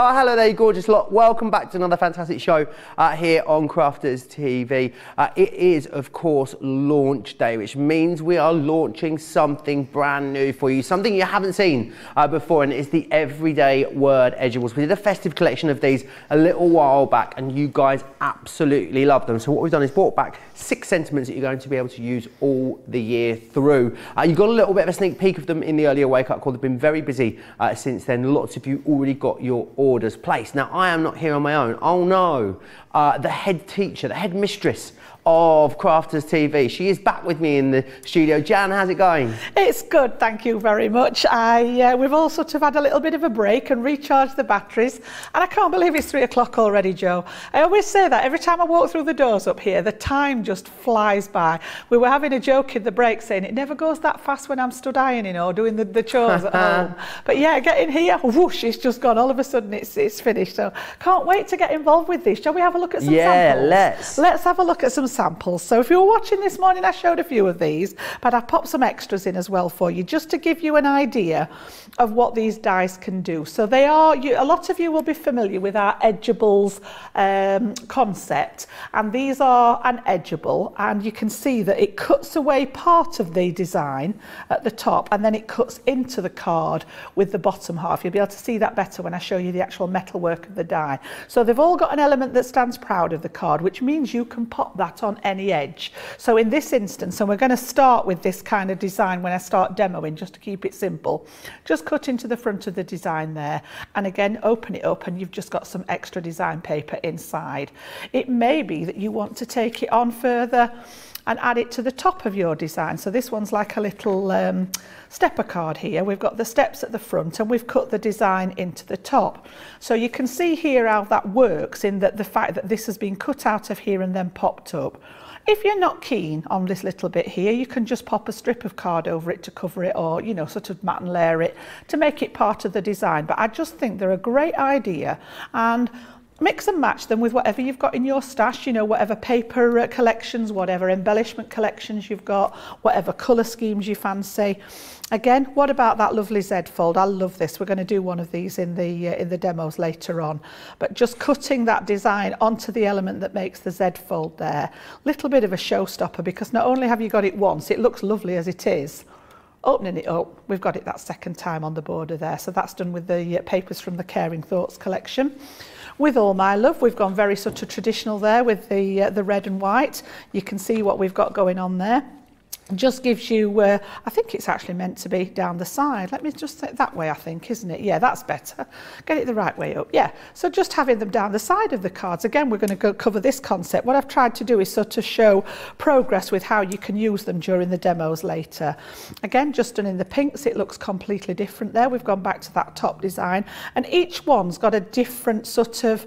Oh, hello there, you gorgeous lot. Welcome back to another fantastic show here on Crafters TV. It is, of course, launch day, which means we are launching something brand new for you, something you haven't seen before, and it's the Everyday Edge'ables. We did a festive collection of these a little while back, and you guys absolutely loved them. So what we've done is brought back 6 sentiments that you're going to be able to use all the year through. You got a little bit of a sneak peek of them in the earlier wake-up call. They've been very busy since then. Lots of you already got your orders placed. Now, I am not here on my own. Oh no, the head teacher, the head mistress of Crafters TV. She is back with me in the studio. Jan, how's it going? It's good, thank you very much. We've all sort of had a little bit of a break and recharged the batteries. And I can't believe it's 3 o'clock already, Joe. I always say that every time I walk through the doors up here, the time just flies by. We were having a joke in the break saying it never goes that fast when I'm stood ironing or doing the chores at home. But yeah, getting here, whoosh, it's just gone. All of a sudden, it's finished. So can't wait to get involved with this. Shall we have a look at some samples? Yeah, let's have a look at some samples. So if you were watching this morning, I showed a few of these, but I popped some extras in as well for you, just to give you an idea of what these dies can do. So they are, a lot of you will be familiar with our edgeables concept, and these are an edgeable, and you can see that it cuts away part of the design at the top, and then it cuts into the card with the bottom half. You'll be able to see that better when I show you the actual metalwork of the die. So they've all got an element that stands proud of the card, which means you can pop that on any edge. So in this instance, and we're going to start with this kind of design when I start demoing, just to keep it simple, just cut into the front of the design there, and again open it up, and you've just got some extra design paper inside. It may be that you want to take it on further and add it to the top of your design. So this one's like a little stepper card here. We've got the steps at the front, and we've cut the design into the top. So you can see here how that works, in that the fact that this has been cut out of here and then popped up. If you're not keen on this little bit here, you can just pop a strip of card over it to cover it, or, you know, sort of matte and layer it to make it part of the design. But I just think they're a great idea, and mix and match them with whatever you've got in your stash, you know, whatever paper collections, whatever embellishment collections you've got, whatever colour schemes you fancy. Again, what about that lovely Z fold? I love this. We're going to do one of these in the demos later on. But just cutting that design onto the element that makes the Z fold there. Little bit of a showstopper, because not only have you got it once, it looks lovely as it is. Opening it up, we've got it that second time on the border there. So that's done with the papers from the Caring Thoughts collection. With All My Love, we've gone very sort of traditional there with the red and white. You can see what we've got going on there. Just gives you, I think it's actually meant to be down the side. Let me just say that way, I think, isn't it? Yeah, that's better. Get it the right way up. Yeah, so just having them down the side of the cards. Again, we're going to go cover this concept. What I've tried to do is sort of show progress with how you can use them during the demos later. Again, just done in the pinks. It looks completely different there. We've gone back to that top design, and each one's got a different sort of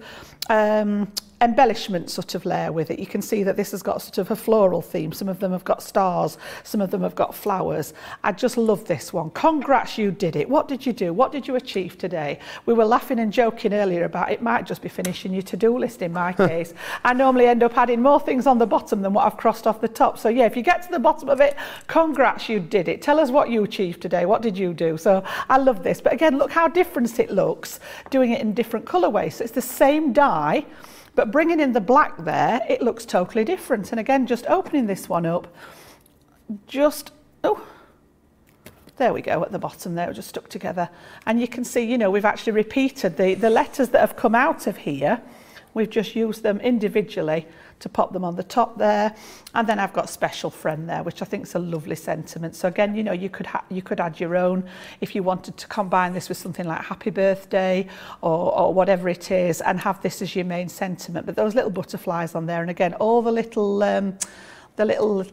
embellishment sort of layer with it. You can see that this has got sort of a floral theme. Some of them have got stars, some of them have got flowers. I just love this one. Congrats, you did it. What did you do? What did you achieve today? We were laughing and joking earlier about it might just be finishing your to-do list in my case. I normally end up adding more things on the bottom than what I've crossed off the top. So yeah, if you get to the bottom of it, congrats, you did it. Tell us what you achieved today. What did you do? So I love this. But again, look how different it looks doing it in different colourways. So it's the same die, but bringing in the black there, it looks totally different. And again, just opening this one up, just, oh, there we go, at the bottom there, just stuck together. And you can see, you know, we've actually repeated the letters that have come out of here. We've just used them individually to pop them on the top there. And then I've got Special Friend there, which I think is a lovely sentiment. So again, you know, you could add your own if you wanted to combine this with something like Happy Birthday or whatever it is, and have this as your main sentiment. But those little butterflies on there, and again, all the little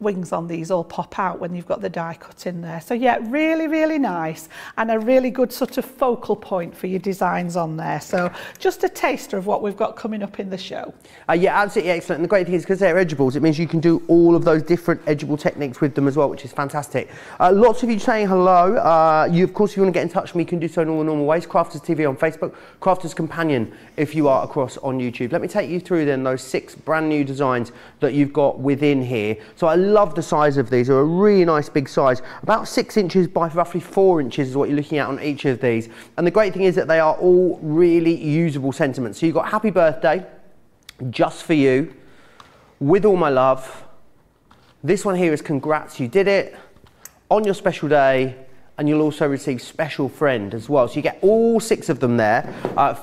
wings on these all pop out when you've got the die cut in there. So yeah, really, really nice, and a really good sort of focal point for your designs on there. So just a taster of what we've got coming up in the show. Yeah, absolutely excellent. And the great thing is, because they're edgeables, it means you can do all of those different edgeable techniques with them as well, which is fantastic. Lots of you saying hello. You, of course, if you want to get in touch with me, you can do so in all the normal ways. Crafters TV on Facebook, Crafters Companion if you are across on YouTube. Let me take you through then those 6 brand new designs that you've got within here. So I love the size of these. They're a really nice big size. About 6 inches by roughly 4 inches is what you're looking at on each of these. And the great thing is that they are all really usable sentiments. So you've got happy birthday, just for you, with all my love. This one here is congrats, you did it, on your special day. And you'll also receive special friend as well. So you get all 6 of them there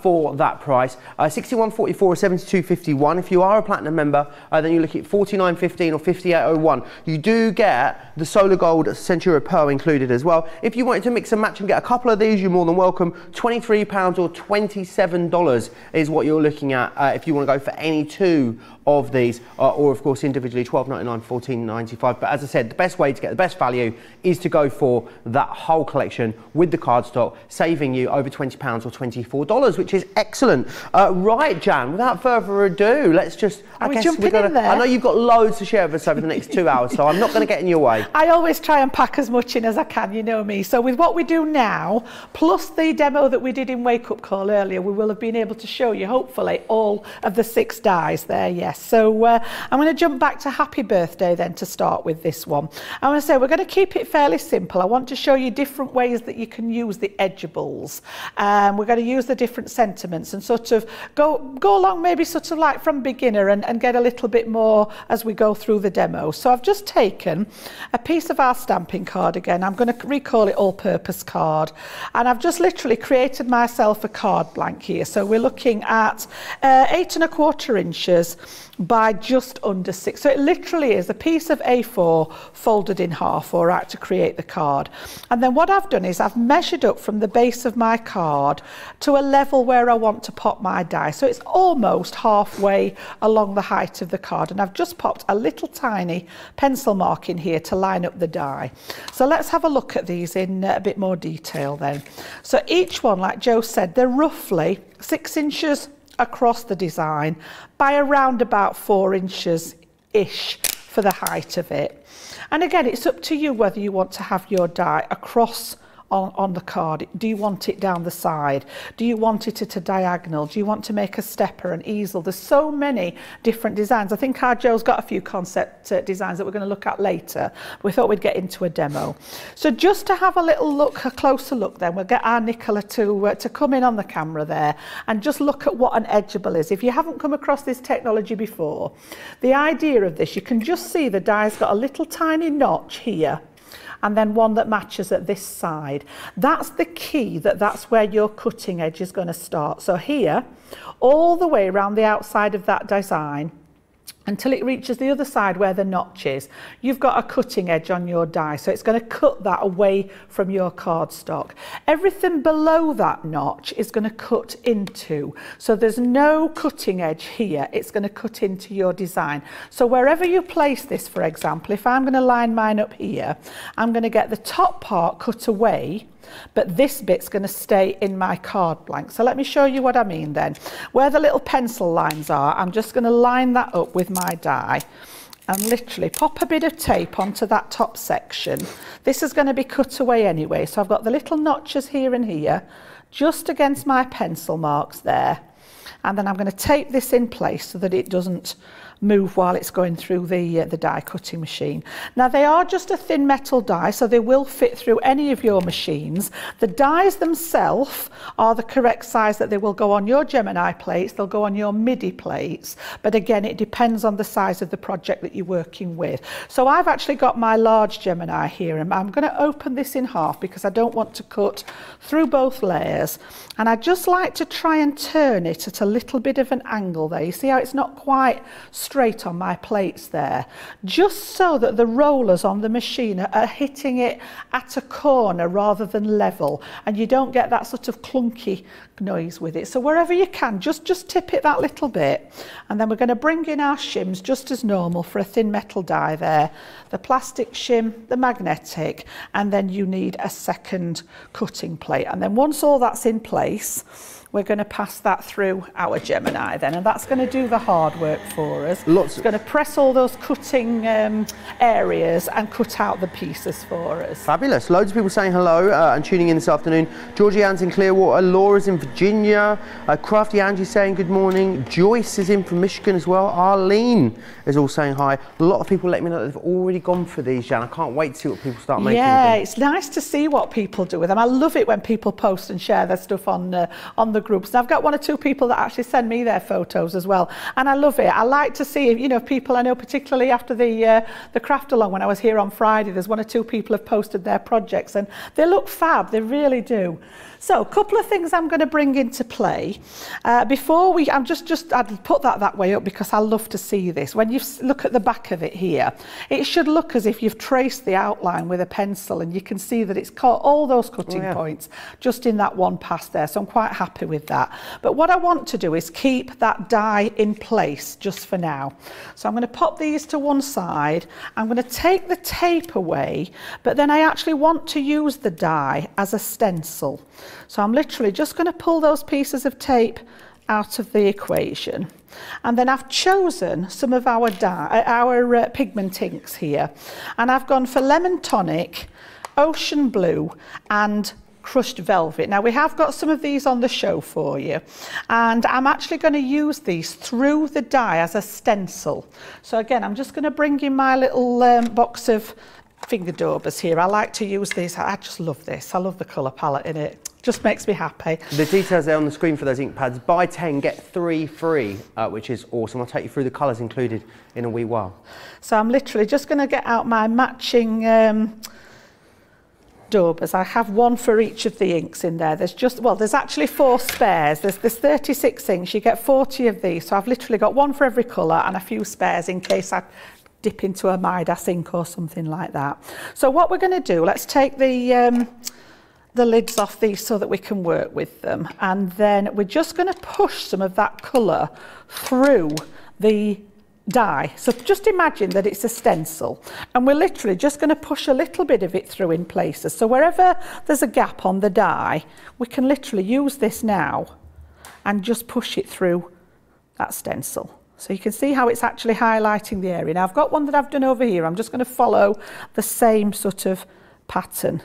for that price. £61.44 or £72.51. If you are a platinum member, then you look at £49.15 or £58.01. You do get the Solar Gold Centura Pearl included as well. If you wanted to mix and match and get a couple of these, you're more than welcome. £23 or $27 is what you're looking at if you want to go for any 2 of these, or of course individually £12.99, £14.95. But as I said, the best way to get the best value is to go for that whole collection with the cardstock, saving you over £20 or $24, which is excellent. Right, Jan, without further ado, let's just... I guess we're gonna... I know you've got loads to share with us over the next 2 hours, so I'm not going to get in your way. I always try and pack as much in as I can, you know me. So with what we do now, plus the demo that we did in Wake Up Call earlier, we will have been able to show you, hopefully, all of the 6 dies there, yes. So I'm going to jump back to Happy Birthday then to start with this one. I want to say we're going to keep it fairly simple. I want to show you different ways that you can use the edgeables. We're going to use the different sentiments and sort of go along maybe sort of like from beginner and get a little bit more as we go through the demo. So I've just taken a piece of our stamping card again. I'm going to recall it all-purpose card, and I've just literally created myself a card blank here. So we're looking at 8¼ inches by just under 6. So it literally is a piece of A4 folded in half, all right, to create the card. And then what I've done is I've measured up from the base of my card to a level where I want to pop my die. So it's almost halfway along the height of the card. And I've just popped a little tiny pencil mark in here to line up the die. So let's have a look at these in a bit more detail then. So each one, like Joe said, they're roughly 6 inches across the design by around about 4 inches-ish for the height of it. And again, it's up to you whether you want to have your die across on the card. Do you want it down the side? Do you want it at a diagonal? Do you want to make a stepper, an easel? There's so many different designs. I think our Joe's got a few concept designs that we're going to look at later. We thought we'd get into a demo. So just to have a little look, a closer look then, we'll get our Nicola to come in on the camera there and just look at what an edgeable is. If you haven't come across this technology before, the idea of this, you can just see the die's got a little tiny notch here, and then one that matches at this side. That's the key, that's where your cutting edge is going to start. So here, all the way around the outside of that design, until it reaches the other side where the notch is, you've got a cutting edge on your die. So it's going to cut that away from your cardstock. Everything below that notch is going to cut into. So there's no cutting edge here. It's going to cut into your design. So wherever you place this, for example, if I'm going to line mine up here, I'm going to get the top part cut away, but this bit's going to stay in my card blank. So let me show you what I mean then. Where the little pencil lines are, I'm just going to line that up with my die and literally pop a bit of tape onto that top section. This is going to be cut away anyway, so I've got the little notches here and here just against my pencil marks there, and then I'm going to tape this in place so that it doesn't move while it's going through the die cutting machine. Now they are just a thin metal die, so they will fit through any of your machines. The dies themselves are the correct size that they will go on your Gemini plates, they'll go on your MIDI plates, but again it depends on the size of the project that you're working with. So I've actually got my large Gemini here, and I'm going to open this in half because I don't want to cut through both layers, and I just like to try and turn it at a little bit of an angle there. You see how it's not quite straight on my plates there, just so that the rollers on the machine are hitting it at a corner rather than level, and you don't get that sort of clunky noise with it. So wherever you can, just tip it that little bit, and then we're going to bring in our shims just as normal for a thin metal die there, the plastic shim, the magnetic, and then you need a second cutting plate. And then once all that's in place, We're going to pass that through our Gemini then, and that's going to do the hard work for us. It's going to press all those cutting areas and cut out the pieces for us. Fabulous. Loads of people saying hello and tuning in this afternoon. Georgianne's in Clearwater, Laura's in Virginia, Crafty Angie's saying good morning, Joyce is in from Michigan as well, Arlene is all saying hi. A lot of people let me know that they've already gone for these, Jan. I can't wait to see what people start making. Yeah, it's nice to see what people do with them. I love it when people post and share their stuff on the groups. And I've got one or two people that actually send me their photos as well, and I love it. I like to see, you know, people I know, particularly after the craft along when I was here on Friday, there's one or two people have posted their projects and they look fab, they really do. So a couple of things I'm going to bring into play before we, I'd put that way up because I love to see this. When you look at the back of it here, it should look as if you've traced the outline with a pencil, and you can see that it's caught all those cutting points just in that one pass there. So I'm quite happy with that. But what I want to do is keep that die in place just for now. So I'm going to pop these to one side. I'm going to take the tape away, but then I actually want to use the die as a stencil. So I'm literally just going to pull those pieces of tape out of the equation. And then I've chosen some of our pigment inks here, and I've gone for Lemon Tonic, Ocean Blue and Crushed Velvet. Now we have got some of these on the show for you, and I'm actually going to use these through the die as a stencil. So again, I'm just going to bring in my little box of finger daubers here. I like to use these. I just love this. I love the colour palette in it. Just makes me happy. The details there on the screen for those ink pads. Buy 10, get 3 free, which is awesome. I'll take you through the colours included in a wee while. So I'm literally just going to get out my matching daubers. I have one for each of the inks in there. There's just, well, there's actually 4 spares. There's 36 inks. You get 40 of these. So I've literally got one for every colour and a few spares in case I dip into a Midas ink or something like that. So what we're going to do, let's take the lids off these so that we can work with them, and then we're just going to push some of that colour through the die. So just imagine that it's a stencil, and we're literally just going to push a little bit of it through in places. So wherever there's a gap on the die, we can literally use this now and just push it through that stencil. So you can see how it's actually highlighting the area. Now I've got one that I've done over here. I'm just going to follow the same sort of pattern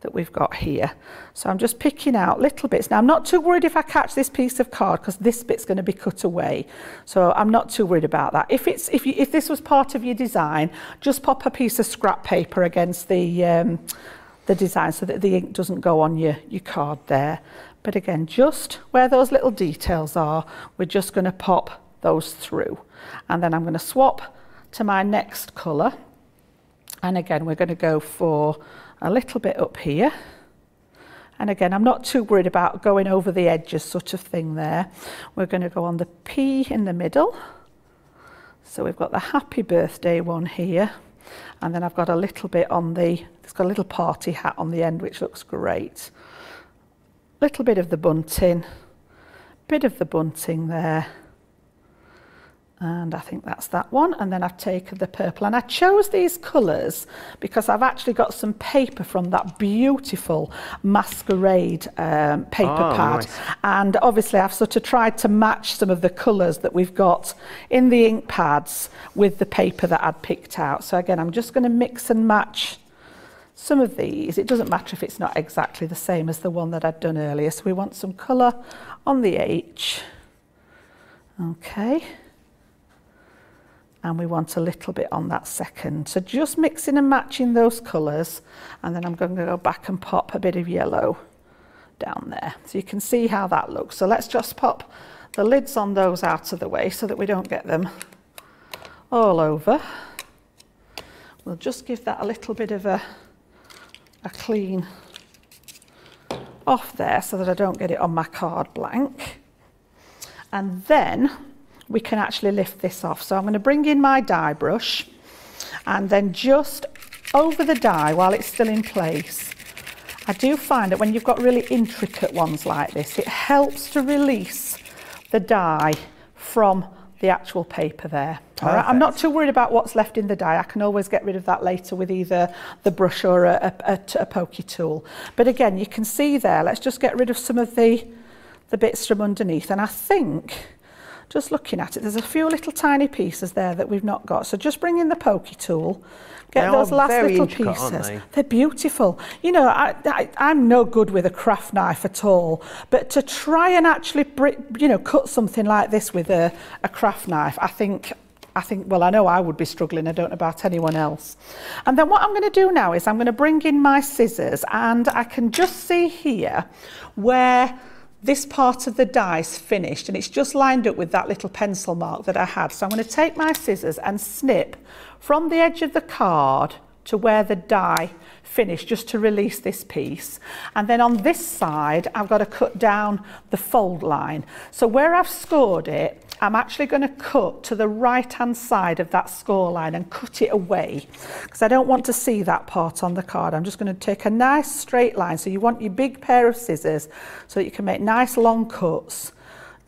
that we've got here. So I'm just picking out little bits. Now I'm not too worried if I catch this piece of card because this bit's going to be cut away. So I'm not too worried about that. If this was part of your design, just pop a piece of scrap paper against the design so that the ink doesn't go on your card there. But again, just where those little details are, we're just going to pop those through. And then I'm going to swap to my next colour. And again, we're going to go for a little bit up here, and again I'm not too worried about going over the edges sort of thing there. We're going to go on the P in the middle, so we've got the happy birthday one here, and then I've got a little bit on the, it's got a little party hat on the end which looks great. Little bit of the bunting there, and I think that's that one. And then I've taken the purple, and I chose these colours because I've actually got some paper from that beautiful Masquerade paper pad. Nice. And obviously I've sort of tried to match some of the colours that we've got in the ink pads with the paper that I'd picked out. So again, I'm just going to mix and match some of these. It doesn't matter if it's not exactly the same as the one that I'd done earlier. So we want some colour on the H. Okay. And we want a little bit on that second. So just mixing and matching those colours, and then I'm going to go back and pop a bit of yellow down there. So you can see how that looks. So let's just pop the lids on those out of the way so that we don't get them all over. We'll just give that a little bit of a clean off there so that I don't get it on my card blank. And then we can actually lift this off. So I'm going to bring in my die brush, and then just over the die while it's still in place. I do find that when you've got really intricate ones like this, it helps to release the die from the actual paper there. All right, I'm not too worried about what's left in the die. I can always get rid of that later with either the brush or a pokey tool. But again, you can see there, let's just get rid of some of the the bits from underneath. And I think, just looking at it, there's a few little tiny pieces there that we've not got. So just bring in the pokey tool, get those last little pieces. Aren't they? They're beautiful. You know, I'm no good with a craft knife at all, but to try and actually, you know, cut something like this with a craft knife, I think, well, I know I would be struggling. I don't know about anyone else. And then what I'm going to do now is I'm going to bring in my scissors, and I can just see here where this part of the dice finished, and it's just lined up with that little pencil mark that I had. So I'm going to take my scissors and snip from the edge of the card to where the die finished, just to release this piece. And then on this side, I've got to cut down the fold line. So where I've scored it, I'm actually going to cut to the right hand side of that score line and cut it away, because I don't want to see that part on the card. I'm just going to take a nice straight line. So you want your big pair of scissors so that you can make nice long cuts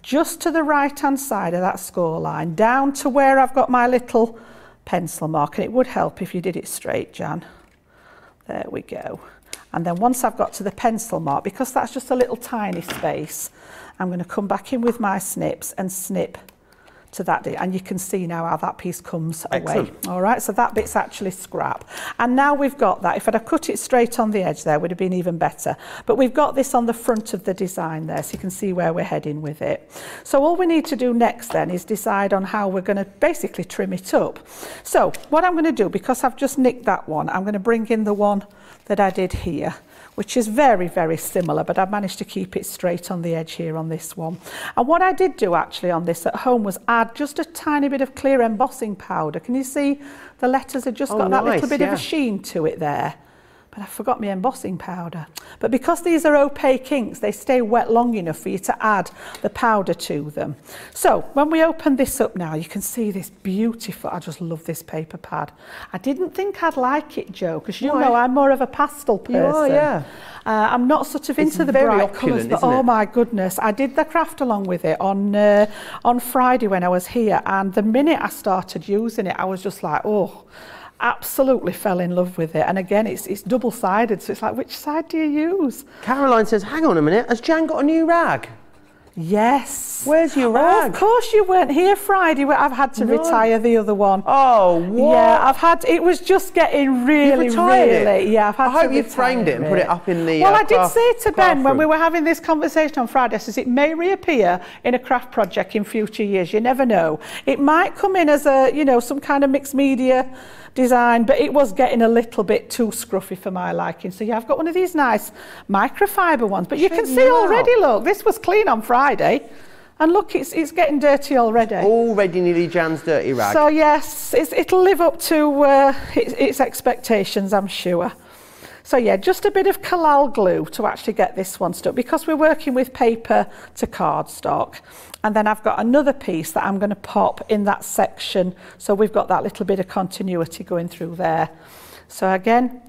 just to the right hand side of that score line, down to where I've got my little pencil mark. And it would help if you did it straight, Jan. There we go. And then once I've got to the pencil mark, because that's just a little tiny space, I'm going to come back in with my snips and snip to that, and you can see now how that piece comes away. All right, so that bit's actually scrap. And now we've got that. If I'd have cut it straight on the edge there, it would have been even better. But we've got this on the front of the design there, so you can see where we're heading with it. So all we need to do next then is decide on how we're going to basically trim it up. So what I'm going to do, because I've just nicked that one, I'm going to bring in the one that I did here, which is very, very similar, but I've managed to keep it straight on the edge here on this one. And what I did do actually on this at home was add just a tiny bit of clear embossing powder. Can you see the letters have just got that little bit of a sheen to it there? But I forgot my embossing powder. But because these are opaque inks, they stay wet long enough for you to add the powder to them. So when we open this up now, you can see this beautiful, I just love this paper pad. I didn't think I'd like it, Jo, because you know I'm more of a pastel person. You are, yeah. I'm not sort of into the bright colours, but oh my goodness, I did the craft along with it on Friday when I was here, and the minute I started using it, I was just like, oh, absolutely fell in love with it. And again, it's double-sided, so it's like, which side do you use? Caroline says, hang on a minute, has Jan got a new rag? Yes. Where's your rag? Oh, of course you weren't here Friday. I've had to retire the other one. Oh, what? Yeah, I've had, it was just getting really, really. Yeah, I've had I hope you framed it and put it up in the Well, I did say to Ben when we were having this conversation on Friday, I says it may reappear in a craft project in future years. You never know. It might come in as a, you know, some kind of mixed media design, but it was getting a little bit too scruffy for my liking. So yeah, I've got one of these nice microfiber ones, but you can see already, look, this was clean on Friday, and look, it's getting dirty already. Already nearly Jan's dirty rag. So yes, it'll live up to its expectations, I'm sure. So yeah, just a bit of Collall glue to actually get this one stuck, because we're working with paper to cardstock. And then I've got another piece that I'm going to pop in that section, so we've got that little bit of continuity going through there. So again,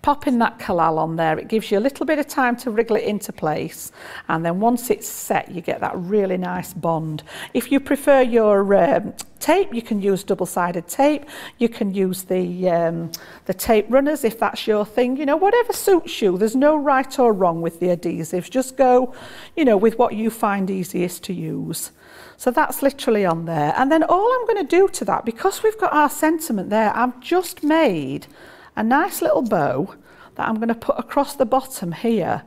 popping that Collall on there, it gives you a little bit of time to wriggle it into place, and then once it's set, you get that really nice bond. If you prefer your tape, you can use double-sided tape, you can use the tape runners if that's your thing, you know, whatever suits you. There's no right or wrong with the adhesives, just go, you know, with what you find easiest to use. So that's literally on there. And then all I'm going to do to that, because we've got our sentiment there, I've just made a nice little bow that I'm going to put across the bottom here,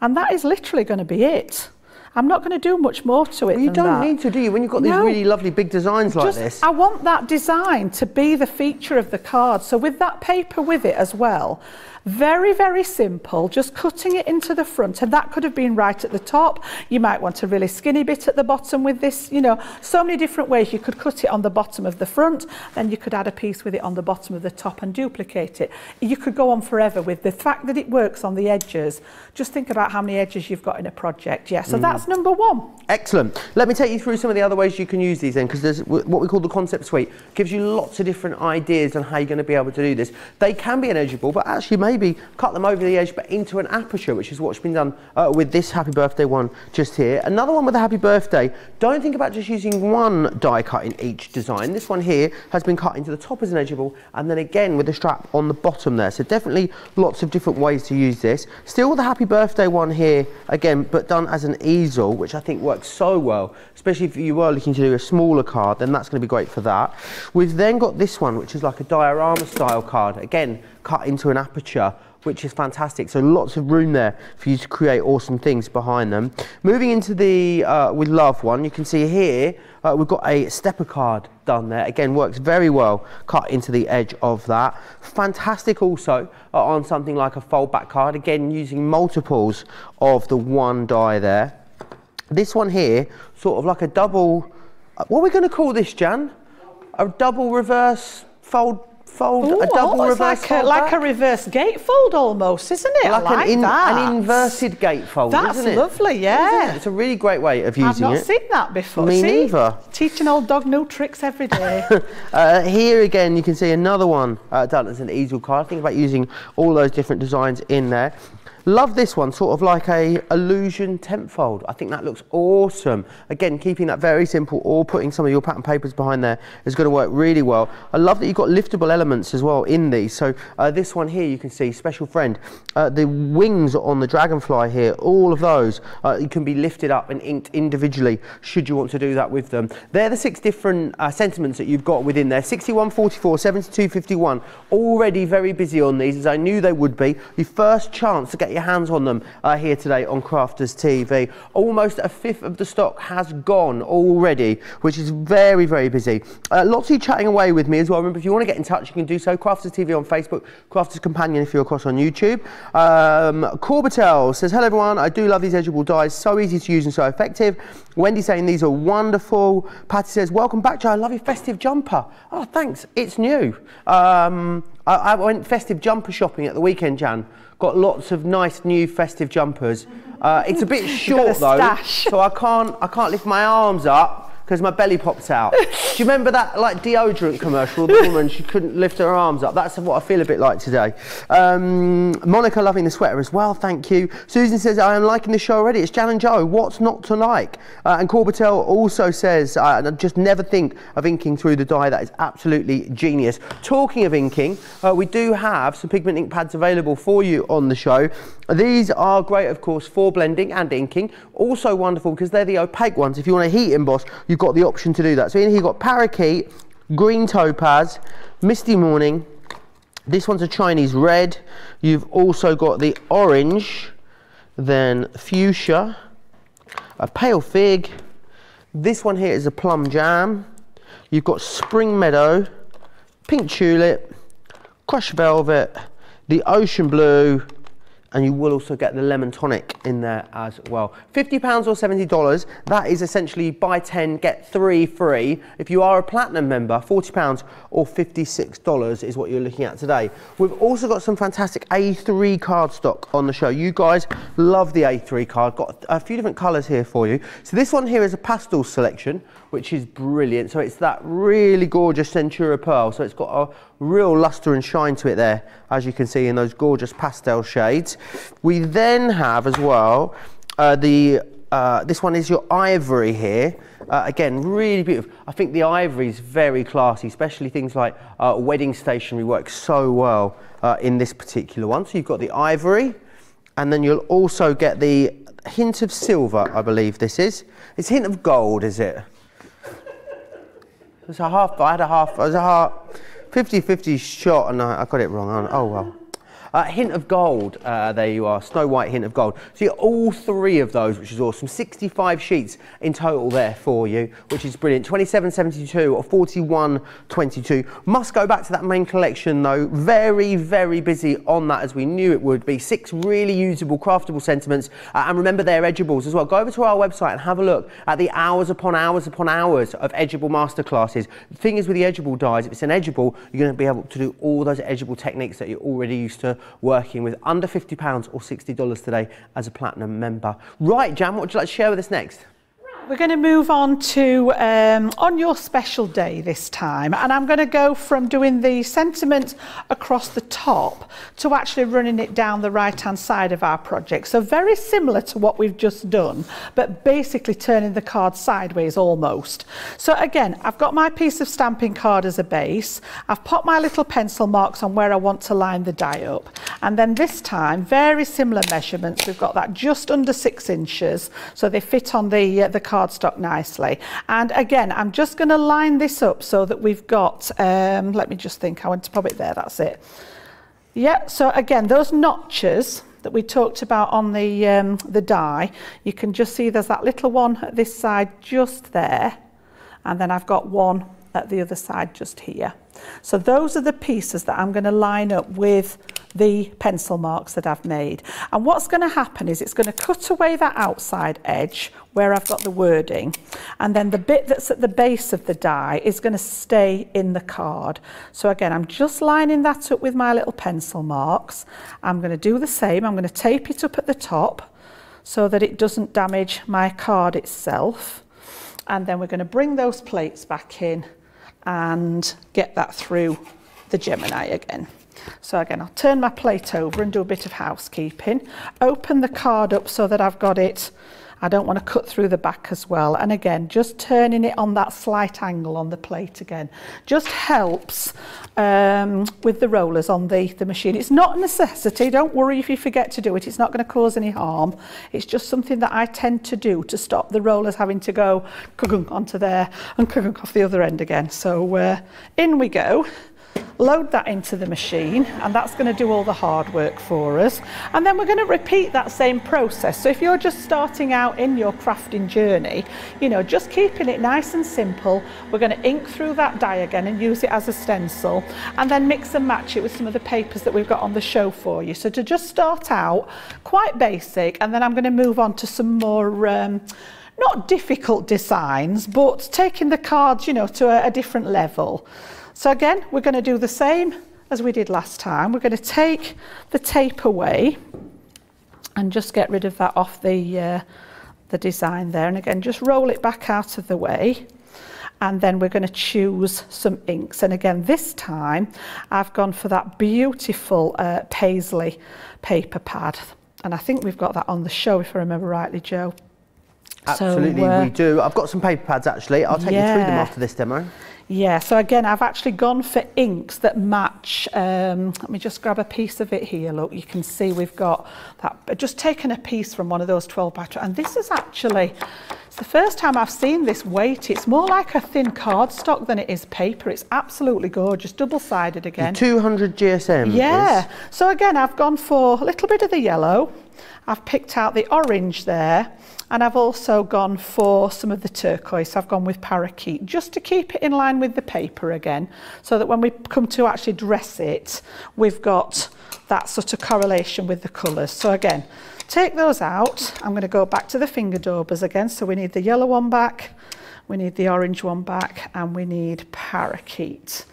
and that is literally going to be it. I'm not going to do much more to it. Well, you don't need to, do you, when you've got these really lovely big designs like this? I want that design to be the feature of the card. So with that paper with it as well, very, very simple, just cutting it into the front, and that could have been right at the top. You might want a really skinny bit at the bottom with this, you know, so many different ways. You could cut it on the bottom of the front, then you could add a piece with it on the bottom of the top and duplicate it. You could go on forever with the fact that it works on the edges. Just think about how many edges you've got in a project. Yeah, so that's that's number one. Excellent. Let me take you through some of the other ways you can use these then, because there's what we call the concept suite. Gives you lots of different ideas on how you're going to be able to do this. They can be an edge ball, but actually maybe cut them over the edge but into an aperture, which is what's been done with this happy birthday one just here. Another one with a happy birthday, don't think about just using one die cut in each design. This one here has been cut into the top as an edge ball and then again with the strap on the bottom there. So definitely lots of different ways to use this. Still the happy birthday one here again, but done as an easel, which I think works so well, especially if you were looking to do a smaller card, then that's going to be great for that. We've then got this one, which is like a diorama style card, again cut into an aperture, which is fantastic. So lots of room there for you to create awesome things behind them. Moving into the With Love one, you can see here we've got a stepper card done there. Again, works very well, cut into the edge of that. Fantastic also on something like a fold back card, again using multiples of the one die there. This one here, sort of like a double, what are we going to call this, Jan? A double reverse fold. Ooh, a double reverse fold, like a reverse gatefold almost, isn't it? Like, an inverted gatefold. That's isn't it? Lovely, yeah. Isn't it? It's a really great way of using it. I've not seen that before. Me neither. Teaching old dog new tricks every day. Here again, you can see another one done as an easel card. Think about using all those different designs in there. Love this one, sort of like a illusion tent fold. I think that looks awesome. Again, keeping that very simple or putting some of your pattern papers behind there is going to work really well. I love that you've got liftable elements as well in these. So this one here, you can see special friend, the wings on the dragonfly here, all of those can be lifted up and inked individually should you want to do that with them. They're the six different sentiments that you've got within there. 61, 44, 72, 51. Already very busy on these, as I knew they would be. Your first chance to get your hands on them here today on Crafters TV. Almost a fifth of the stock has gone already, which is very, very busy. Lots of you chatting away with me as well. Remember, if you want to get in touch, you can do so. Crafters TV on Facebook, Crafters Companion if you're across on YouTube. Corbetel says, hello everyone, I do love these edgeable dies, so easy to use and so effective. Wendy saying these are wonderful. Patty says, welcome back, Jo, I love your festive jumper. Oh, thanks, it's new. I went festive jumper shopping at the weekend, Jan. Got lots of nice new festive jumpers. It's a bit short though, so I can't lift my arms up because my belly pops out. Do you remember that like deodorant commercial? The woman, she couldn't lift her arms up. That's what I feel a bit like today. Monica loving the sweater as well, thank you. Susan says, I am liking the show already. It's Jan and Joe, what's not to like? And Corbetel also says, I just never think of inking through the dye. That is absolutely genius. Talking of inking, we do have some pigment ink pads available for you on the show. These are great, of course, for blending and inking. Also wonderful because they're the opaque ones. If you want to heat emboss, you've got the option to do that. So in here you've got parakeet, green topaz, misty morning. This one's a Chinese red. You've also got the orange, then fuchsia, a pale fig. This one here is a plum jam. You've got spring meadow, pink tulip, crushed velvet, the ocean blue, and you will also get the lemon tonic in there as well. £50 or $70, that is essentially buy 10, get 3 free. If you are a platinum member, £40 or $56 is what you're looking at today. We've also got some fantastic A3 card stock on the show. You guys love the A3 card. Got a few different colours here for you. So this one here is a pastel selection, which is brilliant. So it's that really gorgeous Centura Pearl. So it's got a real luster and shine to it there, as you can see in those gorgeous pastel shades. We then have as well this one is your ivory here. Again, really beautiful. I think the ivory is very classy, especially things like wedding stationery works so well in this particular one. So you've got the ivory, and then you'll also get the hint of silver, I believe this is. It's a hint of gold, is it? It's a half, I had a half, it was a half 50-50 shot and I got it wrong. Oh well. Hint of gold, there you are, Snow White hint of gold. So you get all three of those, which is awesome. 65 sheets in total there for you, which is brilliant. 27.72 or 41.22. Must go back to that main collection though. Very, very busy on that, as we knew it would be. 6 really usable, craftable sentiments, and remember they're edgeables as well. Go over to our website and have a look at the hours upon hours upon hours of edgeable masterclasses. The thing is with the edgeable dies, if it's an edgeable, you're going to be able to do all those edgeable techniques that you're already used to for working with under £50 or $60 today as a Platinum member. Right, Jan, what would you like to share with us next? We're going to move on to On Your Special Day this time, and I'm going to go from doing the sentiment across the top to actually running it down the right hand side of our project. So very similar to what we've just done, but basically turning the card sideways almost. So again, I've got my piece of stamping card as a base, I've popped my little pencil marks on where I want to line the die up, and then this time very similar measurements. We've got that just under 6 inches, so they fit on the card cardstock nicely. And again, I'm just going to line this up so that we've got, let me just think, I want to pop it there, that's it. Yeah, so again, those notches that we talked about on the die, you can just see there's that little one at this side just there, and then I've got one at the other side just here. So those are the pieces that I'm going to line up with the pencil marks that I've made. And what's going to happen is it's going to cut away that outside edge where I've got the wording, and then the bit that's at the base of the die is going to stay in the card. So again, I'm just lining that up with my little pencil marks. I'm going to do the same. I'm going to tape it up at the top so that it doesn't damage my card itself, and then we're going to bring those plates back in and get that through the Gemini again. So again, I'll turn my plate over and do a bit of housekeeping. Open the card up so that I've got it, I don't want to cut through the back as well. And again, just turning it on that slight angle on the plate again, just helps with the rollers on the machine. It's not a necessity, don't worry if you forget to do it, it's not going to cause any harm. It's just something that I tend to do to stop the rollers having to go onto there and off the other end again. So in we go. Load that into the machine, and that's going to do all the hard work for us, and then we're going to repeat that same process. So if you're just starting out in your crafting journey, you know, just keeping it nice and simple, we're going to ink through that die again and use it as a stencil, and then mix and match it with some of the papers that we've got on the show for you. So to just start out quite basic, and then I'm going to move on to some more not difficult designs, but taking the cards, you know, to a different level. So again, we're going to do the same as we did last time. We're going to take the tape away and just get rid of that off the design there. And again, just roll it back out of the way. And then we're going to choose some inks. And again, this time I've gone for that beautiful Paisley paper pad. And I think we've got that on the show, if I remember rightly, Jo. Absolutely, so, we do. I've got some paper pads, actually. I'll take you through them after this demo. Yeah, so again, I've actually gone for inks that match. Let me just grab a piece of it here. Look, you can see we've got that. Just taken a piece from one of those 12x12, and this is actually, it's the first time I've seen this weight. It's more like a thin cardstock than it is paper. It's absolutely gorgeous, double-sided again. The 200 GSM. Yeah. So again, I've gone for a little bit of the yellow. I've picked out the orange there, and I've also gone for some of the turquoise. I've gone with parakeet, just to keep it in line with the paper again, so that when we come to actually dress it, we've got that sort of correlation with the colours. So again, take those out. I'm going to go back to the finger daubers again. So we need the yellow one back, we need the orange one back, and we need parakeet.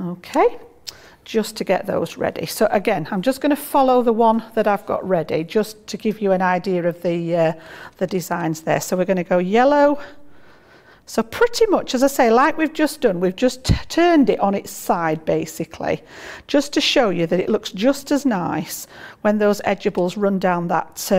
Okay, just to get those ready. So again, I'm just going to follow the one that I've got ready, just to give you an idea of the designs there. So we're going to go yellow. So pretty much, as I say, like we've just done, we've just turned it on its side, basically, just to show you that it looks just as nice when those edgeables run down that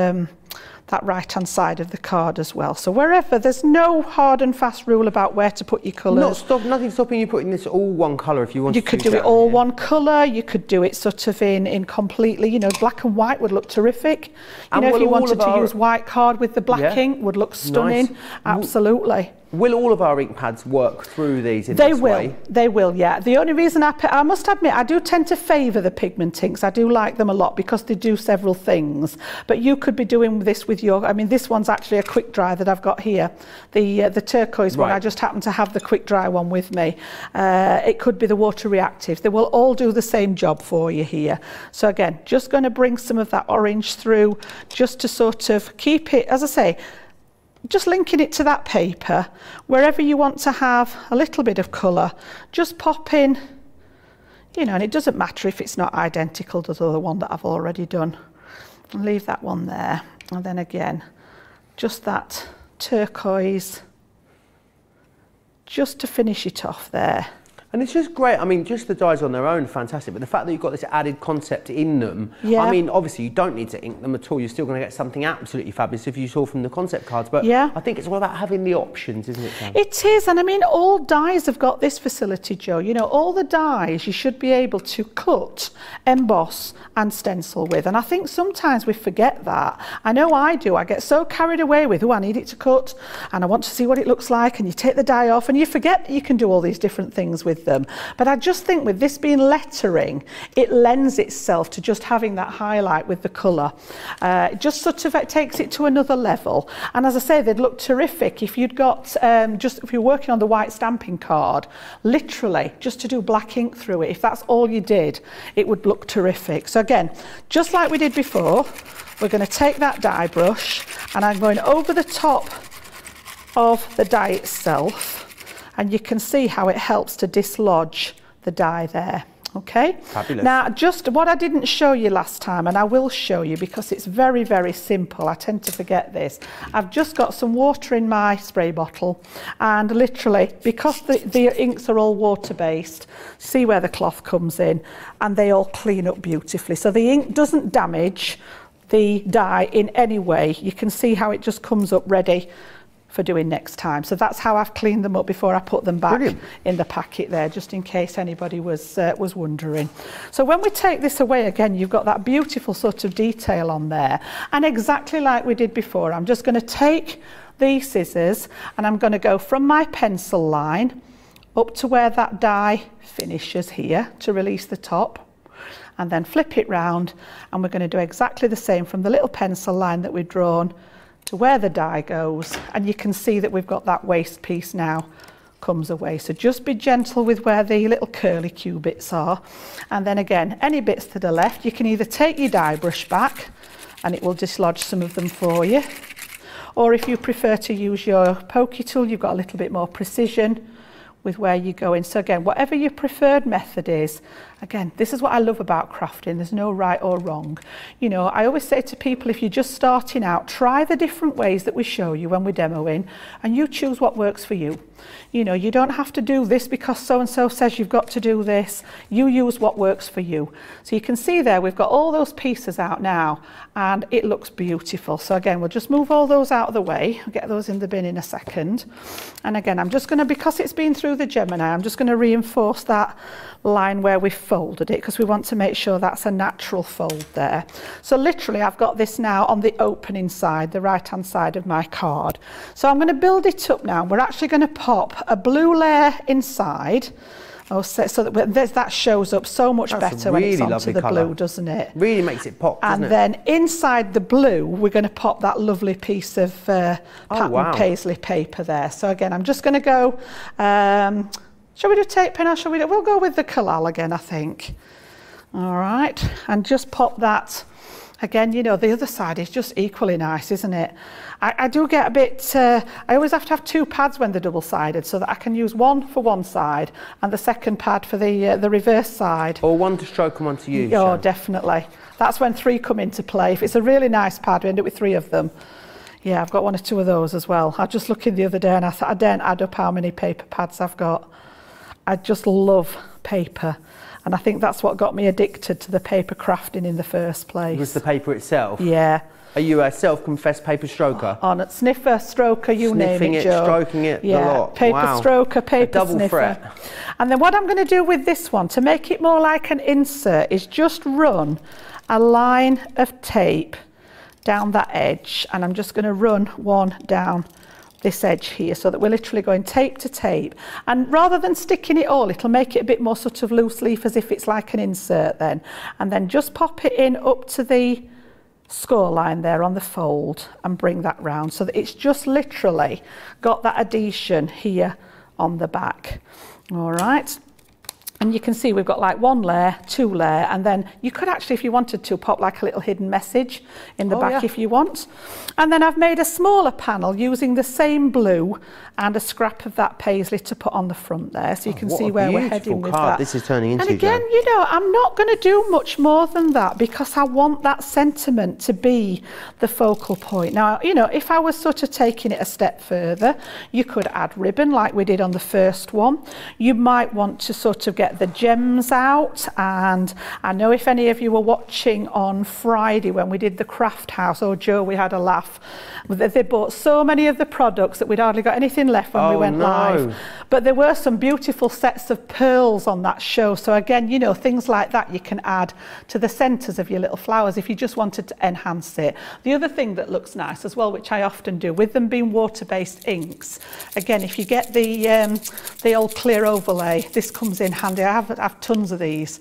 that right-hand side of the card as well. So wherever, there's no hard and fast rule about where to put your colours. Nothing stopping you putting this all one colour if you want to. You could do it all one colour, you could do it sort of in completely, you know, black and white would look terrific. You know, if you wanted to use white card with the black ink, would look stunning, absolutely. Will all of our ink pads work through these in this way? They will, yeah. The only reason I must admit, I do tend to favour the pigment inks. I do like them a lot because they do several things. But you could be doing this with your, I mean, this one's actually a quick dry that I've got here. The turquoise one, I just happen to have the quick dry one with me. It could be the water reactive. They will all do the same job for you here. So again, just going to bring some of that orange through, just to sort of keep it, as I say, just linking it to that paper. Wherever you want to have a little bit of colour, just pop in you know, and it doesn't matter if it's not identical to the other one that I've already done. I'll leave that one there, and then again just that turquoise just to finish it off there. And it's just great. I mean, just the dyes on their own are fantastic, but the fact that you've got this added concept in them, yeah. I mean, obviously you don't need to ink them at all. You're still going to get something absolutely fabulous if you saw from the concept cards. But yeah. I think it's all about having the options, isn't it, Sam? It is. And I mean, all dyes have got this facility, Jo. You know, all the dyes you should be able to cut, emboss and stencil with. And I think sometimes we forget that. I know I do. I get so carried away with, oh, I need it to cut and I want to see what it looks like. And you take the dye off and you forget that you can do all these different things with them. But I just think with this being lettering, it lends itself to just having that highlight with the colour. It just sort of takes it to another level. And as I say, they'd look terrific if you'd got just if you're working on the white stamping card, literally just to do black ink through it. If that's all you did, it would look terrific. So again, just like we did before, we're going to take that dye brush and I'm going over the top of the dye itself. And you can see how it helps to dislodge the dye there. Okay. Fabulous. Now, just what I didn't show you last time, and I will show you because it's very, very simple. I tend to forget this. I've just got some water in my spray bottle, and literally, because the inks are all water-based, see where the cloth comes in, and they all clean up beautifully. So the ink doesn't damage the dye in any way. You can see how it just comes up ready for doing next time. So that's how I've cleaned them up before I put them back Brilliant. In the packet there, just in case anybody was wondering. So when we take this away again, you've got that beautiful sort of detail on there. And exactly like we did before, I'm just going to take the scissors and I'm going to go from my pencil line up to where that die finishes here to release the top, and then flip it round, and we're going to do exactly the same from the little pencil line that we've drawn to where the die goes. And you can see that we've got that waist piece now comes away. So just be gentle with where the little curly Q bits are. And then again, any bits that are left, you can either take your die brush back and it will dislodge some of them for you. Or if you prefer to use your pokey tool, you've got a little bit more precision with where you go in. So again, whatever your preferred method is, again, this is what I love about crafting. There's no right or wrong. You know, I always say to people, if you're just starting out, try the different ways that we show you when we're demoing, and you choose what works for you. You know, you don't have to do this because so-and-so says you've got to do this. You use what works for you. So you can see there, we've got all those pieces out now, and it looks beautiful. So again, we'll just move all those out of the way. We'll get those in the bin in a second. And again, I'm just going to, because it's been through the Gemini, I'm just going to reinforce that line where we folded it, because we want to make sure that's a natural fold there. So literally I've got this now on the opening side, the right hand side of my card. So I'm going to build it up now. We're actually going to pop a blue layer inside. Oh, so that shows up so much better when it's onto the blue, doesn't it? Really makes it pop, doesn't it? And then inside the blue, we're going to pop that lovely piece of pattern paisley paper there. So again, I'm just going to go, shall we do tape pen or shall we do, we'll go with the Collall again, I think. All right, and just pop that. Again, you know, the other side is just equally nice, isn't it? I do get a bit, I always have to have two pads when they're double-sided, so that I can use one for one side and the second pad for the reverse side. Or one to stroke and one to use. Oh, definitely. That's when three come into play. If it's a really nice pad, we end up with three of them. Yeah, I've got one or two of those as well. I was just looking the other day and I thought, I daren't add up how many paper pads I've got. I just love paper. And I think that's what got me addicted to the paper crafting in the first place. It was the paper itself? Yeah. Are you a self-confessed paper stroker? On a sniffer, stroker, you name it, Jo. Stroking it, yeah. The lot. Paper stroker, paper sniffer. Threat. And then what I'm going to do with this one, to make it more like an insert, is just run a line of tape down that edge. And I'm just going to run one down this edge here, so that we're literally going tape to tape, and rather than sticking it all, it'll make it a bit more sort of loose leaf, as if it's like an insert then. And then just pop it in up to the score line there on the fold and bring that round, so that it's just literally got that adhesion here on the back. All right, And you can see we've got like one layer, two layer, and then you could actually, if you wanted to, pop like a little hidden message in the back if you want. And then I've made a smaller panel using the same blue and a scrap of that paisley to put on the front there, so you can see where we're heading with that. This is turning into. And again, you know, I'm not going to do much more than that because I want that sentiment to be the focal point. Now, you know, if I was sort of taking it a step further, you could add ribbon like we did on the first one. You might want to sort of get the gems out, and I know if any of you were watching on Friday when we did the craft house, oh Joe, we had a laugh. They bought so many of the products that we'd hardly got anything left when we went live. But there were some beautiful sets of pearls on that show. So again, you know, things like that you can add to the centres of your little flowers if you just wanted to enhance it. The other thing that looks nice as well, which I often do, with them being water-based inks, again, if you get the old clear overlay, this comes in handy. I have tons of these.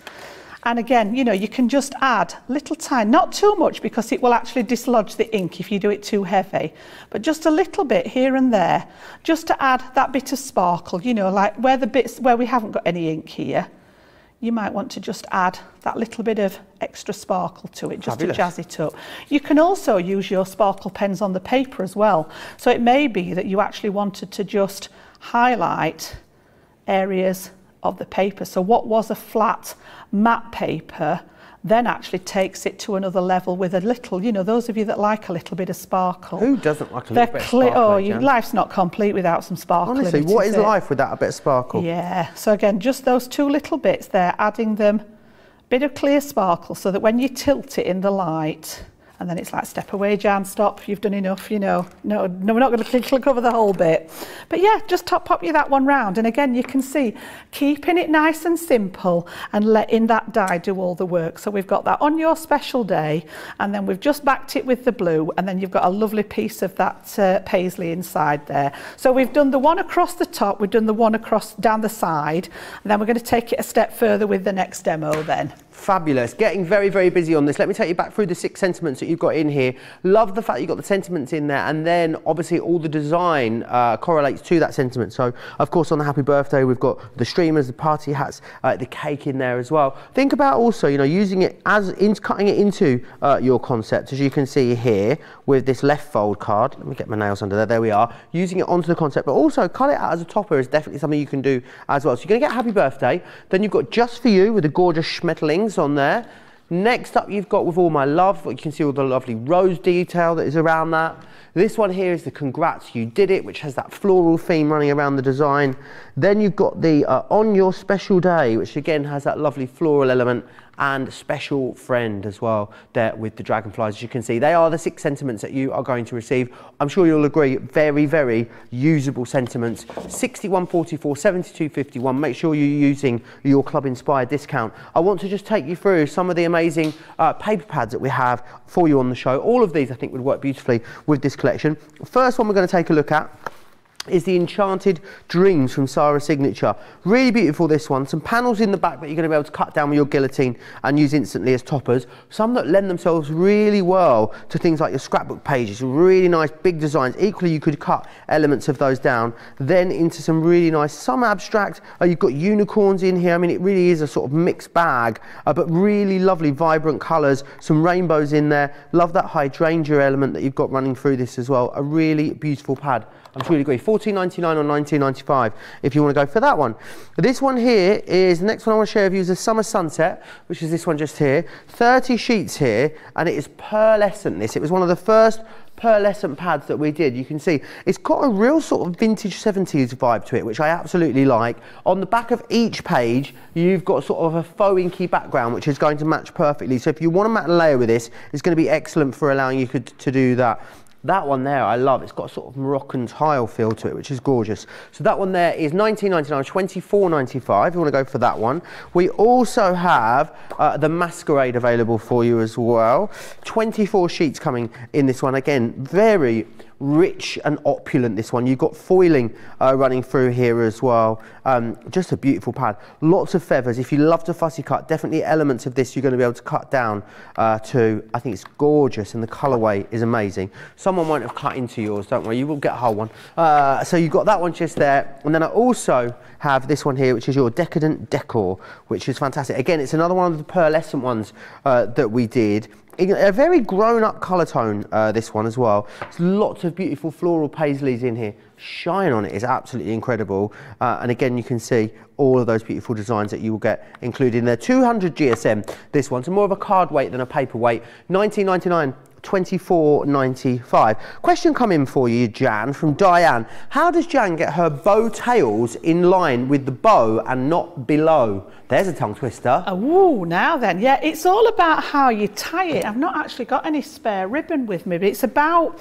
And again, you know, you can just add little tiny, not too much because it will actually dislodge the ink if you do it too heavy, but just a little bit here and there, just to add that bit of sparkle, you know, like where the bits where we haven't got any ink here, you might want to just add that little bit of extra sparkle to it, just to jazz it up. You can also use your sparkle pens on the paper as well. So it may be that you actually wanted to just highlight areas of the paper. So what was a flat matte paper then actually takes it to another level with a little, you know, those of you that like a little bit of sparkle. Who doesn't like a little bit of sparkle? Oh, life's not complete without some sparkle. Honestly, what is life without a bit of sparkle? Yeah, so again, just those two little bits there, adding them a bit of clear sparkle so that when you tilt it in the light, and then it's like, step away, Jan, stop, you've done enough, you know. No, we're not going to cover the whole bit. But yeah, just pop you that one round. And again, you can see, keeping it nice and simple and letting that dye do all the work. So we've got that on your special day, and then we've just backed it with the blue, and then you've got a lovely piece of that paisley inside there. So we've done the one across the top, we've done the one across down the side, and then we're going to take it a step further with the next demo then. Fabulous. Getting very, very busy on this. Let me take you back through the 6 sentiments that you've got in here. Love the fact you've got the sentiments in there, and then obviously all the design correlates to that sentiment. So, of course, on the happy birthday, we've got the streamers, the party hats, the cake in there as well. Think about also, you know, using it as, cutting it into your concept, as you can see here with this left fold card. Let me get my nails under there. There we are. Using it onto the concept, but also cut it out as a topper is definitely something you can do as well. So you're going to get happy birthday. Then you've got just for you with the gorgeous schmetterling on there. Next up, you've got with all my love. You can see all the lovely rose detail that is around that. This one here is the congrats you did it, which has that floral theme running around the design. Then you've got the on your special day, which again has that lovely floral element, and special friend as well there with the dragonflies. As you can see, they are the 6 sentiments that you are going to receive. I'm sure you'll agree, very, very usable sentiments. 61.44, 72.51. Make sure you're using your Club Inspire discount. I want to just take you through some of the amazing paper pads that we have for you on the show. All of these I think would work beautifully with this collection. First one we're going to take a look at is the Enchanted Dreams from Sara Signature. Really beautiful, this one. Some panels in the back that you're going to be able to cut down with your guillotine and use instantly as toppers. Some that lend themselves really well to things like your scrapbook pages. Really nice big designs. Equally, you could cut elements of those down then into some really nice, some abstract. You've got unicorns in here. I mean, it really is a sort of mixed bag, but really lovely, vibrant colours. Some rainbows in there. Love that hydrangea element that you've got running through this as well. A really beautiful pad. I'm sure you agree. $14.99 or $19.95 if you want to go for that one. This one here is the next one I want to share with you is the Summer Sunset, which is this one just here. 30 sheets here, and it is pearlescent. This, it was one of the first pearlescent pads that we did. You can see it's got a real sort of vintage 70s vibe to it, which I absolutely like. On the back of each page, you've got sort of a faux inky background, which is going to match perfectly. So if you want to matte layer with this, it's going to be excellent for allowing you to do that. That one there, I love. It's got a sort of Moroccan tile feel to it, which is gorgeous. So that one there is $19.99, $24.95 if you want to go for that one. We also have the Masquerade available for you as well. 24 sheets coming in this one. Again, very rich and opulent, this one. You've got foiling running through here as well. Just a beautiful pad. Lots of feathers. If you love to fussy cut, definitely elements of this you're going to be able to cut down to. I think it's gorgeous, and the colourway is amazing. Someone won't have cut into yours, don't worry. You will get a whole one. So you've got that one just there. And then I also have this one here, which is your Decadent Decor, which is fantastic. Again, it's another one of the pearlescent ones that we did. A very grown-up colour tone, this one as well. There's lots of beautiful floral paisleys in here. Shine on it is absolutely incredible. And again, you can see all of those beautiful designs that you will get included in there. 200 GSM, this one's more of a card weight than a paper weight. £19.99. £24.95. Question come in for you, Jan, from Diane. How does Jan get her bow tails in line with the bow and not below? There's a tongue twister. Oh, now then. Yeah, it's all about how you tie it. I've not actually got any spare ribbon with me, but it's about,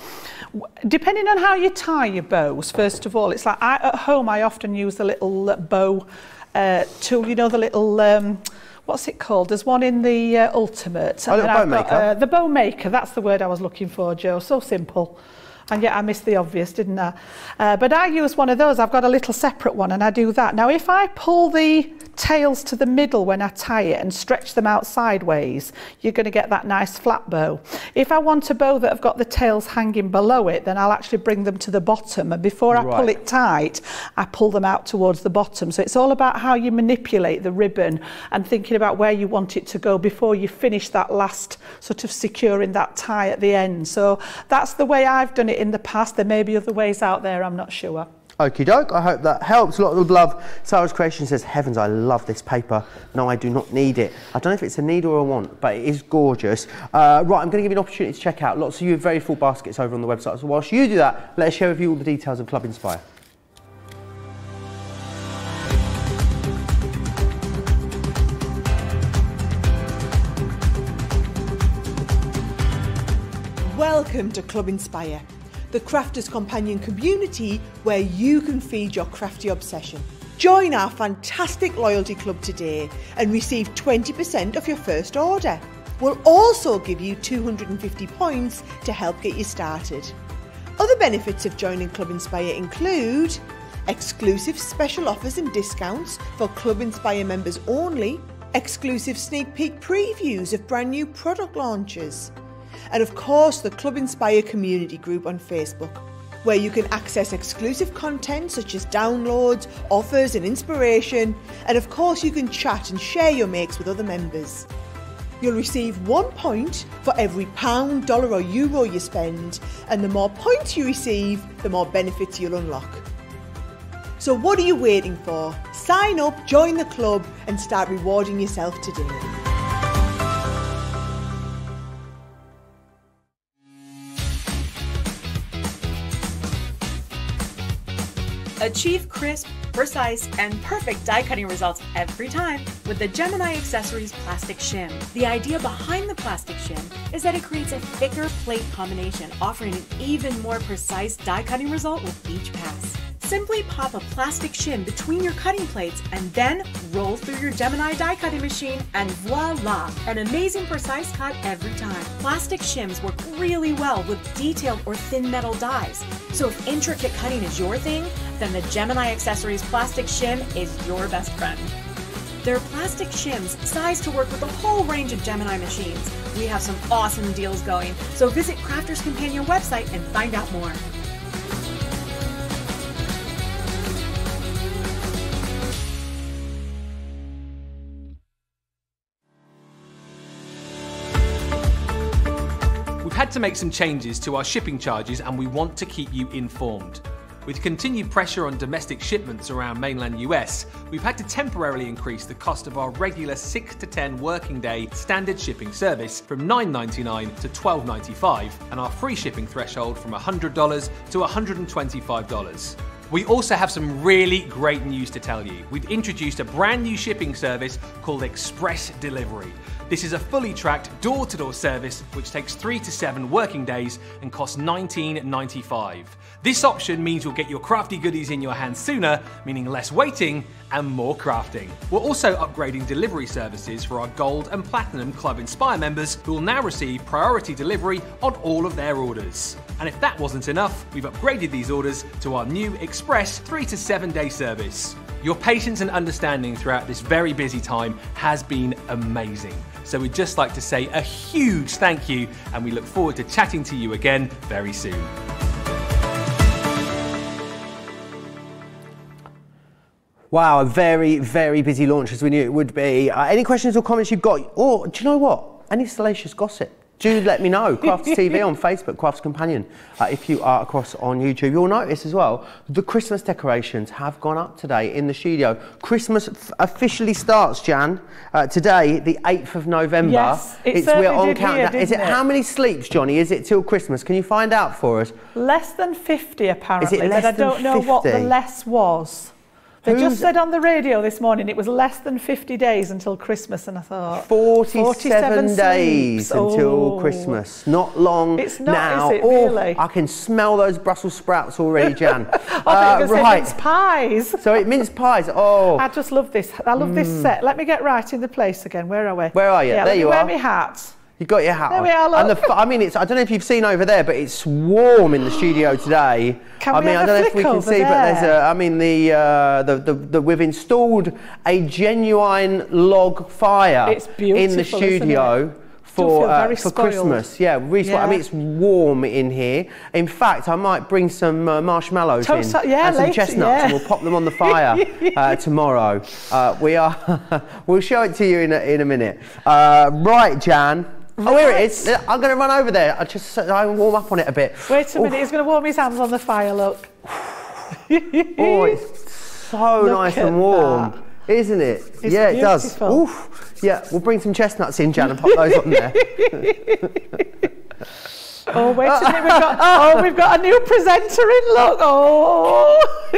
depending on how you tie your bows, first of all. It's like, at home, I often use the little bow tool, you know, the little... what's it called? There's one in the Ultimate. Oh, little bow maker. The bow maker, that's the word I was looking for, Jo. So simple. And yet I missed the obvious, didn't I? But I use one of those. I've got a little separate one and I do that. Now, if I pull the tails to the middle when I tie it and stretch them out sideways, you're going to get that nice flat bow. If I want a bow that I've got the tails hanging below it, then I'll actually bring them to the bottom. And before I pull it tight, I pull them out towards the bottom. So it's all about how you manipulate the ribbon and thinking about where you want it to go before you finish that last sort of securing that tie at the end. So that's the way I've done it in the past. There may be other ways out there, I'm not sure. Okie doke, I hope that helps. A lot of love. Sarah's Creation says, heavens, I love this paper. No, I do not need it. I don't know if it's a need or a want, but it is gorgeous. Right, I'm going to give you an opportunity to check out. Lots of you have very full baskets over on the website. So whilst you do that, let us share with you all the details of Club Inspire. Welcome to Club Inspire, the Crafters Companion community where you can feed your crafty obsession. Join our fantastic loyalty club today and receive 20% off your first order. We'll also give you 250 points to help get you started. Other benefits of joining Club Inspire include exclusive special offers and discounts for Club Inspire members only, exclusive sneak peek previews of brand new product launches, and of course the Club Inspire community group on Facebook, where you can access exclusive content such as downloads, offers and inspiration, and of course you can chat and share your makes with other members. You'll receive 1 point for every £1, dollar or euro you spend, and the more points you receive, the more benefits you'll unlock. So what are you waiting for? Sign up, join the club and start rewarding yourself today. Achieve crisp, precise, and perfect die cutting results every time with the Gemini Accessories Plastic Shim. The idea behind the Plastic Shim is that it creates a thicker plate combination, offering an even more precise die cutting result with each pass. Simply pop a plastic shim between your cutting plates and then roll through your Gemini die cutting machine and voila! An amazing precise cut every time. Plastic shims work really well with detailed or thin metal dies. So if intricate cutting is your thing, then the Gemini Accessories Plastic Shim is your best friend. Their plastic shims sized to work with a whole range of Gemini machines. We have some awesome deals going, so visit Crafters Companion website and find out more. To make some changes to our shipping charges, and we want to keep you informed. With continued pressure on domestic shipments around mainland US, we've had to temporarily increase the cost of our regular 6 to 10 working day standard shipping service from $9.99 to $12.95 and our free shipping threshold from $100 to $125. We also have some really great news to tell you. We've introduced a brand new shipping service called Express Delivery. This is a fully tracked door-to-door service which takes 3 to 7 working days and costs £19.95. This option means you'll get your crafty goodies in your hands sooner, meaning less waiting and more crafting. We're also upgrading delivery services for our Gold and Platinum Club Inspire members, who will now receive priority delivery on all of their orders. And if that wasn't enough, we've upgraded these orders to our new Express 3 to 7 day service. Your patience and understanding throughout this very busy time has been amazing. So we'd just like to say a huge thank you, and we look forward to chatting to you again very soon. Wow, a very, very busy launch, as we knew it would be. Any questions or comments you've got? Or do you know what? Any salacious gossip? Do let me know. Crafters TV on Facebook, Crafters Companion. If you are across on YouTube, you'll notice as well, the Christmas decorations have gone up today in the studio. Christmas officially starts, Jan, today, the 8th of November. Yes, we're on countdown. Is it how many sleeps, Johnny? Is it till Christmas? Can you find out for us? Less than 50, apparently. Is it less than 50? But I don't know what the less was. They just said on the radio this morning it was less than 50 days until Christmas, and I thought 47 days until Christmas. Not long now. It's not, is it, really? I can smell those Brussels sprouts already, Jan. Right, mince pies. So it mince pies. Oh, I just love this. I love this set. Let me get right in the place again. Where are we? Where are you? Yeah, there you are. Wear my hat. You got your hat on. There we are, look. And I mean, I don't know if you've seen over there, but it's warm in the studio today. I don't know if we can see, but there's a, we've installed a genuine log fire in the studio for Christmas. Yeah, really, yeah. I mean, it's warm in here. In fact, I might bring some marshmallows and some chestnuts, and we'll pop them on the fire tomorrow. We'll show it to you in a minute. Right, Jan. Right. Oh, here it is. I'm going to run over there. I warm up on it a bit. Wait a minute. He's going to warm his hands on the fire. Look. Oh, it's so nice and warm, isn't it? Yeah, it does. Oof. Yeah, we'll bring some chestnuts in, Jan, and pop those on there. Oh, wait a minute. We've got a new presenter in, look. Oh.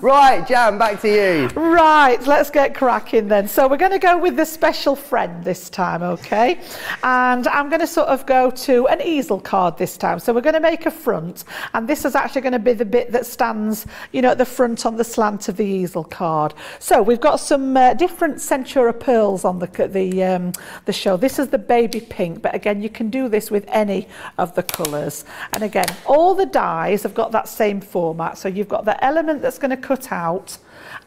Right, Jan, back to you. Right, let's get cracking then. So we're going to go with the special friend this time, okay? And I'm going to sort of go to an easel card this time. So we're going to make a front, and this is actually going to be the bit that stands, you know, at the front on the slant of the easel card. So we've got some different Centura Pearls on the show. This is the baby pink, but again, you can do this with any of the colours. And again, all the dies have got that same format. So you've got the element that's going to cut out,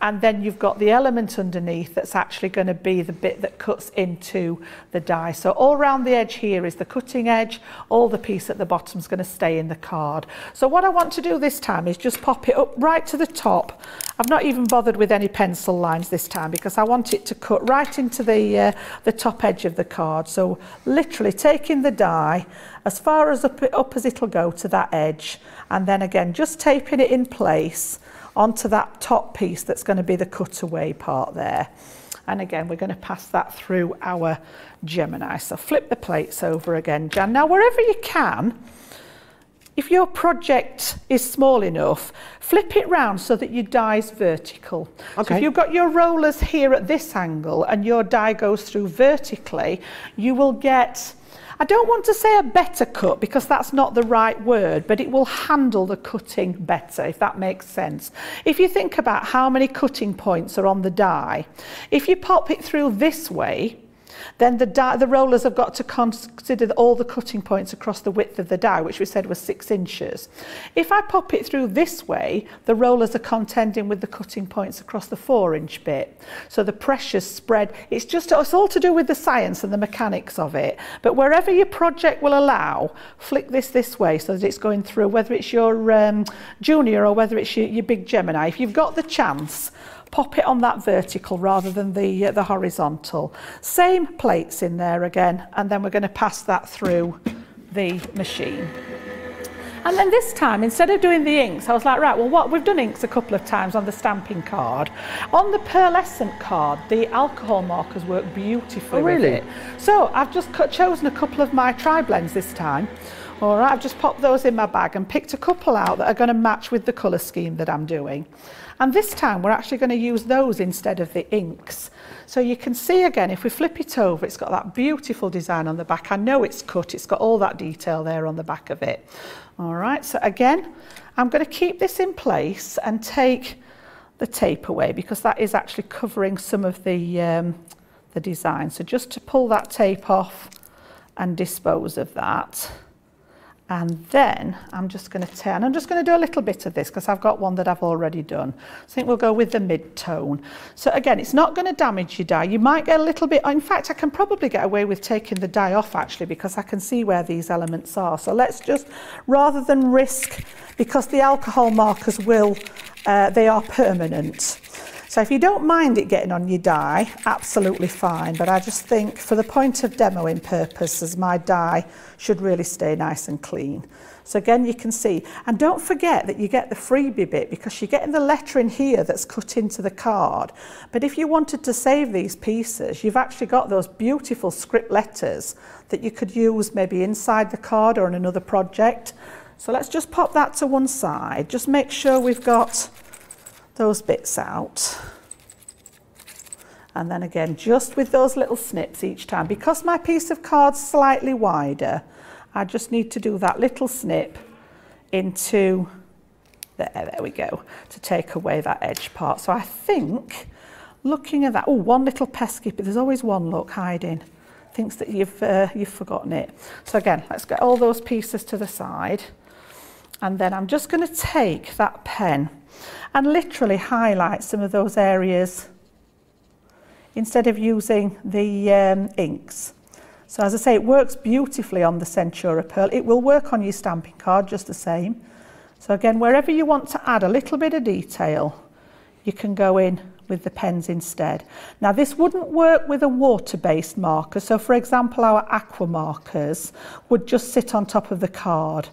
and then you've got the element underneath that's actually going to be the bit that cuts into the die. So all round the edge here is the cutting edge. All the piece at the bottom is going to stay in the card. So what I want to do this time is just pop it up right to the top. I've not even bothered with any pencil lines this time because I want it to cut right into the top edge of the card. So literally taking the die as far as up as it'll go to that edge, and then again just taping it in place onto that top piece that's going to be the cutaway part there. And again, we're going to pass that through our Gemini. So flip the plates over again, Jan. Now, wherever you can, if your project is small enough, flip it round so that your die's vertical. Okay. So if you've got your rollers here at this angle and your die goes through vertically, you will get, I don't want to say a better cut because that's not the right word, but it will handle the cutting better, if that makes sense. If you think about how many cutting points are on the die, if you pop it through this way, then the rollers have got to consider all the cutting points across the width of the die, which we said was 6 inches. If I pop it through this way, the rollers are contending with the cutting points across the 4-inch bit. So the pressure's spread. It's all to do with the science and the mechanics of it. But wherever your project will allow, flick this way so that it's going through, whether it's your junior or whether it's your big Gemini. If you've got the chance, pop it on that vertical rather than the horizontal. Same plates in there again, and then we're going to pass that through the machine. And then this time, instead of doing the inks, I was like, right, well, we've done inks a couple of times on the stamping card. On the pearlescent card, the alcohol markers work beautifully with it. So I've just chosen a couple of my tri-blends this time. All right, I've just popped those in my bag and picked a couple out that are going to match with the colour scheme that I'm doing. And this time we're actually going to use those instead of the inks. So you can see again, if we flip it over, it's got that beautiful design on the back. I know it's cut, it's got all that detail there on the back of it. All right, so again, I'm going to keep this in place and take the tape away because that is actually covering some of the design. So just to pull that tape off and dispose of that. And then I'm just going to turn, I'm just going to do a little bit of this because I've got one that I've already done. I think we'll go with the mid-tone. So again, it's not going to damage your dye. You might get a little bit, in fact, I can probably get away with taking the dye off actually because I can see where these elements are. So let's just, rather than risk, because the alcohol markers will, they are permanent. So if you don't mind it getting on your dye, absolutely fine. But I just think for the point of demoing purposes, my dye should really stay nice and clean. So again, you can see, and don't forget that you get the freebie bit because you're getting the lettering here that's cut into the card. But if you wanted to save these pieces, you've actually got those beautiful script letters that you could use maybe inside the card or in another project. So let's just pop that to one side. Just make sure we've got those bits out. And then again, just with those little snips each time, because my piece of card's slightly wider, I just need to do that little snip into there we go, to take away that edge part. So I think, looking at that, oh, one little pesky, but there's always one, look, hiding, thinks that you've forgotten it. So again, let's get all those pieces to the side. And then I'm just going to take that pen and literally highlight some of those areas instead of using the inks. So as I say, it works beautifully on the Centura Pearl. It will work on your stamping card just the same. So again, wherever you want to add a little bit of detail, you can go in with the pens instead. Now this wouldn't work with a water-based marker. So for example, our aqua markers would just sit on top of the card.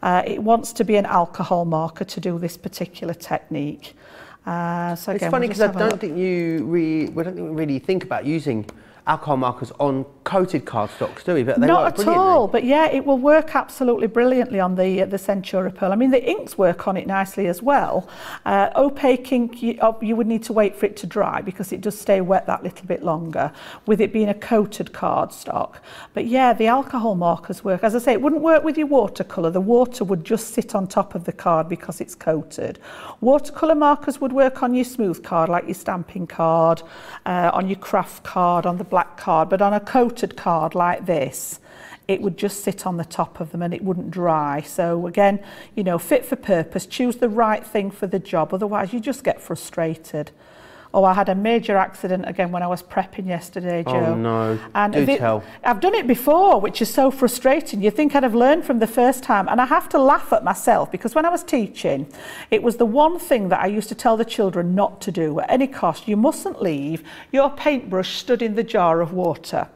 It wants to be an alcohol marker to do this particular technique. So again, it's funny because I don't think we really think about using alcohol markers on coated cardstocks, do we? But they work at all. But yeah, it will work absolutely brilliantly on the Centura Pearl. I mean, the inks work on it nicely as well. Opaque ink, you would need to wait for it to dry because it does stay wet that little bit longer with it being a coated cardstock. But yeah, the alcohol markers work. As I say, it wouldn't work with your watercolour. The water would just sit on top of the card because it's coated. Watercolour markers would work on your smooth card, like your stamping card, on your craft card, on the black card, but on a coated card like this, it would just sit on the top of them and it wouldn't dry. So again, you know, fit for purpose, choose the right thing for the job, otherwise you just get frustrated. Oh, I had a major accident again when I was prepping yesterday, Joe. Oh no, and do tell. I've done it before, which is so frustrating. You think I'd have learned from the first time, and I have to laugh at myself because when I was teaching, it was the one thing that I used to tell the children not to do at any cost. You mustn't leave your paintbrush stood in the jar of water.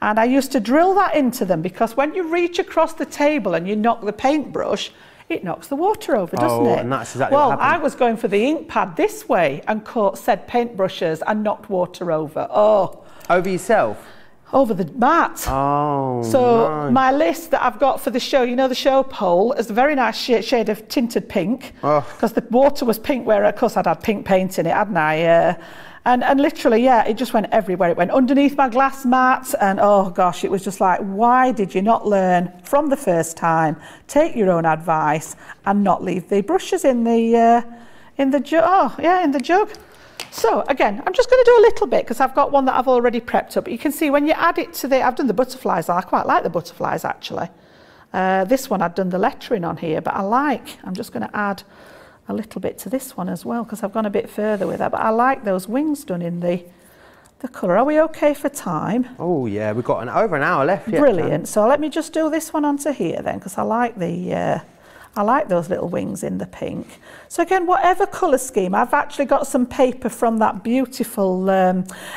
And I used to drill that into them because when you reach across the table and you knock the paintbrush, it knocks the water over, doesn't it? And that's exactly what happened. I was going for the ink pad this way and caught said paintbrushes and knocked water over. Oh. Over yourself? Over the mat. Oh, so my list that I've got for the show, you know, the show pole is a very nice shade of tinted pink because the water was pink where, of course, I'd had pink paint in it, hadn't I? And literally, yeah, it just went everywhere. It went underneath my glass mat and, oh gosh, it was just like, why did you not learn from the first time, take your own advice and not leave the brushes in the jug. So again, I'm just going to do a little bit because I've got one that I've already prepped up. But you can see when you add it to the, I've done the butterflies. I quite like the butterflies actually. This one I've done the lettering on here, but I'm just going to add a little bit to this one as well because I've gone a bit further with that, but I like those wings done in the colour. Are we okay for time? Oh yeah, we've got over an hour left. Brilliant. So let me just do this one onto here then because I like the I like those little wings in the pink. So again, whatever colour scheme, I've actually got some paper from that beautiful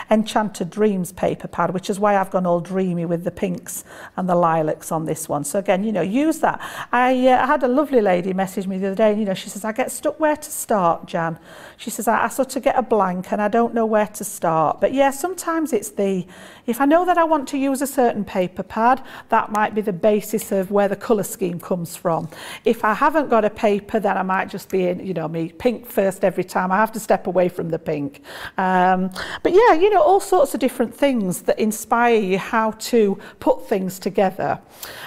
Enchanted Dreams paper pad, which is why I've gone all dreamy with the pinks and the lilacs on this one. So again, you know, use that. I had a lovely lady message me the other day, and, you know, she says, I get stuck where to start, Jan. She says, I sort of get a blank and I don't know where to start. But yeah, sometimes it's the, if I know that I want to use a certain paper pad, that might be the basis of where the colour scheme comes from. If I haven't got a paper, then I might just be in, you know, me pink first every time. I have to step away from the pink. But yeah, you know, all sorts of different things that inspire you how to put things together.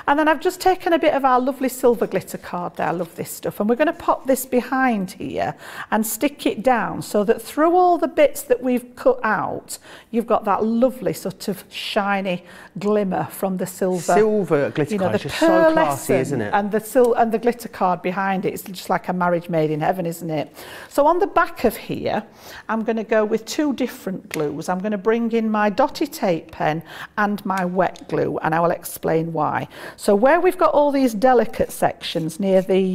And then I've just taken a bit of our lovely silver glitter card there. I love this stuff. And we're going to pop this behind here and stick it down so that through all the bits that we've cut out, you've got that lovely sort of shiny glimmer from the silver. Silver glitter, you know, card, the just so classy, isn't it? And the glitter card behind it, it's just like a marriage made in heaven, isn't it? So on the back of here, I'm going to go with two different glues. I'm going to bring in my dotty tape pen and my wet glue, and I will explain why. So where we've got all these delicate sections near the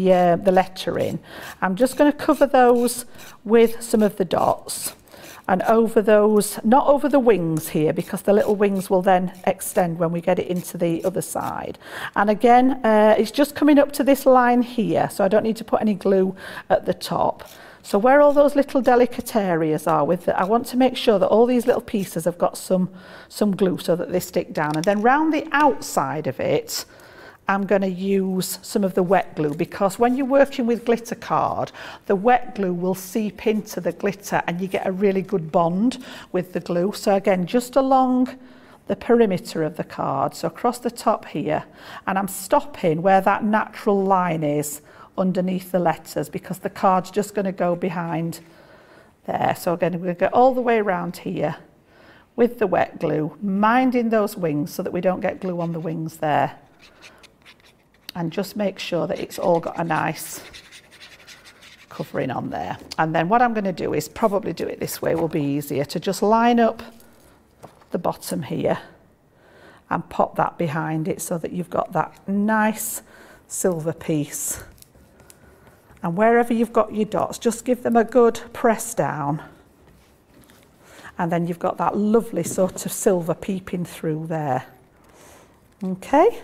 lettering, I'm just going to cover those with some of the dots. And over those, not over the wings here, because the little wings will then extend when we get it into the other side. And again, it's just coming up to this line here, so I don't need to put any glue at the top. So where all those little delicate areas are with it, I want to make sure that all these little pieces have got some glue so that they stick down. And then round the outside of it, I'm going to use some of the wet glue, because when you're working with glitter card, the wet glue will seep into the glitter and you get a really good bond with the glue. So again, just along the perimeter of the card, so across the top here, and I'm stopping where that natural line is underneath the letters, because the card's just going to go behind there. So again, we're going to go all the way around here with the wet glue, minding those wings so that we don't get glue on the wings there. And just make sure that it's all got a nice covering on there. And then what I'm going to do is probably do it this way, will be easier to just line up the bottom here and pop that behind it so that you've got that nice silver piece. And wherever you've got your dots, just give them a good press down. And then you've got that lovely sort of silver peeping through there. Okay.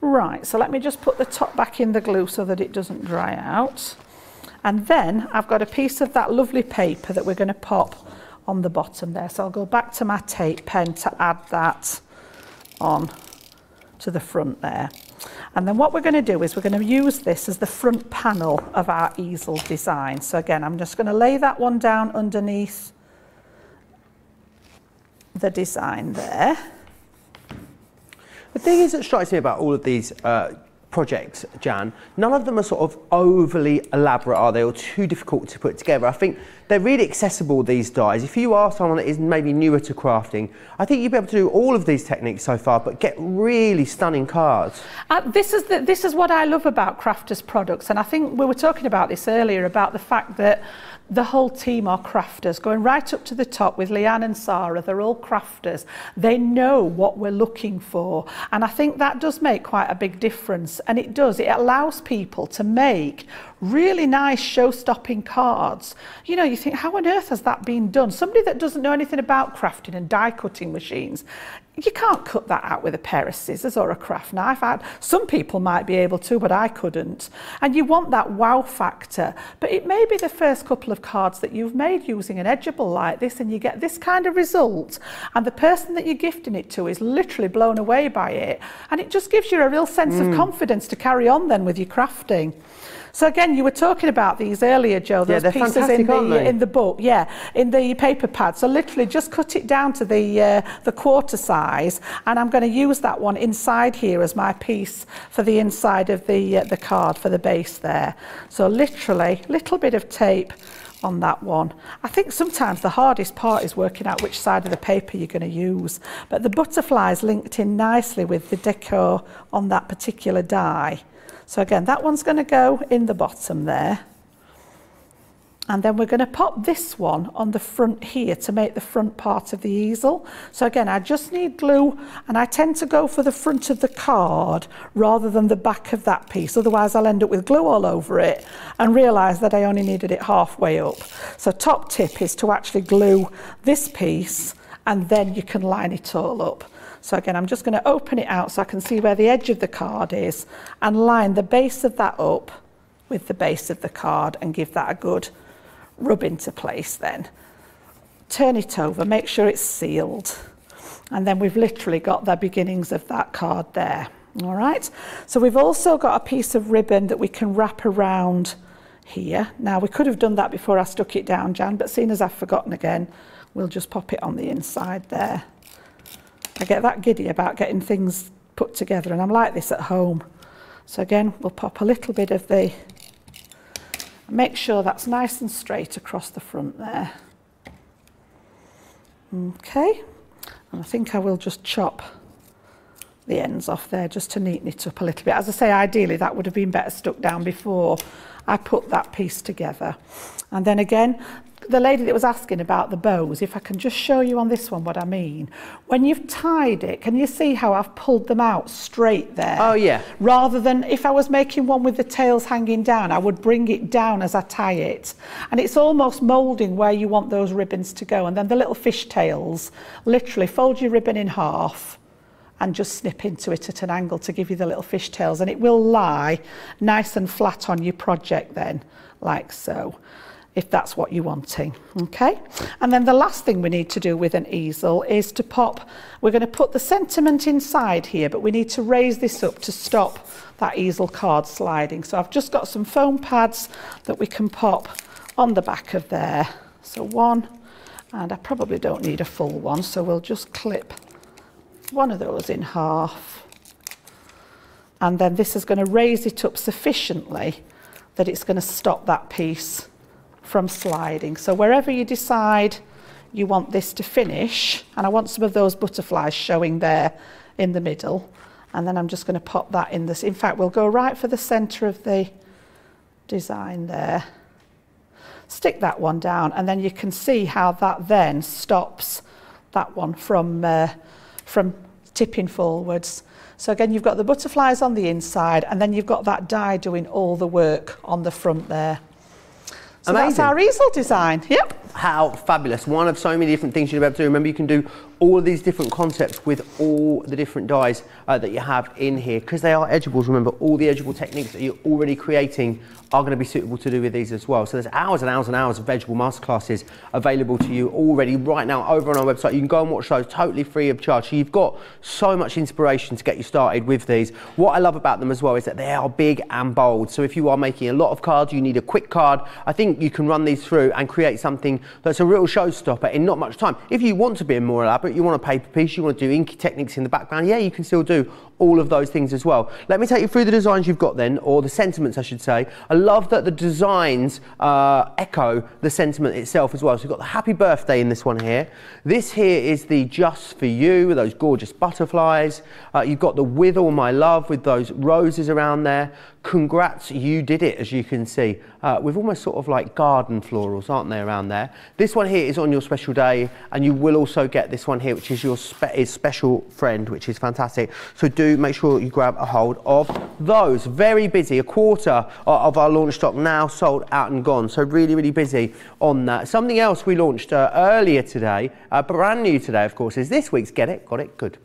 Right, so let me just put the top back in the glue so that it doesn't dry out. And then I've got a piece of that lovely paper that we're going to pop on the bottom there. So I'll go back to my tape pen to add that on to the front there. And then what we're going to do is we're going to use this as the front panel of our easel design. So again, I'm just going to lay that one down underneath the design there. The thing is that strikes me about all of these projects, Jan, none of them are sort of overly elaborate, are they, or too difficult to put together. I think they're really accessible these days. If you are someone that is maybe newer to crafting, I think you'd be able to do all of these techniques so far, but get really stunning cards. This is what I love about Crafters products, and I think we were talking about this earlier, about the fact that the whole team are crafters, going right up to the top with Leanne and Sara. They're all crafters. They know what we're looking for. And I think that does make quite a big difference. And it does. It allows people to make really nice show-stopping cards. You know, you think, how on earth has that been done? Somebody that doesn't know anything about crafting and die-cutting machines, you can't cut that out with a pair of scissors or a craft knife. Some people might be able to, but I couldn't. And you want that wow factor. But it may be the first couple of cards that you've made using an edgeable like this, and you get this kind of result. And the person that you're gifting it to is literally blown away by it. And it just gives you a real sense of confidence to carry on then with your crafting. So again, you were talking about these earlier, Joe, those pieces in the book, yeah, in the paper pad. So literally just cut it down to the quarter size, and I'm going to use that one inside here as my piece for the inside of the card for the base there. So literally, little bit of tape on that one. I think sometimes the hardest part is working out which side of the paper you're going to use, but the butterflies linked in nicely with the decor on that particular die. So again, that one's going to go in the bottom there. And then we're going to pop this one on the front here to make the front part of the easel. So again, I just need glue, and I tend to go for the front of the card rather than the back of that piece. Otherwise I'll end up with glue all over it and realise that I only needed it halfway up. So top tip is to actually glue this piece and then you can line it all up. So again, I'm just going to open it out so I can see where the edge of the card is and line the base of that up with the base of the card and give that a good rub into place. Then turn it over, make sure it's sealed, and then we've literally got the beginnings of that card there. All right, so we've also got a piece of ribbon that we can wrap around here. Now we could have done that before I stuck it down, Jan, but seeing as I've forgotten again, we'll just pop it on the inside there. I get that giddy about getting things put together, and I'm like this at home. So again, we'll pop a little bit of the, make sure that's nice and straight across the front there. Okay, and I think I will just chop the ends off there just to neaten it up a little bit. As I say, ideally that would have been better stuck down before I put that piece together. And then again, the lady that was asking about the bows, if I can just show you on this one what I mean. When you've tied it, can you see how I've pulled them out straight there? Oh yeah. Rather than, if I was making one with the tails hanging down, I would bring it down as I tie it. And it's almost moulding where you want those ribbons to go. And then the little fish tails, literally fold your ribbon in half and just snip into it at an angle to give you the little fish tails. And it will lie nice and flat on your project then, like so, if that's what you're wanting, okay? And then the last thing we need to do with an easel is to pop, we're going to put the sentiment inside here, but we need to raise this up to stop that easel card sliding. So I've just got some foam pads that we can pop on the back of there. So one, and I probably don't need a full one, so we'll just clip one of those in half. And then this is going to raise it up sufficiently that it's going to stop that piece from sliding. So wherever you decide you want this to finish, and I want some of those butterflies showing there in the middle, and then I'm just going to pop that in this. In fact, we'll go right for the centre of the design there. Stick that one down, and then you can see how that then stops that one from tipping forwards. So again, you've got the butterflies on the inside, and then you've got that die doing all the work on the front there. So that's our easel design. Yep. How fabulous. One of so many different things you'll be able to do. Remember, you can do all of these different concepts with all the different dies that you have in here. Because they are edgeables, remember, all the edgeable techniques that you're already creating are going to be suitable to do with these as well. So there's hours and hours and hours of vegetable masterclasses available to you already right now over on our website. You can go and watch those totally free of charge. So you've got so much inspiration to get you started with these. What I love about them as well is that they are big and bold. So if you are making a lot of cards, you need a quick card, I think you can run these through and create something that's a real showstopper in not much time. If you want to be more elaborate, you want a paper piece, you want to do inky techniques in the background, yeah, you can still do all of those things as well. Let me take you through the designs you've got then, or the sentiments I should say. I love that the designs echo the sentiment itself as well. So you've got the happy birthday in this one here. This here is the just for you, with those gorgeous butterflies. You've got the with all my love, with those roses around there. Congrats, you did it, as you can see. With almost sort of like garden florals, aren't they, around there? This one here is on your special day, and you will also get this one here, which is your special friend, which is fantastic. So do make sure you grab a hold of those. Very busy, a quarter of our launch stock now sold out and gone. So really, really busy on that. Something else we launched earlier today, brand new today, of course, is this week's Get It, Got It, Good.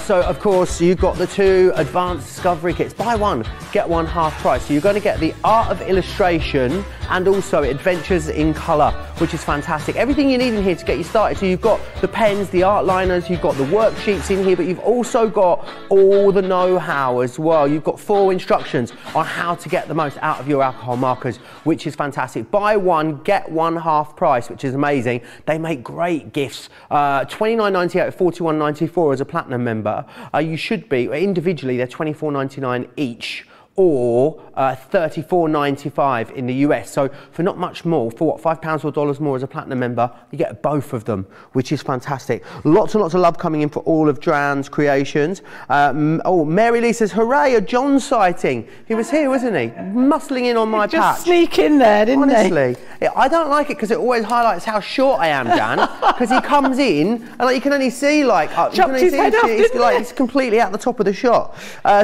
So of course you've got the two advanced discovery kits. Buy one, get one half price. So you're going to get the Art of Illustration and also Adventures in Colour, which is fantastic. Everything you need in here to get you started. So you've got the pens, the art liners, you've got the worksheets in here, but you've also got all the know-how as well. You've got 4 instructions on how to get the most out of your alcohol markers, which is fantastic. Buy one, get one half price, which is amazing. They make great gifts. $29.98, $41.94 as a platinum member. You should be, individually they're $24.99 each, or $34.95 in the US. So for not much more, for what, £5 or dollars more as a platinum member, you get both of them, which is fantastic. Lots and lots of love coming in for all of Dran's creations. Oh, Mary Lee says, hooray, a John sighting. He was here, wasn't he? Muscling in on my patch. Just sneak in there, didn't they? Honestly. I don't like it because it always highlights how short I am, Dan, because he comes in and like, you can only see like, up, you can only his see head up, he's, like, he's completely at the top of the shot.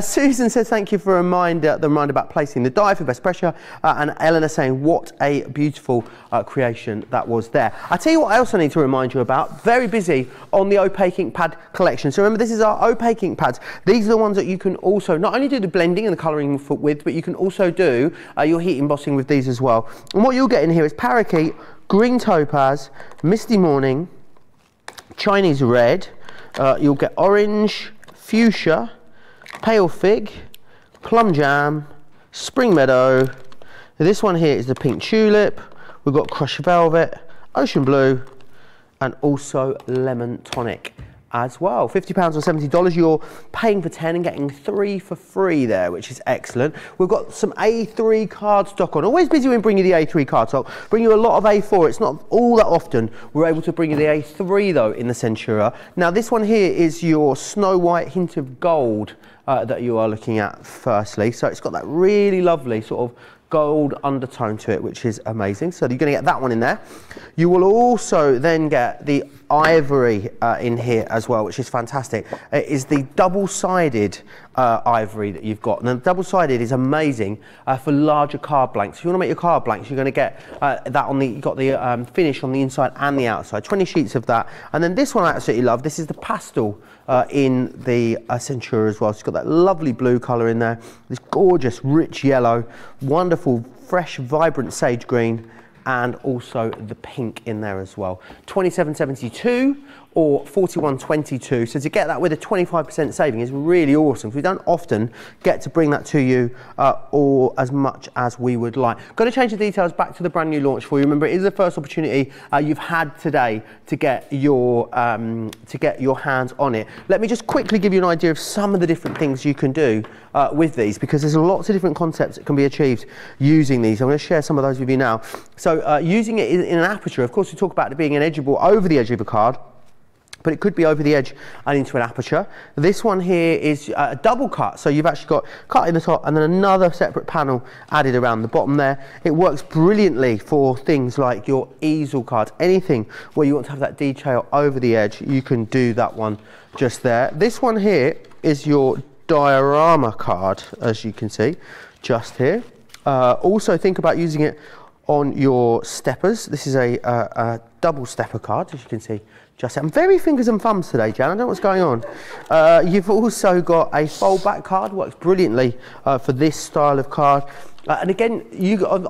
Susan says, thank you for the reminder about placing the die for best pressure, and Eleanor saying what a beautiful creation that was there. I tell you what else I need to remind you about, very busy on the opaque ink pad collection. So remember, this is our opaque ink pads. These are the ones that you can also not only do the blending and the colouring with, but you can also do your heat embossing with these as well. And what you'll get in here is parakeet, green topaz, misty morning, Chinese red, you'll get orange, fuchsia, pale fig, plum jam, spring meadow. Now this one here is the pink tulip. We've got crushed velvet, ocean blue, and also lemon tonic as well. £50 or $70, you're paying for 10 and getting 3 for free there, which is excellent. We've got some A3 card stock on. Always busy when bringing you the A3 card stock. Bring you a lot of A4. It's not all that often we're able to bring you the A3 though in the Centura. Now this one here is your Snow White Hint of Gold that you are looking at firstly. So it's got that really lovely sort of gold undertone to it, which is amazing. So you're going to get that one in there. You will also then get the ivory in here as well, which is fantastic. It is the double-sided ivory that you've got. Now, double-sided is amazing for larger card blanks. If you want to make your card blanks, you're going to get that on the, you've got the finish on the inside and the outside. 20 sheets of that. And then this one I absolutely love. This is the pastel in the Centura as well. So it's got that lovely blue colour in there. This gorgeous, rich yellow, wonderful, fresh, vibrant sage green, and also the pink in there as well. £27.72 or £41.22. So to get that with a 25% saving is really awesome. We don't often get to bring that to you or as much as we would like. Got to change the details back to the brand new launch for you. Remember, it is the first opportunity you've had today to get your hands on it. Let me just quickly give you an idea of some of the different things you can do with these, because there's lots of different concepts that can be achieved using these. I'm going to share some of those with you now. So using it in an aperture, of course we talk about it being an edgeable, over the edge of a card, but it could be over the edge and into an aperture. This one here is a double cut, so you've actually got cut in the top and then another separate panel added around the bottom there. It works brilliantly for things like your easel cards, anything where you want to have that detail over the edge, you can do that one just there. This one here is your diorama card, as you can see, just here. Also think about using it on your steppers. This is a double stepper card, as you can see. Just, I'm very fingers and thumbs today, Jan. I don't know what's going on. You've also got a fold-back card. Works brilliantly for this style of card. And again,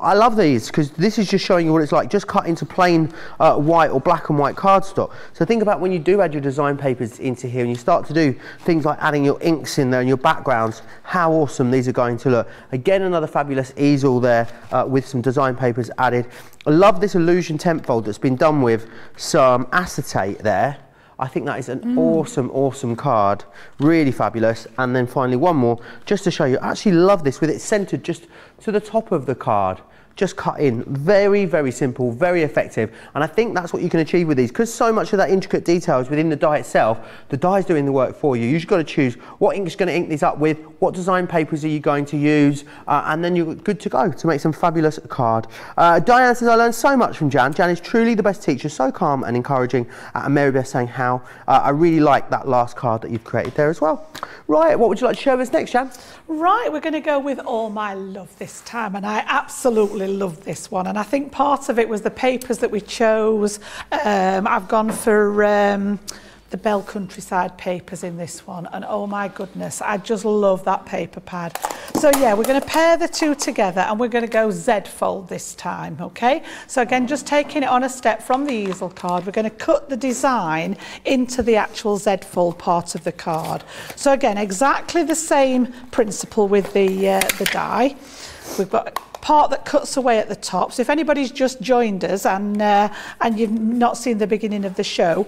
I love these because this is just showing you what it's like. Just cut into plain white or black and white cardstock. So think about when you do add your design papers into here and you start to do things like adding your inks in there and your backgrounds, how awesome these are going to look. Again, another fabulous easel there with some design papers added. I love this illusion temp fold that's been done with some acetate there. I think that is an awesome, awesome card. Really fabulous. And then finally one more, just to show you. I actually love this with it centered just to the top of the card. Just cut in. Very, very simple, very effective. And I think that's what you can achieve with these. Because so much of that intricate detail is within the die itself, the die is doing the work for you. You've just got to choose what ink is going to ink these up with, what design papers are you going to use, and then you're good to go to make some fabulous card. Diane says, I learned so much from Jan. Jan is truly the best teacher, so calm and encouraging. And Mary Beth saying how. I really like that last card that you've created there as well. Right, what would you like to share with us next, Jan? Right, we're going to go with All My Love this time. And I absolutely love this one, and I think part of it was the papers that we chose. I've gone for the Belle Countryside papers in this one, and oh my goodness, I just love that paper pad. So yeah, we're going to pair the two together and we're going to go Z-fold this time, okay? So again, just taking it on a step from the easel card, we're going to cut the design into the actual Z-fold part of the card. So again, exactly the same principle with the die. We've got part that cuts away at the top. So if anybody's just joined us and you've not seen the beginning of the show,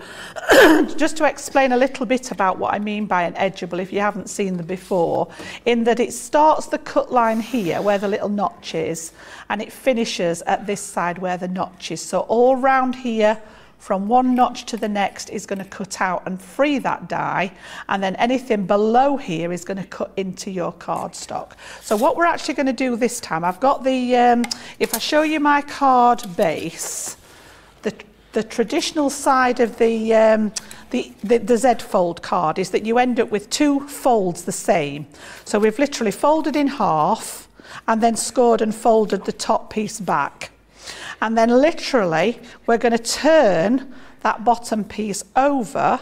just to explain a little bit about what I mean by an edgeable, if you haven't seen them before, in that it starts the cut line here where the little notch is, and it finishes at this side where the notch is. So all round here, from one notch to the next, is going to cut out and free that die, and then anything below here is going to cut into your cardstock. So what we're actually going to do this time, I've got the, if I show you my card base, the traditional side of the Z-fold card is that you end up with two folds the same. So we've literally folded in half and then scored and folded the top piece back. And then literally we're going to turn that bottom piece over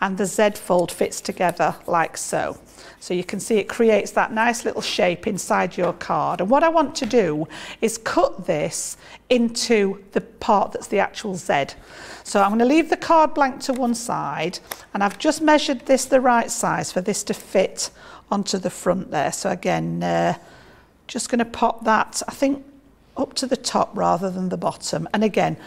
and the Z-fold fits together like so. So you can see it creates that nice little shape inside your card. And what I want to do is cut this into the part that's the actual Z. So I'm going to leave the card blank to one side, and I've just measured this the right size for this to fit onto the front there. So again, just going to pop that, I think, up to the top rather than the bottom. And again,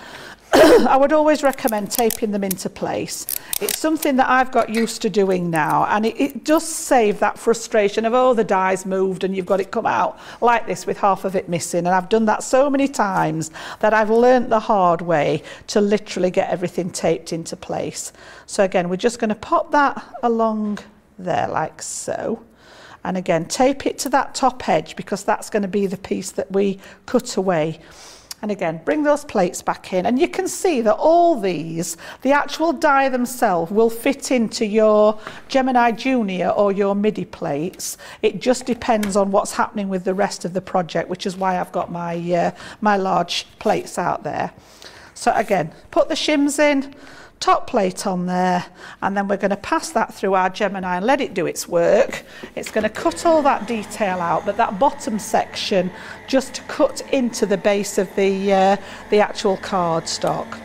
I would always recommend taping them into place. It's something that I've got used to doing now, and it does save that frustration of, oh, the die's moved and you've got it come out like this with half of it missing. And I've done that so many times that I've learned the hard way to literally get everything taped into place. So again, we're just going to pop that along there like so. And again, tape it to that top edge because that's going to be the piece that we cut away. And again, bring those plates back in. And you can see that all these, the actual die themselves, will fit into your Gemini Junior or your MIDI plates. It just depends on what's happening with the rest of the project, which is why I've got my, large plates out there. So again, put the shims in, top plate on there, and then we're going to pass that through our Gemini and let it do its work. It's going to cut all that detail out, but that bottom section just cut into the base of the actual cardstock.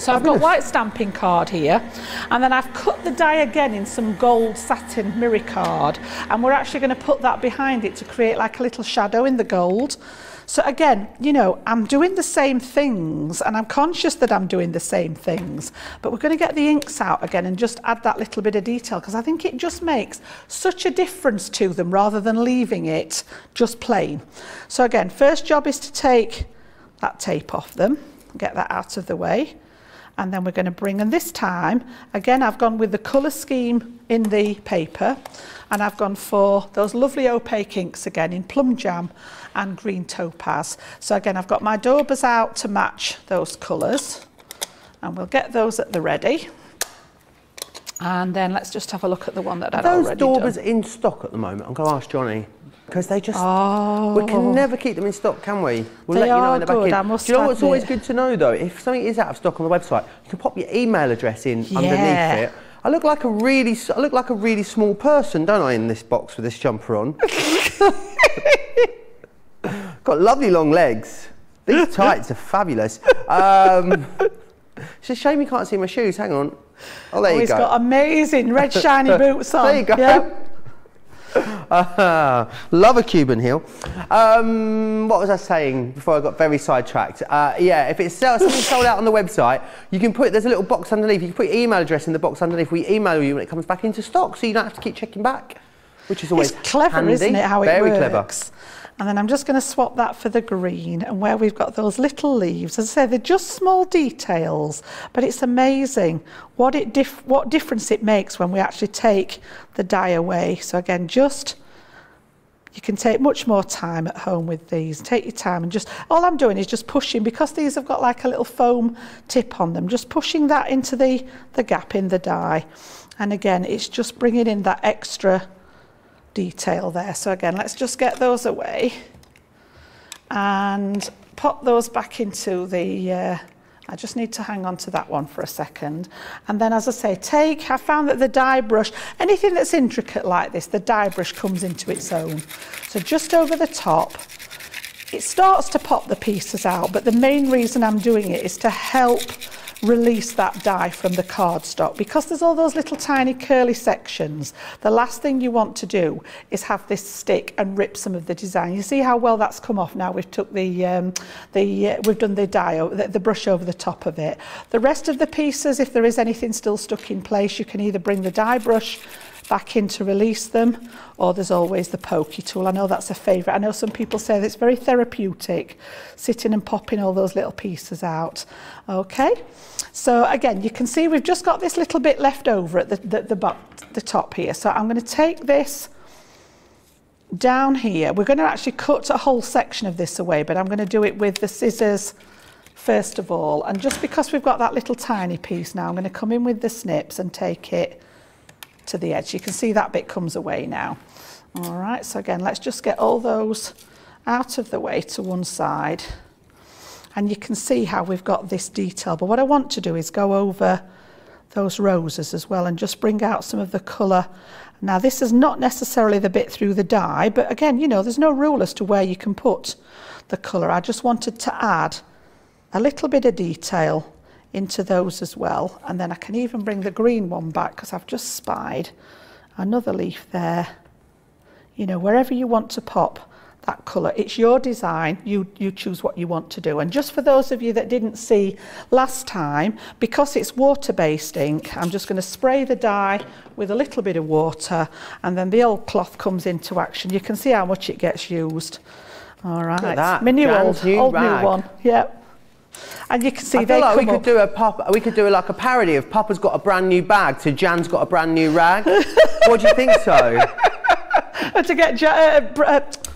So I've got white stamping card here, and then I've cut the die again in some gold satin mirror card, and we're actually going to put that behind it to create like a little shadow in the gold. So again, you know, I'm doing the same things and I'm conscious that I'm doing the same things, but we're going to get the inks out again and just add that little bit of detail, because I think it just makes such a difference to them rather than leaving it just plain. So again, first job is to take that tape off them, get that out of the way. And then we're going to bring, and this time, again, I've gone with the colour scheme in the paper, and I've gone for those lovely opaque inks again in Plum Jam and Green Topaz. So again, I've got my daubers out to match those colours, and we'll get those at the ready. And then let's just have a look at the one that I've already done. Are those daubers in stock at the moment? I'm going to ask Johnny, because they just, we can never keep them in stock, can we? We'll let you know in the back end. Do you know what's always good to know though? If something is out of stock on the website, you can pop your email address in underneath it. I look like a really small person, don't I, in this box with this jumper on? Got lovely long legs. These tights are fabulous. It's a shame you can't see my shoes. Hang on. Oh, there you go. He's got amazing red shiny boots on. There you go. Yeah. Love a Cuban heel. What was I saying before I got very sidetracked? Yeah, if it's sold out on the website, you can put, there's a little box underneath, you can put your email address in the box underneath. We email you when it comes back into stock, so you don't have to keep checking back, which is always clever, handy, isn't it? How it works. Very clever. And then I'm just going to swap that for the green, and where we've got those little leaves, as I say, they're just small details, but it's amazing what difference it makes when we actually take the die away. So again, just, you can take much more time at home with these. Take your time and just, all I'm doing is just pushing, because these have got like a little foam tip on them, just pushing that into the gap in the die. And again, it's just bringing in that extra detail there. So again, let's just get those away and pop those back into the I just need to hang on to that one for a second. And then, as I say, I found that the dye brush, anything that's intricate like this, the dye brush comes into its own. So just over the top, it starts to pop the pieces out, but the main reason I'm doing it is to help release that die from the cardstock, because there's all those little tiny curly sections. The last thing you want to do is have this stick and rip some of the design. You see how well that's come off now. We've took we've done the die, the brush over the top of it. The rest of the pieces, if there is anything still stuck in place, you can either bring the die brush back in to release them, or there's always the pokey tool. I know that's a favourite. I know some people say that it's very therapeutic, sitting and popping all those little pieces out. Okay, so again, you can see we've just got this little bit left over at the top here. So I'm going to take this down here. We're going to actually cut a whole section of this away, but I'm going to do it with the scissors first of all. And just because we've got that little tiny piece now, I'm going to come in with the snips and take it to the edge. You can see that bit comes away now. All right, so again, let's just get all those out of the way to one side, and you can see how we've got this detail. But what I want to do is go over those roses as well and just bring out some of the colour. Now this is not necessarily the bit through the die, but again, you know, there's no rule as to where you can put the colour. I just wanted to add a little bit of detail into those as well, and then I can even bring the green one back, because I've just spied another leaf there. You know, wherever you want to pop that colour, it's your design, you choose what you want to do. And just for those of you that didn't see last time, because it's water-based ink, I'm just going to spray the die with a little bit of water, and then the old cloth comes into action. You can see how much it gets used. All right, look at that. Mini old new one. Yep. And you can see they like come we could up. Do a pop. We could do like a parody of Papa's got a brand new bag to Jan's got a brand new rag. What do you think so? To get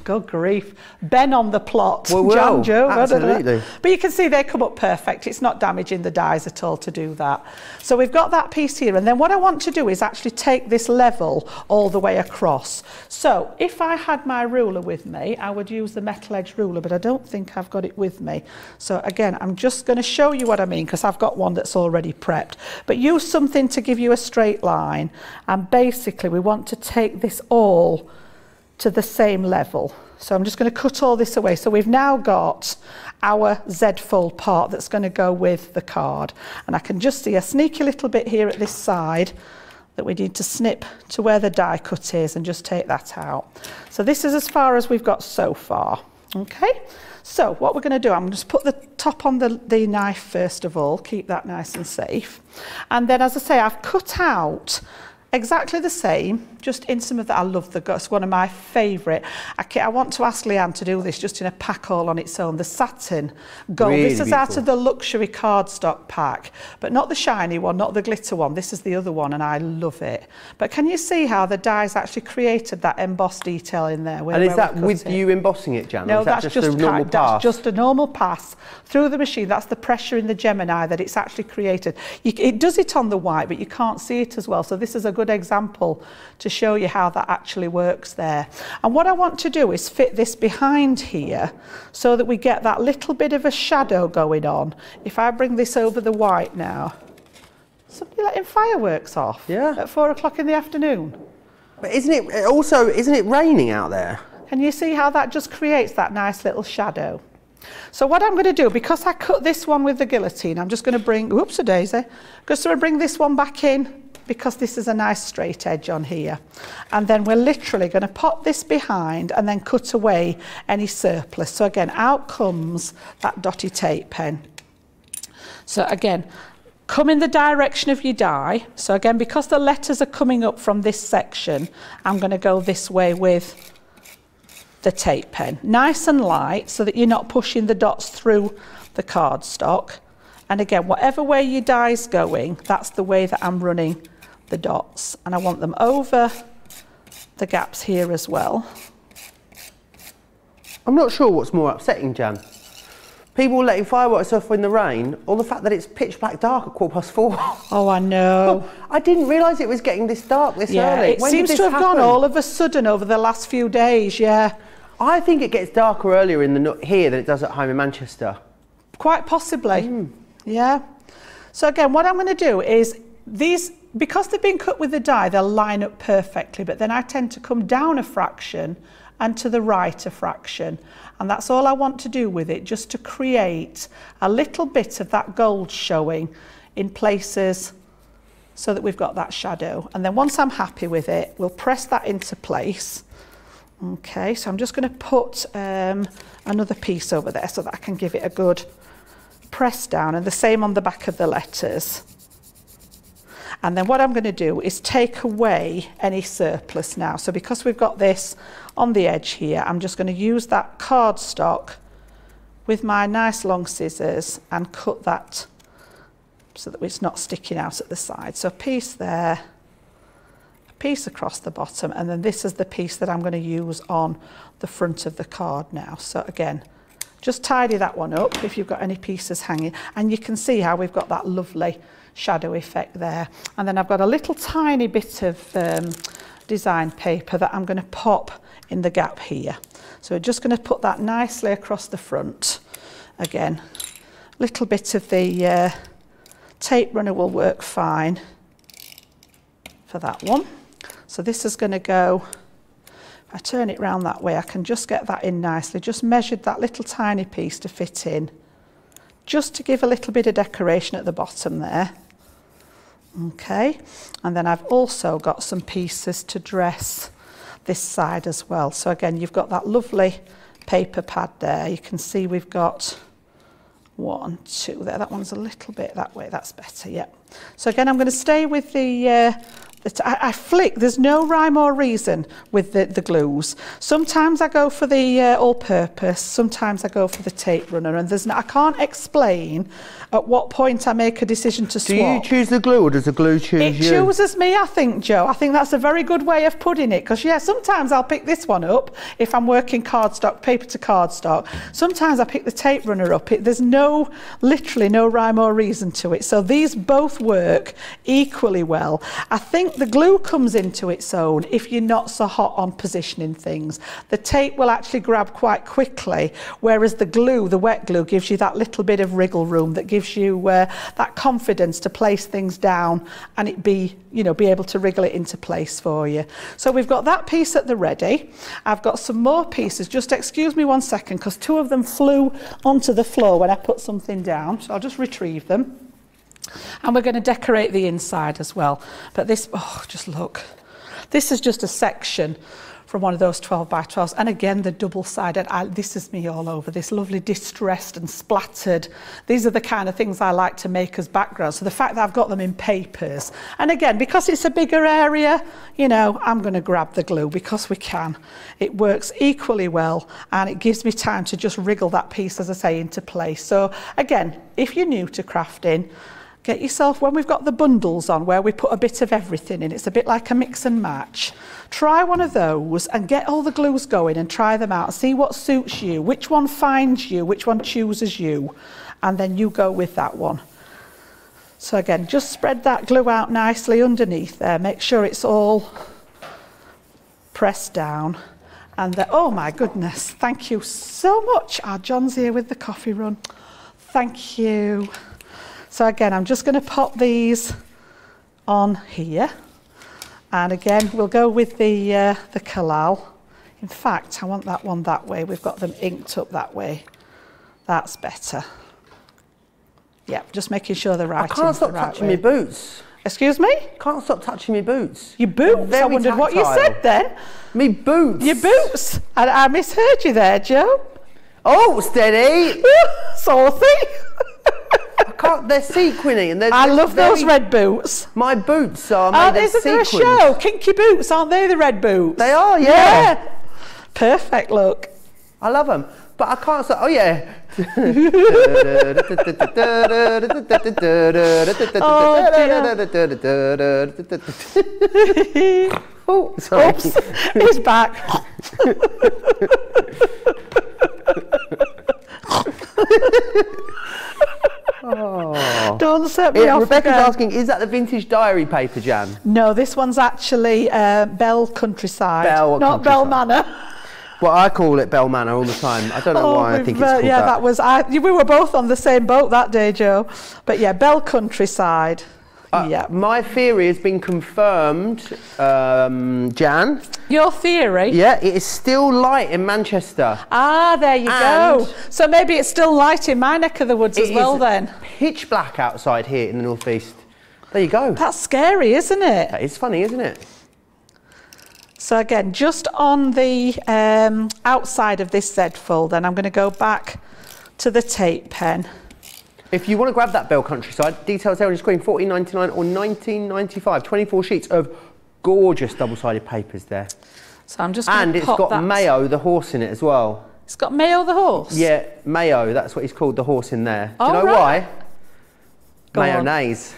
God grief, Ben on the plot, we'll, Jan Joe, absolutely. But you can see they come up perfect. It's not damaging the dies at all to do that. So we've got that piece here, and then what I want to do is actually take this level all the way across. So if I had my ruler with me, I would use the metal edge ruler, but I don't think I've got it with me. So again, I'm just going to show you what I mean, because I've got one that's already prepped. But use something to give you a straight line, and basically we want to take this all to the same level. So I'm just going to cut all this away. So we've now got our Z-fold part that's going to go with the card. And I can just see a sneaky little bit here at this side that we need to snip to where the die cut is and just take that out. So this is as far as we've got so far. Okay, so what we're going to do, I'm just put the top on the knife first of all, keep that nice and safe. And then, as I say, I've cut out exactly the same, just in some of that. I love the guts, one of my favourite. I want to ask Leanne to do this just in a pack all on its own. The satin gold. Really this is beautiful. Out of the luxury cardstock pack, but not the shiny one, not the glitter one. This is the other one, and I love it. But can you see how the dies actually created that embossed detail in there? And is that with you embossing it, Jan? No, that's just a normal pass. That's just a normal pass through the machine. That's the pressure in the Gemini that it's actually created. It does it on the white, but you can't see it as well. So this is a good example to show you how that actually works there. And what I want to do is fit this behind here so that we get that little bit of a shadow going on. If I bring this over the white now, somebody letting fireworks off at 4 o'clock in the afternoon. But isn't it raining out there? And you see how that just creates that nice little shadow. So what I'm going to do, because I cut this one with the guillotine, I'm just going to bring, oops a daisy, just going to bring this one back in, because this is a nice straight edge on here. And then we're literally going to pop this behind and then cut away any surplus. So again, out comes that dotted tape pen. So again, come in the direction of your die. So again, because the letters are coming up from this section, I'm going to go this way with the tape pen. Nice and light, so that you're not pushing the dots through the cardstock. And again, whatever way your die's going, that's the way that I'm running the dots, and I want them over the gaps here as well. I'm not sure what's more upsetting, Jan. People letting fireworks off in the rain, or the fact that it's pitch black dark at 4:15. Oh, I know. Oh, I didn't realise it was getting this dark this early. It seems to have gone all of a sudden over the last few days, I think it gets darker earlier in the night here than it does at home in Manchester. Quite possibly, So again, what I'm going to do is these, because they've been cut with the die, they'll line up perfectly, but then I tend to come down a fraction and to the right a fraction. And that's all I want to do with it, just to create a little bit of that gold showing in places so that we've got that shadow. And then once I'm happy with it, we'll press that into place. Okay, so I'm just going to put another piece over there so that I can give it a good press down, and the same on the back of the letters. And then what I'm going to do is take away any surplus now. So because we've got this on the edge here, I'm just going to use that cardstock with my nice long scissors and cut that so that it's not sticking out at the side. So a piece there, a piece across the bottom, and then this is the piece that I'm going to use on the front of the card now. So again, just tidy that one up if you've got any pieces hanging, and you can see how we've got that lovely shadow effect there. And then I've got a little tiny bit of design paper that I'm going to pop in the gap here. So we're just going to put that nicely across the front. Again, a little bit of the tape runner will work fine for that one. So this is going to go, if I turn it round that way, I can just get that in nicely. Just measured that little tiny piece to fit in, just to give a little bit of decoration at the bottom there. Okay, and then I've also got some pieces to dress this side as well. So again, you've got that lovely paper pad there. You can see we've got 1, 2 there. That one's a little bit that way, that's better, yeah. So again, I'm going to stay with I flick, there's no rhyme or reason with the glues. Sometimes I go for the all-purpose, sometimes I go for the tape runner, and there's no, I can't explain at what point I make a decision to swap. Do you choose the glue, or does the glue choose you? It chooses me, I think, Jo. I think that's a very good way of putting it, because, yeah, sometimes I'll pick this one up if I'm working cardstock, paper to cardstock. Sometimes I pick the tape runner up. There's no, literally no rhyme or reason to it. So these both work equally well. I think the glue comes into its own if you're not so hot on positioning things. The tape will actually grab quite quickly, whereas the glue, the wet glue, gives you that little bit of wriggle room that gives you that confidence to place things down and it be able to wriggle it into place for you. So we've got that piece at the ready. I've got some more pieces. Just excuse me 1 second, because 2 of them flew onto the floor when I put something down. So I'll just retrieve them. And we're going to decorate the inside as well. But this, oh, just look. This is just a section from one of those 12x12s. And again, the double-sided, this is me all over this, lovely distressed and splattered. These are the kind of things I like to make as backgrounds. So the fact that I've got them in papers. And again, because it's a bigger area, you know, I'm going to grab the glue because we can. It works equally well, and it gives me time to just wriggle that piece, as I say, into place. So again, if you're new to crafting, get yourself, when we've got the bundles on where we put a bit of everything in, it's a bit like a mix and match. Try one of those and get all the glues going and try them out and see what suits you, which one finds you, which one chooses you, and then you go with that one. So again, just spread that glue out nicely underneath there. Make sure it's all pressed down. And that, oh my goodness, thank you so much. Our John's here with the coffee run. Thank you. So again, I'm just going to pop these on here, and again, we'll go with the Collall. In fact, I want that one that way. We've got them inked up that way. That's better. Yep, just making sure they're right. I can't stop touching my boots. Excuse me? Can't stop touching my boots. Your boots? I wondered what you said then. Me boots. Your boots. I misheard you there, Jo. Oh, steady. Saucy. They're sequining, and I love those red boots. My boots are made of sequins. Isn't there a show? Kinky boots, aren't they? The red boots. They are, yeah. Perfect look. I love them, but I can't say. Oh yeah. Oh, sorry. Oops, he's back. Oh. Don't set me off. Rebecca's asking, is that the vintage diary paper, Jan? No, this one's actually Belle Countryside. Not Belle Manor. Well, I call it Belle Manor all the time. I don't know why I think it's called that. We were both on the same boat that day, Jo. But yeah, Belle Countryside. Yeah, my theory has been confirmed, Jan. Your theory? Yeah, it is still light in Manchester. Ah, there you go. So maybe it's still light in my neck of the woods as well then. Pitch black outside here in the northeast. There you go. That's scary, isn't it? That is funny, isn't it? So again, just on the outside of this Z fold, then I'm going to go back to the tape pen. If you want to grab that Belle Countryside, details there on your screen, $14.99 or $19.95. 24 sheets of gorgeous double-sided papers there. So I'm just going to pop that. And it's got Mayo the horse in it as well. It's got Mayo the horse? Yeah, Mayo, that's what he's called, the horse in there. Do you know why? Go on. Mayonnaise.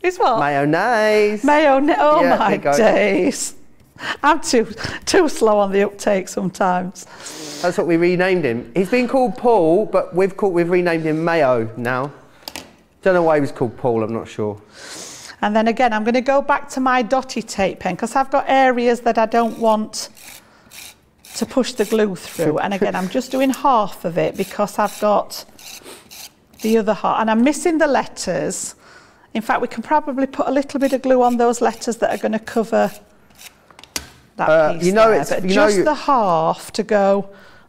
It's what? Mayonnaise. Mayonnaise. Oh yeah, my days. I'm too slow on the uptake sometimes. That's what we renamed him. He's been called Paul, but we've renamed him Mayo now. Don't know why he was called Paul, I'm not sure. And then again, I'm going to go back to my dotty tape pen because I've got areas that I don't want to push the glue through. And again, I'm just doing half of it because I've got the other half. And I'm missing the letters. In fact, we can probably put a little bit of glue on those letters that are going to cover that piece there, it's just the half to go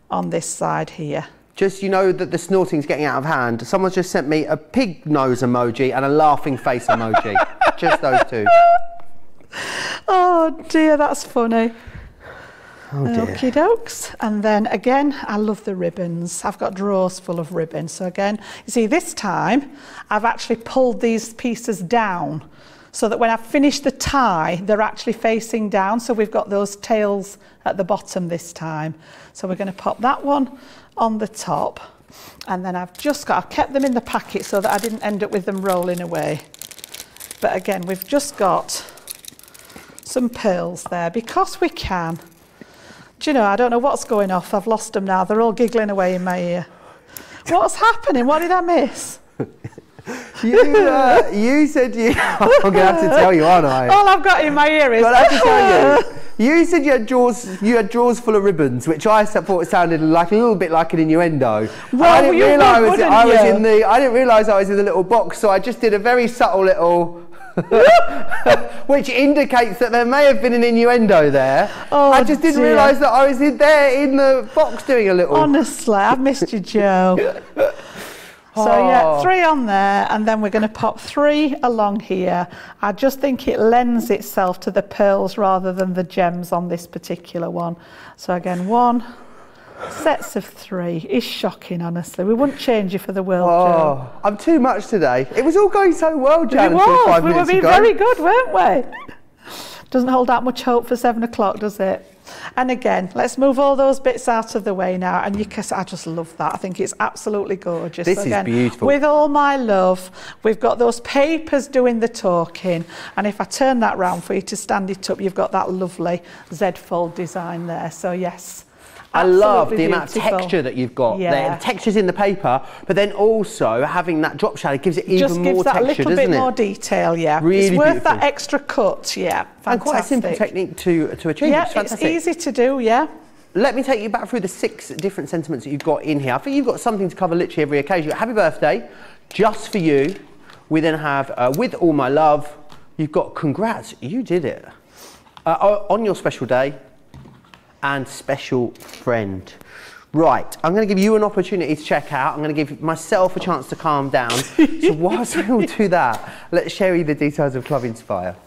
on this side here. Just, you know, that the snorting's getting out of hand. Someone's just sent me a pig nose emoji and a laughing face emoji. Just those two. Oh dear, that's funny. Oh dear. Okie dokes. And then again, I love the ribbons. I've got drawers full of ribbons. So again, you see this time I've actually pulled these pieces down, so that when I finish the tie, they're actually facing down. So we've got those tails at the bottom this time. So we're going to pop that one on the top. And then I've kept them in the packet so that I didn't end up with them rolling away. But again, we've just got some pearls there because we can. Do you know, I don't know what's going off. I've lost them now. They're all giggling away in my ear. What's happening? What did I miss? You said you... I'm going to have to tell you, aren't I? All I've got in my ear is... But I have to tell you, you said you had drawers full of ribbons, which I thought sounded like a little bit like an innuendo. Well, I didn't realise I was in the little box, so I just did a very subtle little... which indicates that there may have been an innuendo there. Oh, I just didn't realise that I was in there in the box doing a little... Honestly, I've missed you, Joe. So yeah, three on there, and then we're going to pop three along here. I just think it lends itself to the pearls rather than the gems on this particular one. So again, one, sets of three. It's shocking, honestly. We wouldn't change it for the world, Joe. I'm too much today. It was all going so well, Jan, until 5 minutes ago. We were being very good, weren't we? Doesn't hold out much hope for 7 o'clock, does it? And again, let's move all those bits out of the way now. And you can, I just love that. I think it's absolutely gorgeous. This is beautiful. With all my love, we've got those papers doing the talking. And if I turn that round for you to stand it up, you've got that lovely Z-fold design there. So yes. I love the amount of texture that you've got there. The texture's in the paper, but then also having that drop shadow gives it even more texture, doesn't it? Just gives that little bit more detail, yeah. Really beautiful. It's worth that extra cut, yeah. Fantastic. And quite a simple technique to achieve. Yeah, it's easy to do, yeah. Let me take you back through the 6 different sentiments that you've got in here. I think you've got something to cover literally every occasion. Happy birthday, just for you. We then have, with all my love, you've got congrats, you did it. On your special day, and special friend. Right, I'm going to give you an opportunity to check out. I'm going to give myself a chance to calm down. So whilst we all do that, let's share you the details of Club Inspire.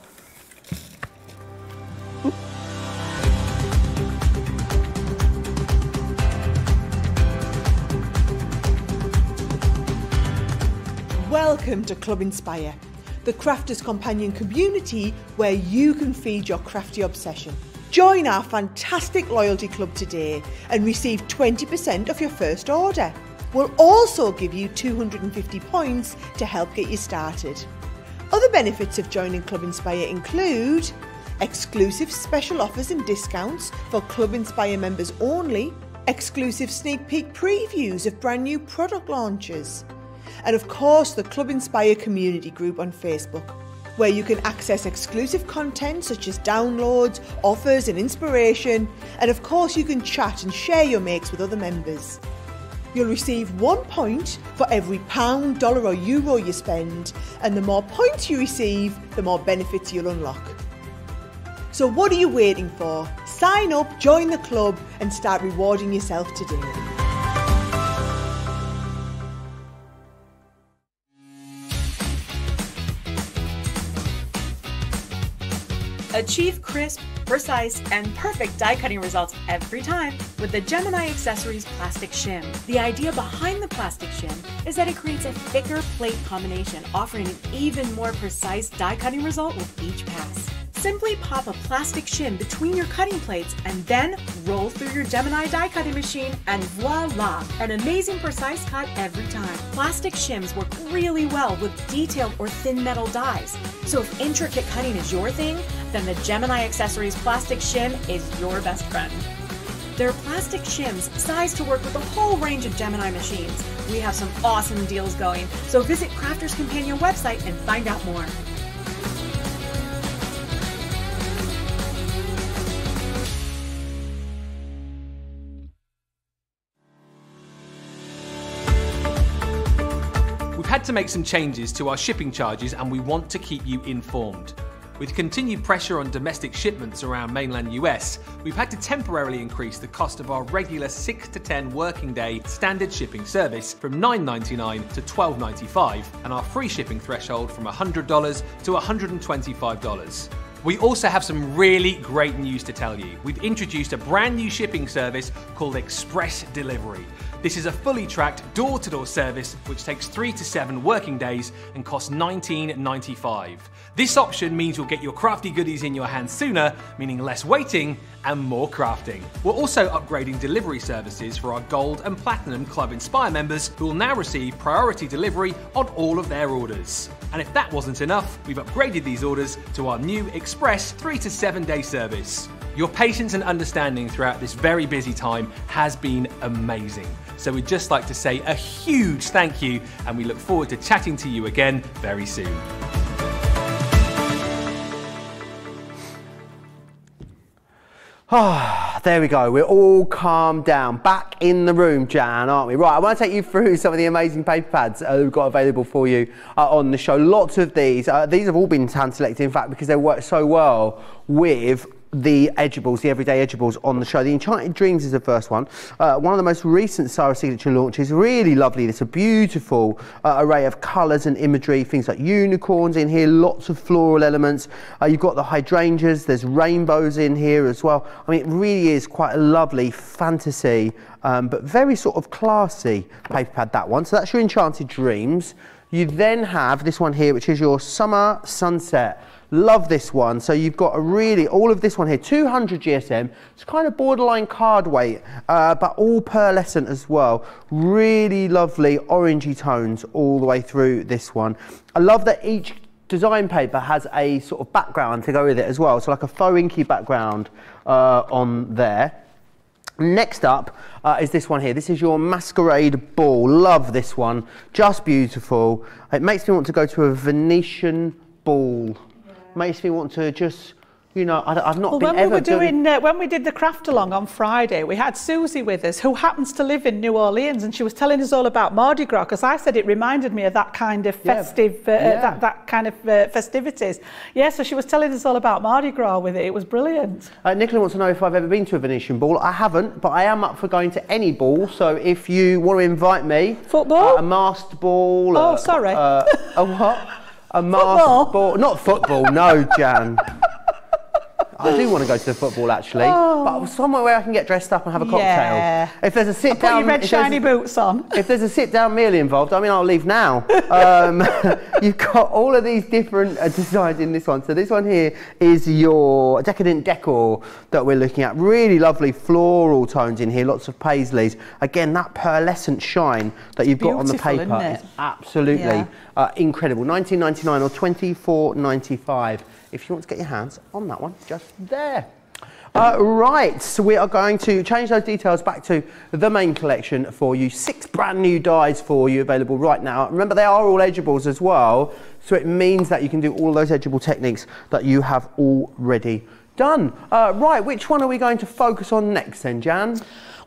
Welcome to Club Inspire, the Crafters Companion community where you can feed your crafty obsession. Join our fantastic loyalty club today and receive 20% off your first order. We'll also give you 250 points to help get you started. Other benefits of joining Club Inspire include exclusive special offers and discounts for Club Inspire members only, exclusive sneak peek previews of brand new product launches, and of course the Club Inspire community group on Facebook, where you can access exclusive content such as downloads, offers and inspiration, and of course you can chat and share your makes with other members. You'll receive 1 point for every pound, dollar or euro you spend, and the more points you receive, the more benefits you'll unlock. So what are you waiting for? Sign up, join the club and start rewarding yourself today. Achieve crisp, precise, and perfect die cutting results every time with the Gemini Accessories Plastic Shim. The idea behind the Plastic Shim is that it creates a thicker plate combination, offering an even more precise die cutting result with each pass. Simply pop a plastic shim between your cutting plates and then roll through your Gemini die cutting machine and voila! An amazing precise cut every time. Plastic shims work really well with detailed or thin metal dies. So if intricate cutting is your thing, then the Gemini Accessories Plastic Shim is your best friend. There are plastic shims sized to work with a whole range of Gemini machines. We have some awesome deals going, so visit Crafters Companion website and find out more. To make some changes to our shipping charges, and we want to keep you informed. With continued pressure on domestic shipments around mainland US, we've had to temporarily increase the cost of our regular 6 to 10 working day standard shipping service from $9.99 to $12.95 and our free shipping threshold from $100 to $125. We also have some really great news to tell you. We've introduced a brand new shipping service called Express Delivery. This is a fully tracked door-to-door service which takes 3 to 7 working days and costs $19.95. This option means you'll get your crafty goodies in your hands sooner, meaning less waiting and more crafting. We're also upgrading delivery services for our Gold and Platinum Club Inspire members, who will now receive priority delivery on all of their orders. And if that wasn't enough, we've upgraded these orders to our new Express 3 to 7 day service. Your patience and understanding throughout this very busy time has been amazing. So we'd just like to say a huge thank you, and we look forward to chatting to you again very soon. Ah, there we go, we're all calmed down, back in the room, Jan, aren't we? Right, I want to take you through some of the amazing paper pads we've got available for you on the show. Lots of these have all been hand selected, in fact, because they work so well with the Edge'ables, the Everyday Edge'ables on the show. The Enchanted Dreams is the first one. One of the most recent Sara Signature launches. Really lovely. It's a beautiful array of colours and imagery. Things like unicorns in here, lots of floral elements. You've got the hydrangeas. There's rainbows in here as well. I mean, it really is quite a lovely fantasy, but very sort of classy paper pad, that one. So that's your Enchanted Dreams. You then have this one here, which is your Summer Sunset. Love this one. So you've got a really, all of this one here, 200 GSM. It's kind of borderline card weight, but all pearlescent as well. Really lovely orangey tones all the way through this one. I love that each design paper has a sort of background to go with it as well. So like a faux inky background on there. Next up is this one here. This is your Masquerade Ball. Love this one. Just beautiful. It makes me want to go to a Venetian ball. Yeah. Makes me want to just, you know, I've not been ever doing... when we did the craft along on Friday, we had Susie with us, who happens to live in New Orleans, and she was telling us all about Mardi Gras, because I said it reminded me of that kind of festive, that kind of festivities. Yeah, so she was telling us all about Mardi Gras with it. It was brilliant. Nicola wants to know if I've ever been to a Venetian ball. I haven't, but I am up for going to any ball, so if you want to invite me... Football? A masked ball. Oh, sorry. A what? A masked ball. Not football, no, Jan. I do want to go to the football, actually, but somewhere where I can get dressed up and have a cocktail. Yeah. If there's a sit down, put your red shiny boots on. If there's a sit down meal involved, I mean, I'll leave now. You've got all of these different designs in this one. So this one here is your Decadent Decor that we're looking at. Really lovely floral tones in here, lots of paisleys. Again, that pearlescent shine that you've got on the paper is absolutely incredible. $19.99 or $24.95. if you want to get your hands on that one, just there. Right, so we are going to change those details back to the main collection for you. 6 brand new dies for you available right now. Remember, they are all Edge'ables as well, so it means that you can do all those Edge'able techniques that you have already done. Right, which one are we going to focus on next then, Jan?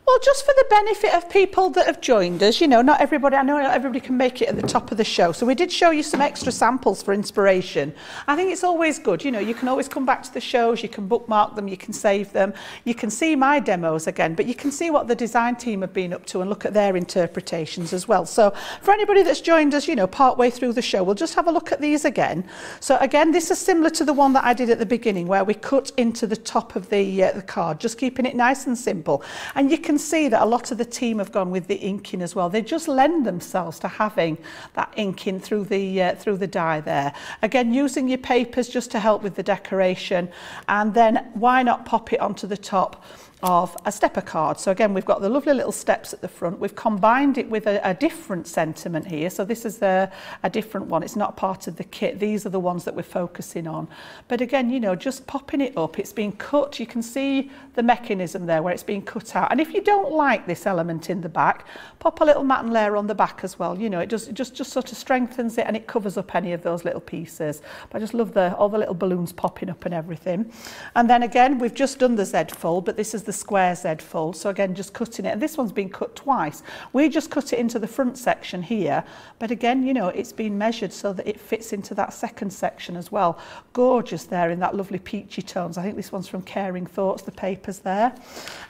Well, just for the benefit of people that have joined us, you know, not everybody, I know not everybody can make it at the top of the show, so we did show you some extra samples for inspiration. I think it's always good, you know, you can always come back to the shows, you can bookmark them, you can save them, you can see my demos again, but you can see what the design team have been up to and look at their interpretations as well. So for anybody that's joined us, you know, partway through the show, we'll just have a look at these again. So again, this is similar to the one that I did at the beginning where we cut into the top of the card, just keeping it nice and simple. And you can see that a lot of the team have gone with the inking as well. They just lend themselves to having that inking through the die there. Again, using your papers just to help with the decoration, and then why not pop it onto the top of a stepper card. So again, we've got the lovely little steps at the front. We've combined it with a different sentiment here. So this is a different one. It's not part of the kit. These are the ones that we're focusing on. But again, you know, just popping it up, it's been cut. You can see the mechanism there where it's been cut out. And if you don't like this element in the back, pop a little matten layer on the back as well. You know, it just sort of strengthens it and it covers up any of those little pieces. But I just love all the little balloons popping up and everything. And then again, we've just done the Z fold, but this is the square Z fold. So again, just cutting it, and this one's been cut twice. We just cut it into the front section here, but again, you know, it's been measured so that it fits into that second section as well. Gorgeous there in that lovely peachy tones. I think this one's from Caring Thoughts, the papers there.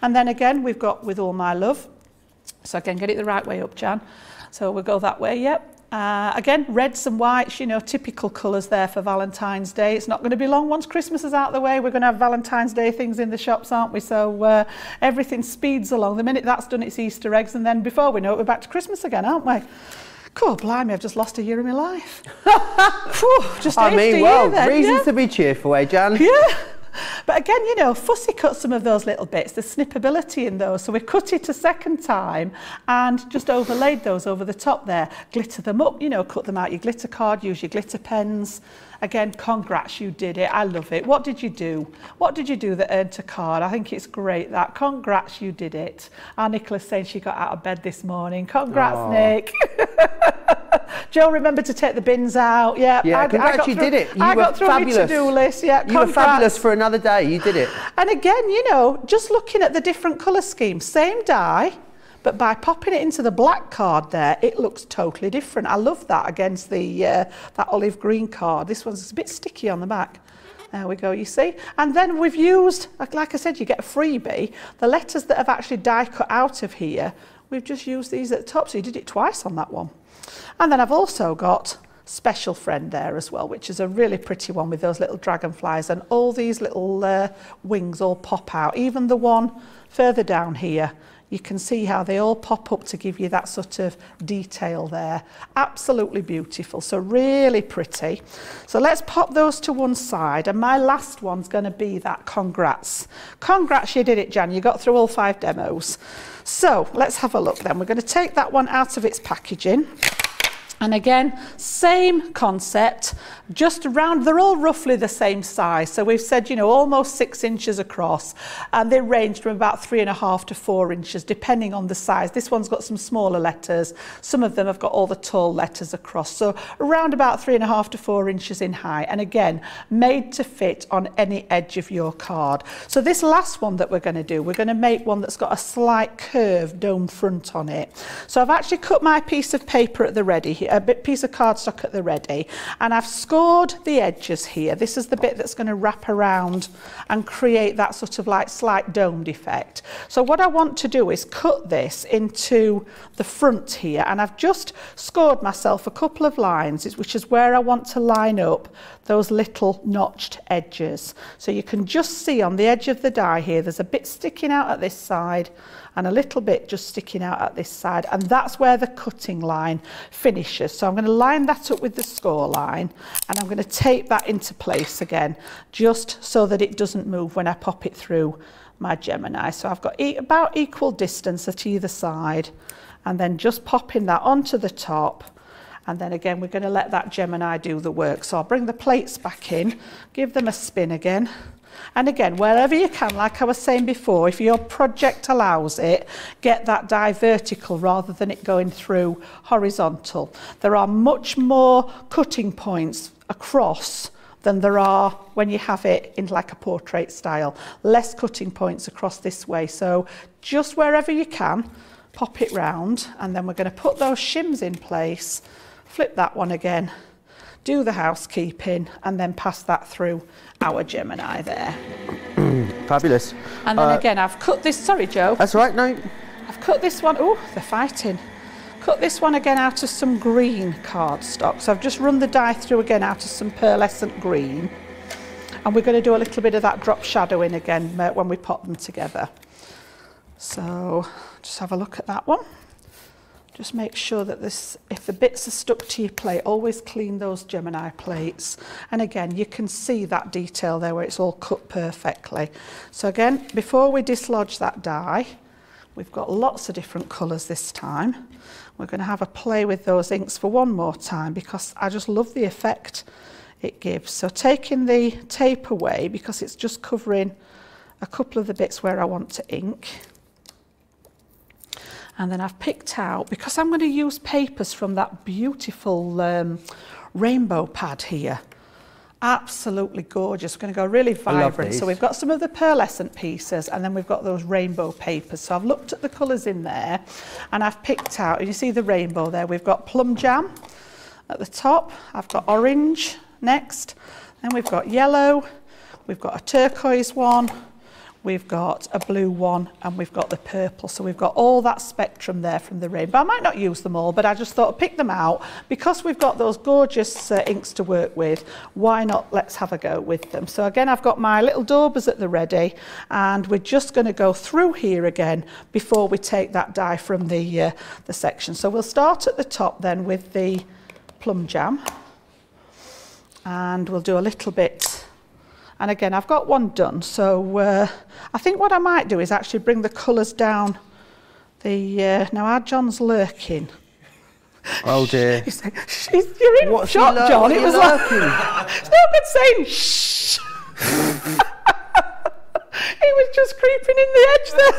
And then again, we've got With All My Love. So again, get it the right way up, Jan. So we'll go that way, yep. Again, reds and whites, you know, typical colours there for Valentine's Day. It's not going to be long. Once Christmas is out of the way, we're going to have Valentine's Day things in the shops, aren't we? So everything speeds along. The minute that's done, it's Easter eggs, and then before we know it, we're back to Christmas again, aren't we? Cool, blimey, I've just lost a year of my life. Whew, just I mean, well, year then, reasons yeah? to be cheerful, eh, Jan? Yeah. But again, you know, fussy cut some of those little bits, the snippability in those. So we cut it a second time and just overlaid those over the top there. Glitter them up, you know, cut them out your glitter card, use your glitter pens. Again, congrats, you did it. I love it. What did you do? What did you do that earned a card? I think it's great that. Congrats, you did it. Our Nicola's saying she got out of bed this morning. Congrats, aww, Nick. Joe, remember to take the bins out. Yeah, yeah, congrats, you did it. I got through my to-do list. Yeah, you were fabulous for another day. You did it. And again, you know, just looking at the different colour schemes, same dye, but by popping it into the black card there, it looks totally different. I love that against the that olive green card. This one's a bit sticky on the back. There we go, you see. And then we've used, like I said, you get a freebie. The letters that have actually die cut out of here, we've just used these at the top. So you did it twice on that one. And then I've also got Special Friend there as well, which is a really pretty one with those little dragonflies, and all these little wings all pop out. Even the one further down here, you can see how they all pop up to give you that sort of detail there. Absolutely beautiful, so really pretty. So let's pop those to one side, and my last one's going to be that congrats. Congrats, you did it, Jan, you got through all 5 demos. So let's have a look then. We're going to take that one out of its packaging. And again, same concept, just round, they're all roughly the same size. So we've said, you know, almost 6 inches across, and they range from about 3.5 to 4 inches, depending on the size. This one's got some smaller letters. Some of them have got all the tall letters across. So around about 3.5 to 4 inches in height. And again, made to fit on any edge of your card. So this last one that we're going to do, we're going to make one that's got a slight curved dome front on it. So I've actually cut my piece of paper at the ready here. A piece of cardstock at the ready, and I've scored the edges here. This is the bit that's going to wrap around and create that sort of like slight domed effect. So what I want to do is cut this into the front here, and I've just scored myself a couple of lines, which is where I want to line up those little notched edges. So you can just see on the edge of the die here, there's a bit sticking out at this side and a little bit just sticking out at this side, and that's where the cutting line finishes. So I'm going to line that up with the score line, and I'm going to tape that into place again, just so that it doesn't move when I pop it through my Gemini. So I've got about equal distance at either side, and then just popping that onto the top. And then again, we're going to let that Gemini do the work. So I'll bring the plates back in, give them a spin again. And again, wherever you can, like I was saying before, if your project allows it, get that die vertical rather than it going through horizontal. There are much more cutting points across than there are when you have it in like a portrait style. Less cutting points across this way. So just wherever you can, pop it round, and then we're going to put those shims in place, flip that one again, do the housekeeping, and then pass that through our Gemini there. Fabulous. And then again, I've cut this, sorry Joe. That's right, no. I've cut this one, oh, they're fighting. Cut this one again out of some green cardstock. So I've just run the die through again out of some pearlescent green. And we're going to do a little bit of that drop shadowing again when we pop them together. So just have a look at that one. Just make sure that this, if the bits are stuck to your plate, always clean those Gemini plates. And again, you can see that detail there where it's all cut perfectly. So again, before we dislodge that die, we've got lots of different colours this time. We're going to have a play with those inks for one more time because I just love the effect it gives. So taking the tape away because it's just covering a couple of the bits where I want to ink. And then I've picked out, because I'm going to use papers from that beautiful rainbow pad here. Absolutely gorgeous. We're going to go really vibrant. So we've got some of the pearlescent pieces and then we've got those rainbow papers. So I've looked at the colours in there and I've picked out, you see the rainbow there, we've got plum jam at the top. I've got orange next. Then we've got yellow. We've got a turquoise one. We've got a blue one and we've got the purple. So we've got all that spectrum there from the rainbow. I might not use them all, but I just thought I'd pick them out because we've got those gorgeous inks to work with. Why not? Let's have a go with them. So again, I've got my little daubers at the ready and we're just going to go through here again before we take that die from the section. So we'll start at the top then with the plum jam and we'll do a little bit. And again, I've got one done, so I think what I might do is actually bring the colours down the... now, our John's lurking. Oh, dear. He's saying, you're in What's shot, John. It was lurking. Like, it's no good saying, shh. He was just creeping in the edge there.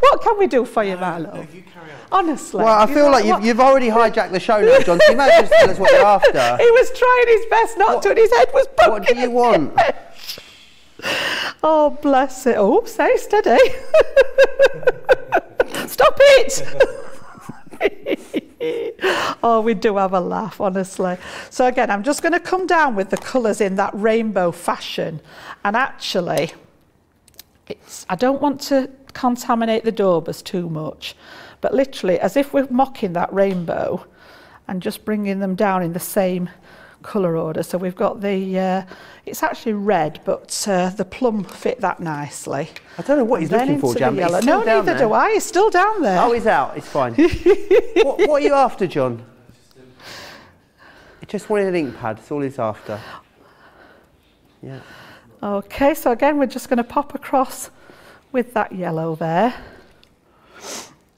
What can we do for you, my love? No, you carry on. Honestly. Well, I feel like you've already hijacked the show now, John, so you might just tell us what you're after. He was trying his best not to, and his head was poking. What do you want? Oh, bless it. Oh, stay steady. Stop it. Oh, we do have a laugh, honestly. So again, I'm just going to come down with the colours in that rainbow fashion. And actually, I don't want to contaminate the daubers too much, but literally as if we're mocking that rainbow and just bringing them down in the same colour order. So we've got the it's actually red, but the plum fit that nicely. I don't know what he's looking for, Jam. No, neither do I. He's still down there. Oh, he's out. It's fine. What are you after, John? Just wanted an ink pad. That's all he's after. Yeah. Okay, so again, we're just going to pop across with that yellow there.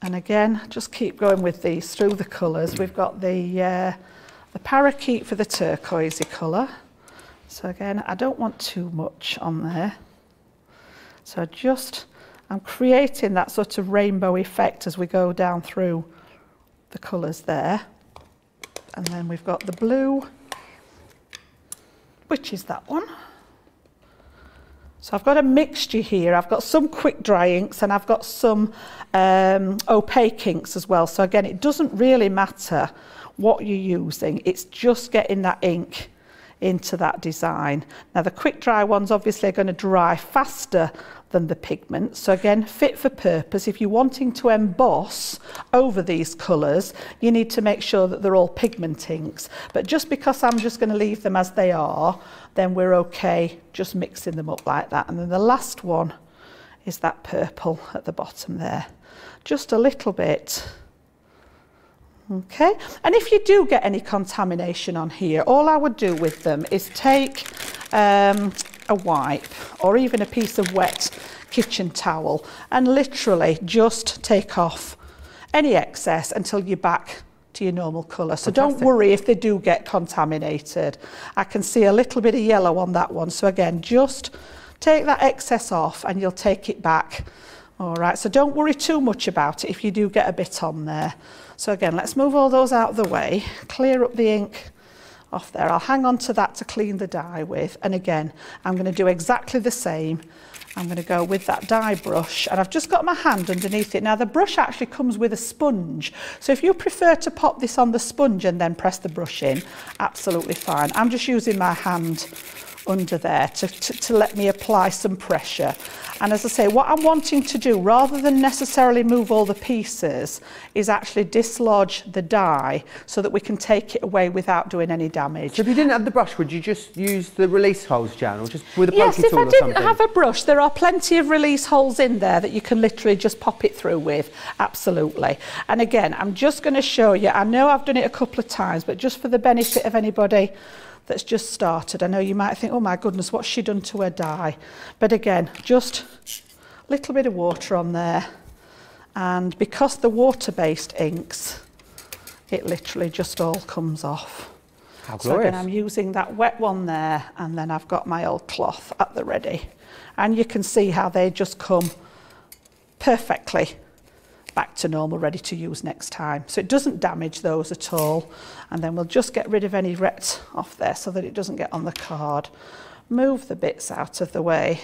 And again, just keep going with these through the colours. We've got the parakeet for the turquoisey colour. So again, I don't want too much on there. So I'm creating that sort of rainbow effect as we go down through the colours there. And then we've got the blue, which is that one. So I've got a mixture here. I've got some quick dry inks and I've got some opaque inks as well. So again, it doesn't really matter what you're using. It's just getting that ink into that design. Now the quick dry ones obviously are going to dry faster than the pigment. So again, fit for purpose. If you're wanting to emboss over these colours, you need to make sure that they're all pigment inks. But just because I'm just going to leave them as they are, then we're okay just mixing them up like that. And then the last one is that purple at the bottom there. Just a little bit. Okay, and if you do get any contamination on here, all I would do with them is take a wipe or even a piece of wet kitchen towel and literally just take off any excess until you're back to your normal colour. So Fantastic. Don't worry if they do get contaminated. I can see a little bit of yellow on that one. So again, just take that excess off and you'll take it back. All right, so don't worry too much about it if you do get a bit on there. So again, let's move all those out of the way, clear up the ink off there. I'll hang on to that to clean the die with, and again I'm going to do exactly the same. I'm going to go with that dye brush, and I've just got my hand underneath it. Now the brush actually comes with a sponge, so if you prefer to pop this on the sponge and then press the brush in, absolutely fine. I'm just using my hand under there to let me apply some pressure. And as I say, what I'm wanting to do, rather than necessarily move all the pieces, is actually dislodge the die so that we can take it away without doing any damage. So if you didn't have the brush, would you just use the release holes, Jan, or just with a poking tool or something? Yes, if I didn't have a brush, there are plenty of release holes in there that you can literally just pop it through with, absolutely. And again, I'm just going to show you, I know I've done it a couple of times, but just for the benefit of anybody that's just started. I know you might think, oh my goodness, what's she done to her die? But again, just a little bit of water on there. And because the water-based inks, it literally just all comes off. How glorious. So again, I'm using that wet one there, and then I've got my old cloth at the ready. And you can see how they just come perfectly back to normal, ready to use next time. So it doesn't damage those at all. And then we'll just get rid of any rets off there so that it doesn't get on the card. Move the bits out of the way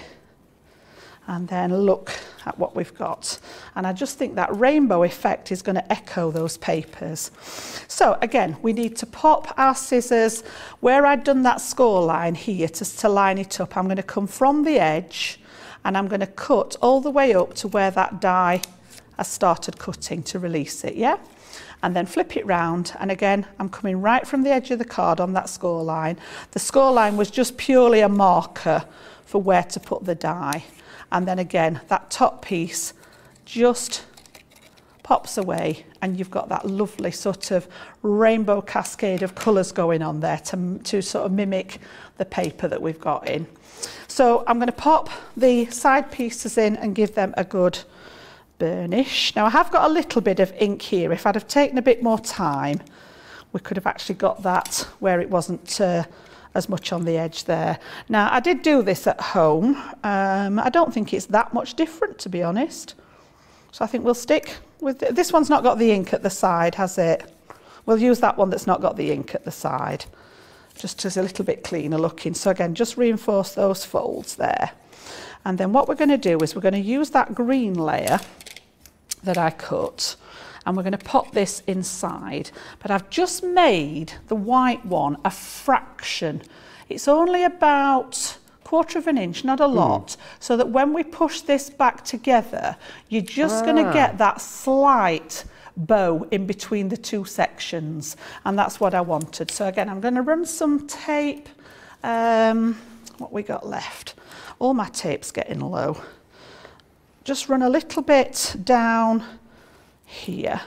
and then look at what we've got. And I just think that rainbow effect is going to echo those papers. So again, we need to pop our scissors where I'd done that score line here to line it up. I'm going to come from the edge and I'm going to cut all the way up to where that die I started cutting to release it, yeah? And then flip it round, and again I'm coming right from the edge of the card on that score line. The score line was just purely a marker for where to put the die, and then again that top piece just pops away and you've got that lovely sort of rainbow cascade of colours going on there to sort of mimic the paper that we've got in. So I'm going to pop the side pieces in and give them a good burnish. Now I have got a little bit of ink here. If I'd have taken a bit more time, we could have actually got that where it wasn't as much on the edge there. Now I did do this at home. I don't think it's that much different, to be honest. So I think we'll stick with this one's not got the ink at the side, has it? We'll use that one that's not got the ink at the side, just as a little bit cleaner looking. So again, just reinforce those folds there. And then what we're going to do is we're going to use that green layer that I cut, and we're going to pop this inside. But I've just made the white one a fraction. It's only about quarter of an inch, not a lot, so that when we push this back together, you're just going to get that slight bow in between the two sections, and that's what I wanted. So again, I'm going to run some tape. What we got left? All my tape's getting low. Just run a little bit down here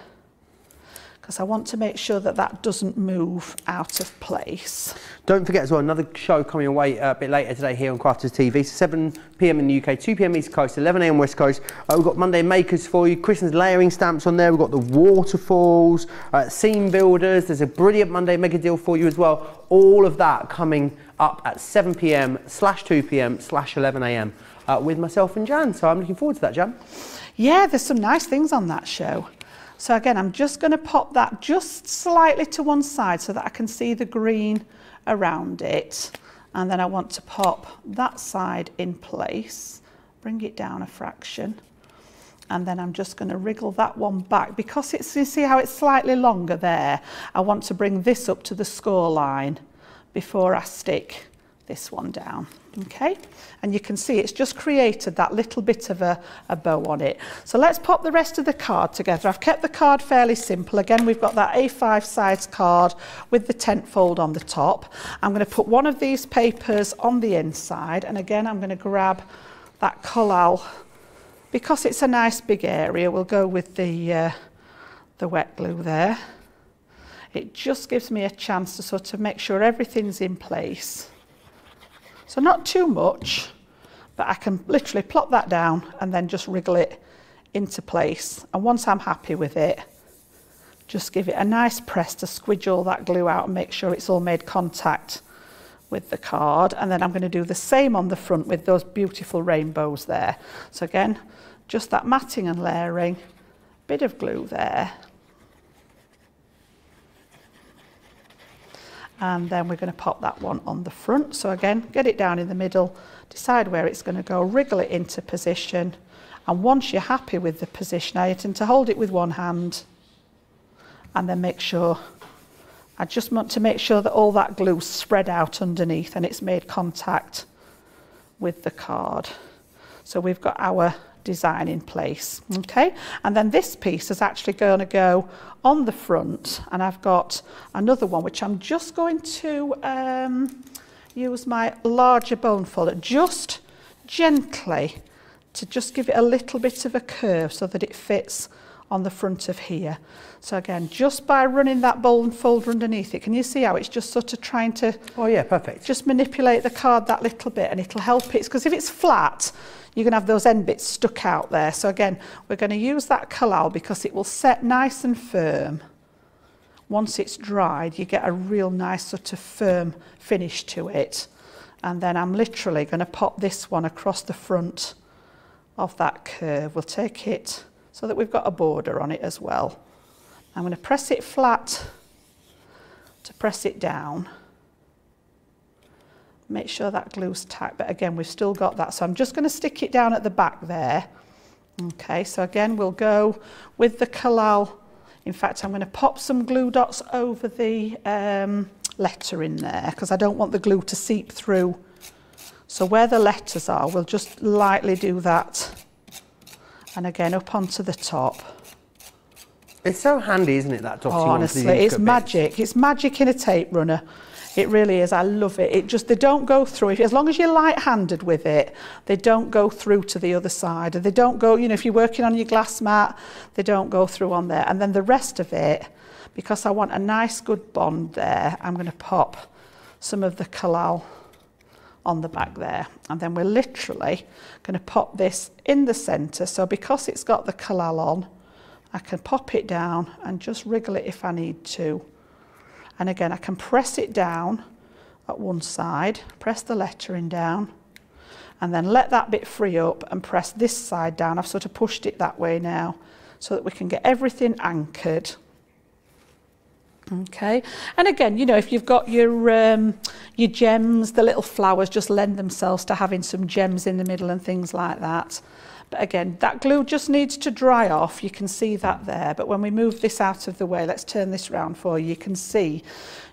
because I want to make sure that that doesn't move out of place. Don't forget as well, another show coming away a bit later today here on Crafters TV. So 7 p.m. in the UK, 2 p.m. East Coast, 11 a.m. West Coast. We've got Monday Makers for you. Kristen's layering stamps on there. We've got the waterfalls, scene builders. There's a brilliant Monday Maker deal for you as well. All of that coming up at 7 p.m/2 p.m/11 a.m. With myself and Jan, so I'm looking forward to that, Jan. Yeah, there's some nice things on that show. So again, I'm just going to pop that just slightly to one side so that I can see the green around it, and then I want to pop that side in place, bring it down a fraction, and then I'm just going to wriggle that one back because it's, you see how it's slightly longer there. I want to bring this up to the score line before I stick this one down. Okay, and you can see it's just created that little bit of a bow on it. So let's pop the rest of the card together. I've kept the card fairly simple. Again, we've got that A5 size card with the tent fold on the top. I'm going to put one of these papers on the inside, and again I'm going to grab that Collall because it's a nice big area. We'll go with the wet glue there. It just gives me a chance to sort of make sure everything's in place. So not too much, but I can literally plop that down and then just wriggle it into place. And once I'm happy with it, just give it a nice press to squidge all that glue out and make sure it's all made contact with the card. And then I'm going to do the same on the front with those beautiful rainbows there. So again, just that matting and layering, bit of glue there. and then we're going to pop that one on the front. So again, get it down in the middle, decide where it's going to go, wriggle it into position, and once you're happy with the position, I tend to hold it with one hand and then make sure, I just want to make sure that all that glue's spread out underneath and it's made contact with the card. So we've got our design in place, okay? And then this piece is actually going to go on the front, and I've got another one which I'm just going to use my larger bone folder just gently to just give it a little bit of a curve so that it fits on the front of here. So again, just by running that bone folder underneath it, can you see how it's just sort of trying to, oh yeah, perfect, just manipulate the card that little bit, and it'll help it, because if it's flat you're going to have those end bits stuck out there. So again, we're going to use that Collall because it will set nice and firm. Once it's dried, you get a real nice sort of firm finish to it. And then I'm literally going to pop this one across the front of that curve. We'll take it so that we've got a border on it as well. I'm going to press it flat to press it down. Make sure that glue's tight, but again, we've still got that. So I'm just going to stick it down at the back there. Okay, so again, we'll go with the Collall. In fact, I'm going to pop some glue dots over the letter in there, because I don't want the glue to seep through. So where the letters are, we'll just lightly do that. And again, up onto the top. It's so handy, isn't it, that dotting? Oh, honestly, it's magic. It's magic in a tape runner. It really is. I love it. It just, they don't go through. As long as you're light-handed with it, they don't go through to the other side. They don't go, you know, if you're working on your glass mat, they don't go through on there. And then the rest of it, because I want a nice good bond there, I'm going to pop some of the Collall on the back there. And then we're literally going to pop this in the centre. So because it's got the Collall on, I can pop it down and just wriggle it if I need to. And again, I can press it down at one side, press the lettering down, and then let that bit free up and press this side down. I've sort of pushed it that way now so that we can get everything anchored. Okay, and again, you know, if you've got your gems, the little flowers just lend themselves to having some gems in the middle and things like that. But again, that glue just needs to dry off. You can see that there. But when we move this out of the way, let's turn this round for you. You can see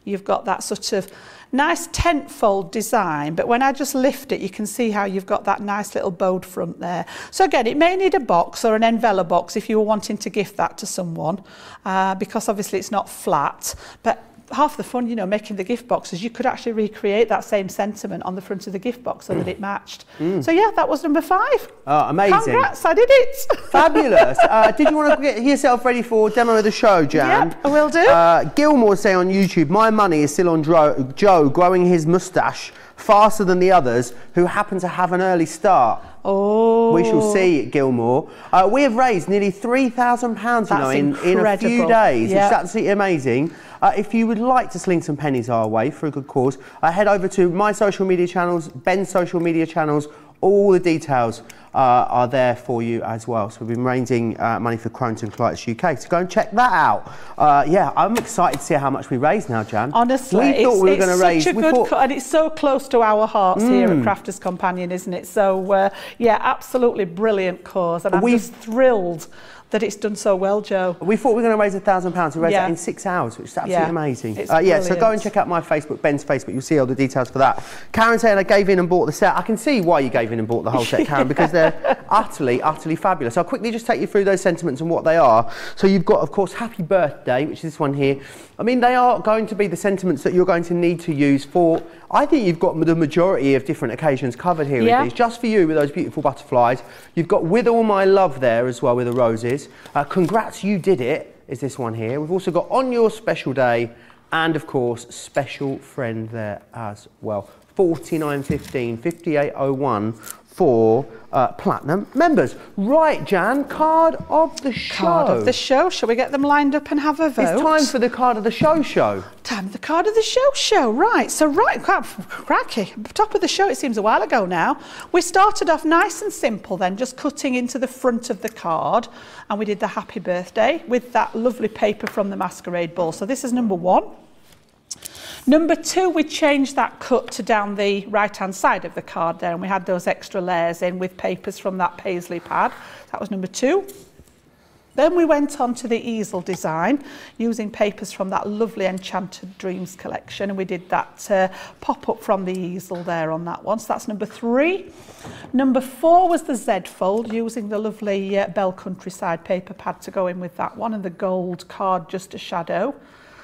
you've got that sort of nice tent-fold design. But when I just lift it, you can see how you've got that nice little bowed front there. So again, it may need a box or an envelope box if you were wanting to gift that to someone, because obviously it's not flat. But half the fun, you know, making the gift boxes, you could actually recreate that same sentiment on the front of the gift box so that it matched. So yeah, that was number 5. Oh, amazing. Congrats, I did it. Fabulous. Did you want to get yourself ready for demo of the show, Jan? Yep, I will do. Gilmore saying on YouTube, my money is still on Joe growing his moustache faster than the others who happen to have an early start. Oh. We shall see, Gilmore. We have raised nearly £3,000, you know, in a few days. Yep. It's absolutely amazing. If you would like to sling some pennies our way for a good cause, head over to my social media channels, Ben's social media channels. All the details are there for you as well. So we've been raising money for Crohn's and Colitis UK. So go and check that out. Yeah, I'm excited to see how much we raise now, Jan. Honestly, we thought we were going to raise. And it's so close to our hearts here at Crafters Companion, isn't it? So yeah, absolutely brilliant cause, and I'm just thrilled that it's done so well, Joe. We thought we were going to raise £1,000. We raised that in 6 hours, which is absolutely amazing. Yeah, so go and check out my Facebook, Ben's Facebook. You'll see all the details for that. Karen saying, I gave in and bought the set. I can see why you gave in and bought the whole set, Karen, because they're utterly, utterly fabulous. I'll quickly just take you through those sentiments and what they are. So you've got, of course, Happy Birthday, which is this one here. I mean, they are going to be the sentiments that you're going to need to use for, I think you've got the majority of different occasions covered here with these. Just for you with those beautiful butterflies. You've got With All My Love there as well with the roses. Congrats, you did it, is this one here. We've also got On Your Special Day and, of course, Special Friend there as well. 49.15, 58.01 for Platinum members. Right, Jan, card of the show. Card of the show. Shall we get them lined up and have a vote? It's time for the card of the show show. Time for the card of the show show. Right, so right, cracky, top of the show, it seems a while ago now. We started off nice and simple then, just cutting into the front of the card, and we did the Happy Birthday with that lovely paper from the Masquerade Ball. So this is number 1. Number two, we changed that cut to down the right-hand side of the card there, and we had those extra layers in with papers from that Paisley pad. That was number two. Then we went on to the easel design using papers from that lovely Enchanted Dreams collection, and we did that pop-up from the easel there on that one, so that's number three. Number four was the Z-fold using the lovely Belle Countryside paper pad to go in with that one, and the gold card just a shadow.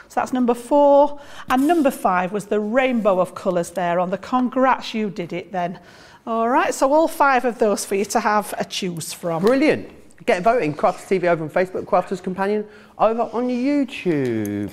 So that's number four. And number five was the rainbow of colours there on the Congrats You Did It Then. All right, so all five of those for you to have a choose from. Brilliant. Get voting, Crafters TV over on Facebook, Crafters Companion over on YouTube.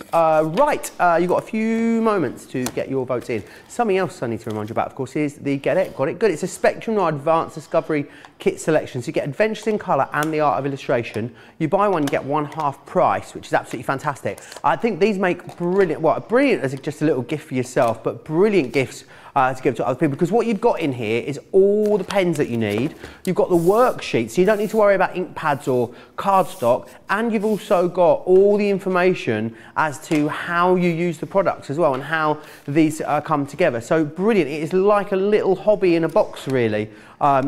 You've got a few moments to get your votes in. Something else I need to remind you about, of course, is the Get It, Got It Good. It's a Spectrum or Advanced Discovery Kit selection. So you get Adventures in Colour and the Art of Illustration. You buy one, you get one half price, which is absolutely fantastic. I think these make brilliant, well, brilliant as just a little gift for yourself, but brilliant gifts to give to other people, because what you've got in here is all the pens that you need. You've got the worksheets, so you don't need to worry about ink pads or cardstock, and you've also got all the information as to how you use the products as well and how these come together. So brilliant. It is like a little hobby in a box, really.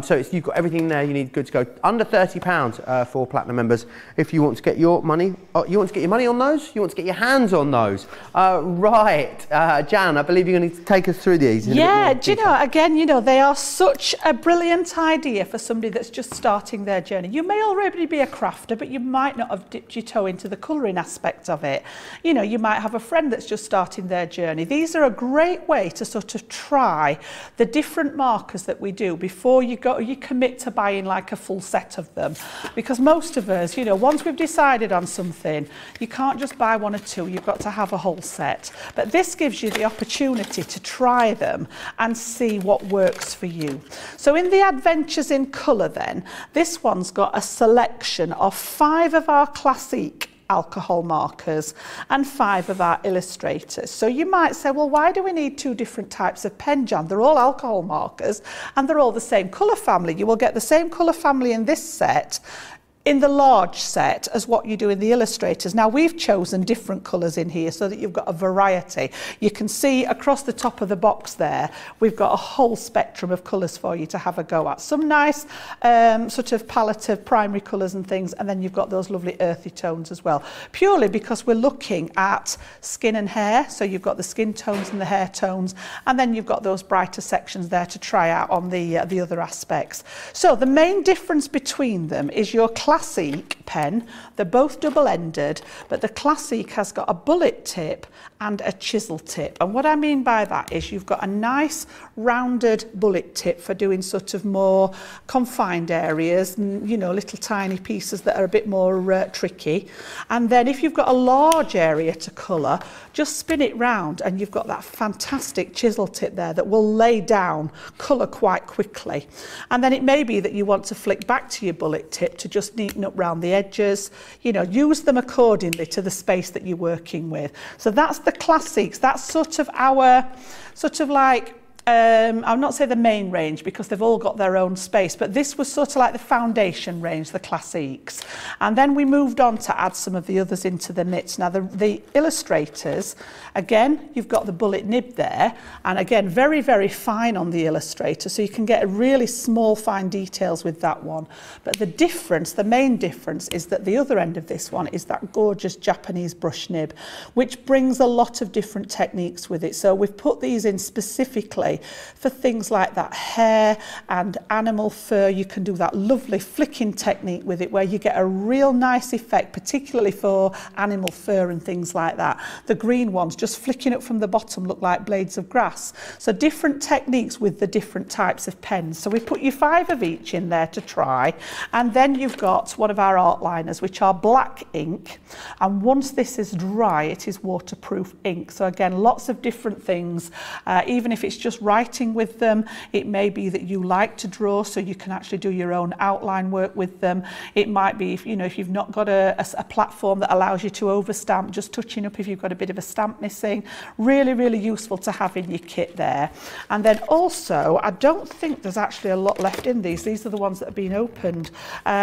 So you've got everything there you need. Good to go. Under £30 for platinum members. If you want to get your money, you want to get your money on those. You want to get your hands on those. Jan, I believe you're going to take us through these. Yeah. Do you know? Again, you know, they are such a brilliant idea for somebody that's just starting their journey. You may already be a crafter, but you might not have dipped your toe into the colouring aspect of it. You know, you might have a friend that's just starting their journey. These are a great way to sort of try the different markers that we do before you commit to buying like a full set of them, because most of us, you know, once we've decided on something, you can't just buy one or two, you've got to have a whole set. But this gives you the opportunity to try them and see what works for you. So in the Adventures in Colour then, this one's got a selection of 5 of our classic alcohol markers and 5 of our illustrators. So you might say, well, why do we need 2 different types of pen, Jan? They're all alcohol markers and they're all the same colour family. You will get the same colour family in this set, in the large set, as what you do in the illustrators. Now we've chosen different colours in here so that you've got a variety. You can see across the top of the box there, we've got a whole spectrum of colours for you to have a go at. Some nice sort of palette of primary colours and things, and then you've got those lovely earthy tones as well. Purely because we're looking at skin and hair, so you've got the skin tones and the hair tones, and then you've got those brighter sections there to try out on the other aspects. So the main difference between them is your classic pen, they're both double-ended, but the classic has got a bullet tip and a chisel tip. And what I mean by that is you've got a nice rounded bullet tip for doing sort of more confined areas, you know, little tiny pieces that are a bit more tricky. And then if you've got a large area to colour, just spin it round and you've got that fantastic chisel tip there that will lay down colour quite quickly. And then it may be that you want to flick back to your bullet tip to just neaten up round the edges, you know, use them accordingly to the space that you're working with. So that's the classics. That's sort of our, sort of like, I'll not say the main range because they've all got their own space, but this was sort of like the foundation range, the classics. And then we moved on to add some of the others into the mix. Now the illustrators, again, you've got the bullet nib there, and again, very, very fine on the illustrator, so you can get really small, fine details with that one. But the difference, the main difference, is that the other end of this one is that gorgeous Japanese brush nib, which brings a lot of different techniques with it. So we've put these in specifically for things like that hair and animal fur. You can do that lovely flicking technique with it where you get a real nice effect, particularly for animal fur and things like that. The green ones just flicking up from the bottom look like blades of grass. So different techniques with the different types of pens. So we put you 5 of each in there to try, and then you've got one of our art liners, which are black ink, and once this is dry it is waterproof ink. So again, lots of different things, even if it's just writing with them. It may be that you like to draw, so you can actually do your own outline work with them. It might be, if, you know, if you've not got a platform that allows you to overstamp, just touching up if you've got a bit of a stamp missing. Really, really useful to have in your kit there. And then also, I don't think there's actually a lot left in these. These are the ones that have been opened.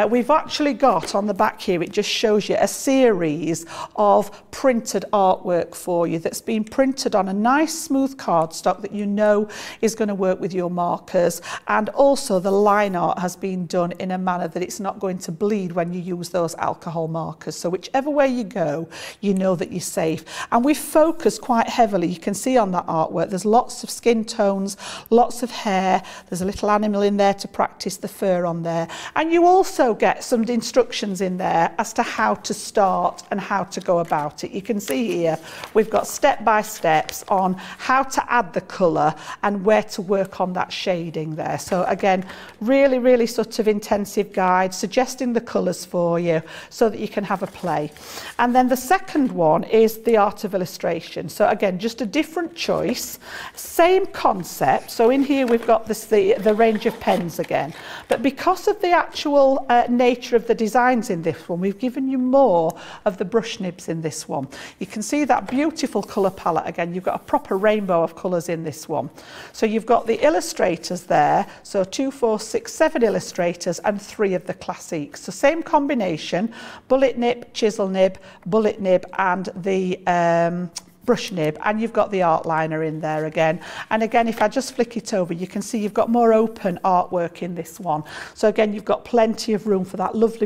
We've actually got on the back here, it just shows you a series of printed artwork for you that's been printed on a nice smooth cardstock that you know is going to work with your markers, and also the line art has been done in a manner that it's not going to bleed when you use those alcohol markers. So whichever way you go, you know that you're safe. And we focus quite heavily, you can see on that artwork, there's lots of skin tones, lots of hair, there's a little animal in there to practice the fur on there, and you also get some instructions in there as to how to start and how to go about it. You can see here we've got step-by-steps on how to add the colour and where to work on that shading there. So again, really, really sort of intensive guide, suggesting the colours for you so that you can have a play. And then the second one is the art of illustration. So again, just a different choice, same concept. So in here we've got this, the range of pens again, but because of the actual nature of the designs in this one, we've given you more of the brush nibs in this one. You can see that beautiful colour palette again. You've got a proper rainbow of colours in this one. So you've got the illustrators there, so 2, 4, 6, 7 illustrators and 3 of the classiques. So same combination, bullet nib, chisel nib, bullet nib and the brush nib, and you've got the art liner in there again. And again, if I just flick it over, you can see you've got more open artwork in this one. So again, you've got plenty of room for that lovely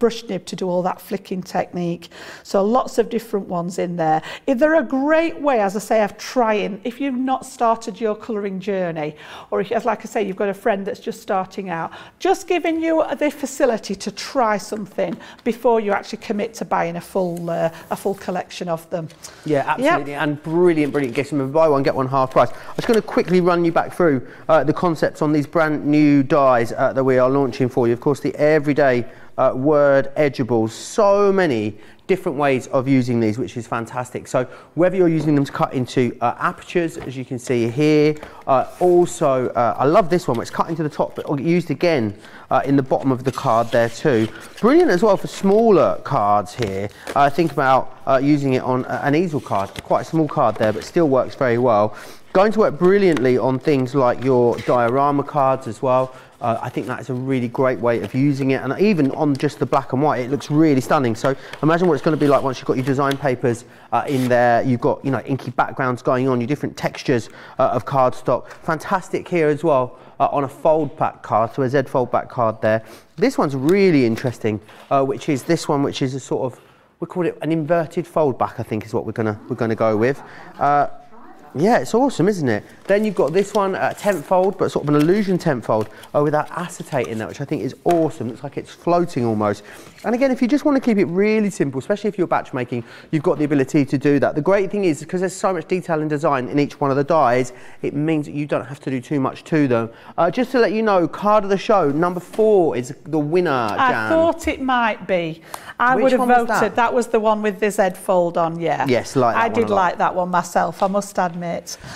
brush nib to do all that flicking technique. So lots of different ones in there. They're a great way, as I say, of trying. If you've not started your colouring journey, or if, as like I say, you've got a friend that's just starting out, just giving you the facility to try something before you actually commit to buying a full collection of them. Yeah, absolutely, yep. And brilliant, brilliant gifts. Remember, buy one, get one half price. I'm just going to quickly run you back through the concepts on these brand new dies that we are launching for you. Of course, the Everyday Word Edge'ables, so many different ways of using these, which is fantastic. So whether you're using them to cut into apertures, as you can see here, also I love this one, it's cut into the top but used again in the bottom of the card there too. Brilliant as well for smaller cards here. Think about using it on an easel card, quite a small card there, but still works very well. Going to work brilliantly on things like your diorama cards as well. I think that's a really great way of using it, and even on just the black and white it looks really stunning. So imagine what it's going to be like once you've got your design papers in there, you've got, you know, inky backgrounds going on, your different textures of cardstock. Fantastic here as well on a fold back card, so a Z fold back card there. This one's really interesting, which is this one, which is a sort of, we call it an inverted fold back, I think is what we're going to go with. Yeah, it's awesome, isn't it? Then you've got this one, tempfold, but sort of an illusion tempfold with that acetate in there, which I think is awesome. Looks like it's floating almost. And again, if you just want to keep it really simple, especially if you're batch making, you've got the ability to do that. The great thing is, because there's so much detail and design in each one of the dies, it means that you don't have to do too much to them. Just to let you know, card of the show, number 4 is the winner, Jan. I thought it might be. I would have voted. That was the one with the Z fold on, yeah. Yes, like that one. I did like that one myself, I must admit.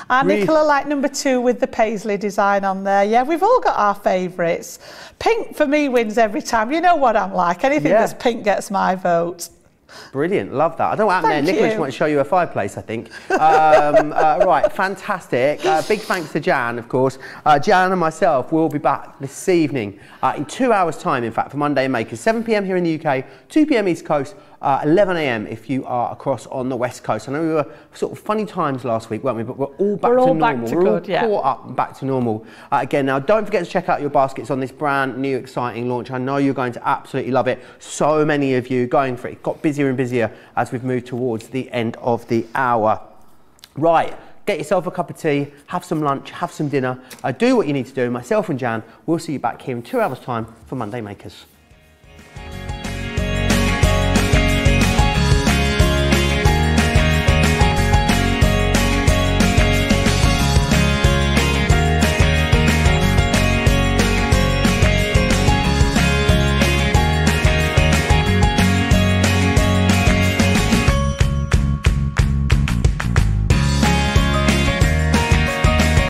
And Nicola liked number 2 with the Paisley design on there. Yeah, we've all got our favourites. Pink for me wins every time. You know what I'm like. Anything that's pink gets my vote. Brilliant, love that. I don't know what happened there. Nicola just wanted to show you a fireplace, I think. Right, fantastic. Big thanks to Jan, of course. Jan and myself will be back this evening in 2 hours' time, in fact, for Monday Makers. 7 p.m. here in the UK, 2 p.m. East Coast, 11 a.m. if you are across on the West Coast. I know we were sort of funny times last week, weren't we? But we're all back to normal. We're all caught up and back to normal again. Now, don't forget to check out your baskets on this brand new, exciting launch. I know you're going to absolutely love it. So many of you going for it. It got busier and busier as we've moved towards the end of the hour. Right. Get yourself a cup of tea, have some lunch, have some dinner. Do what you need to do. Myself and Jan, we'll see you back here in 2 hours' time for Monday Makers.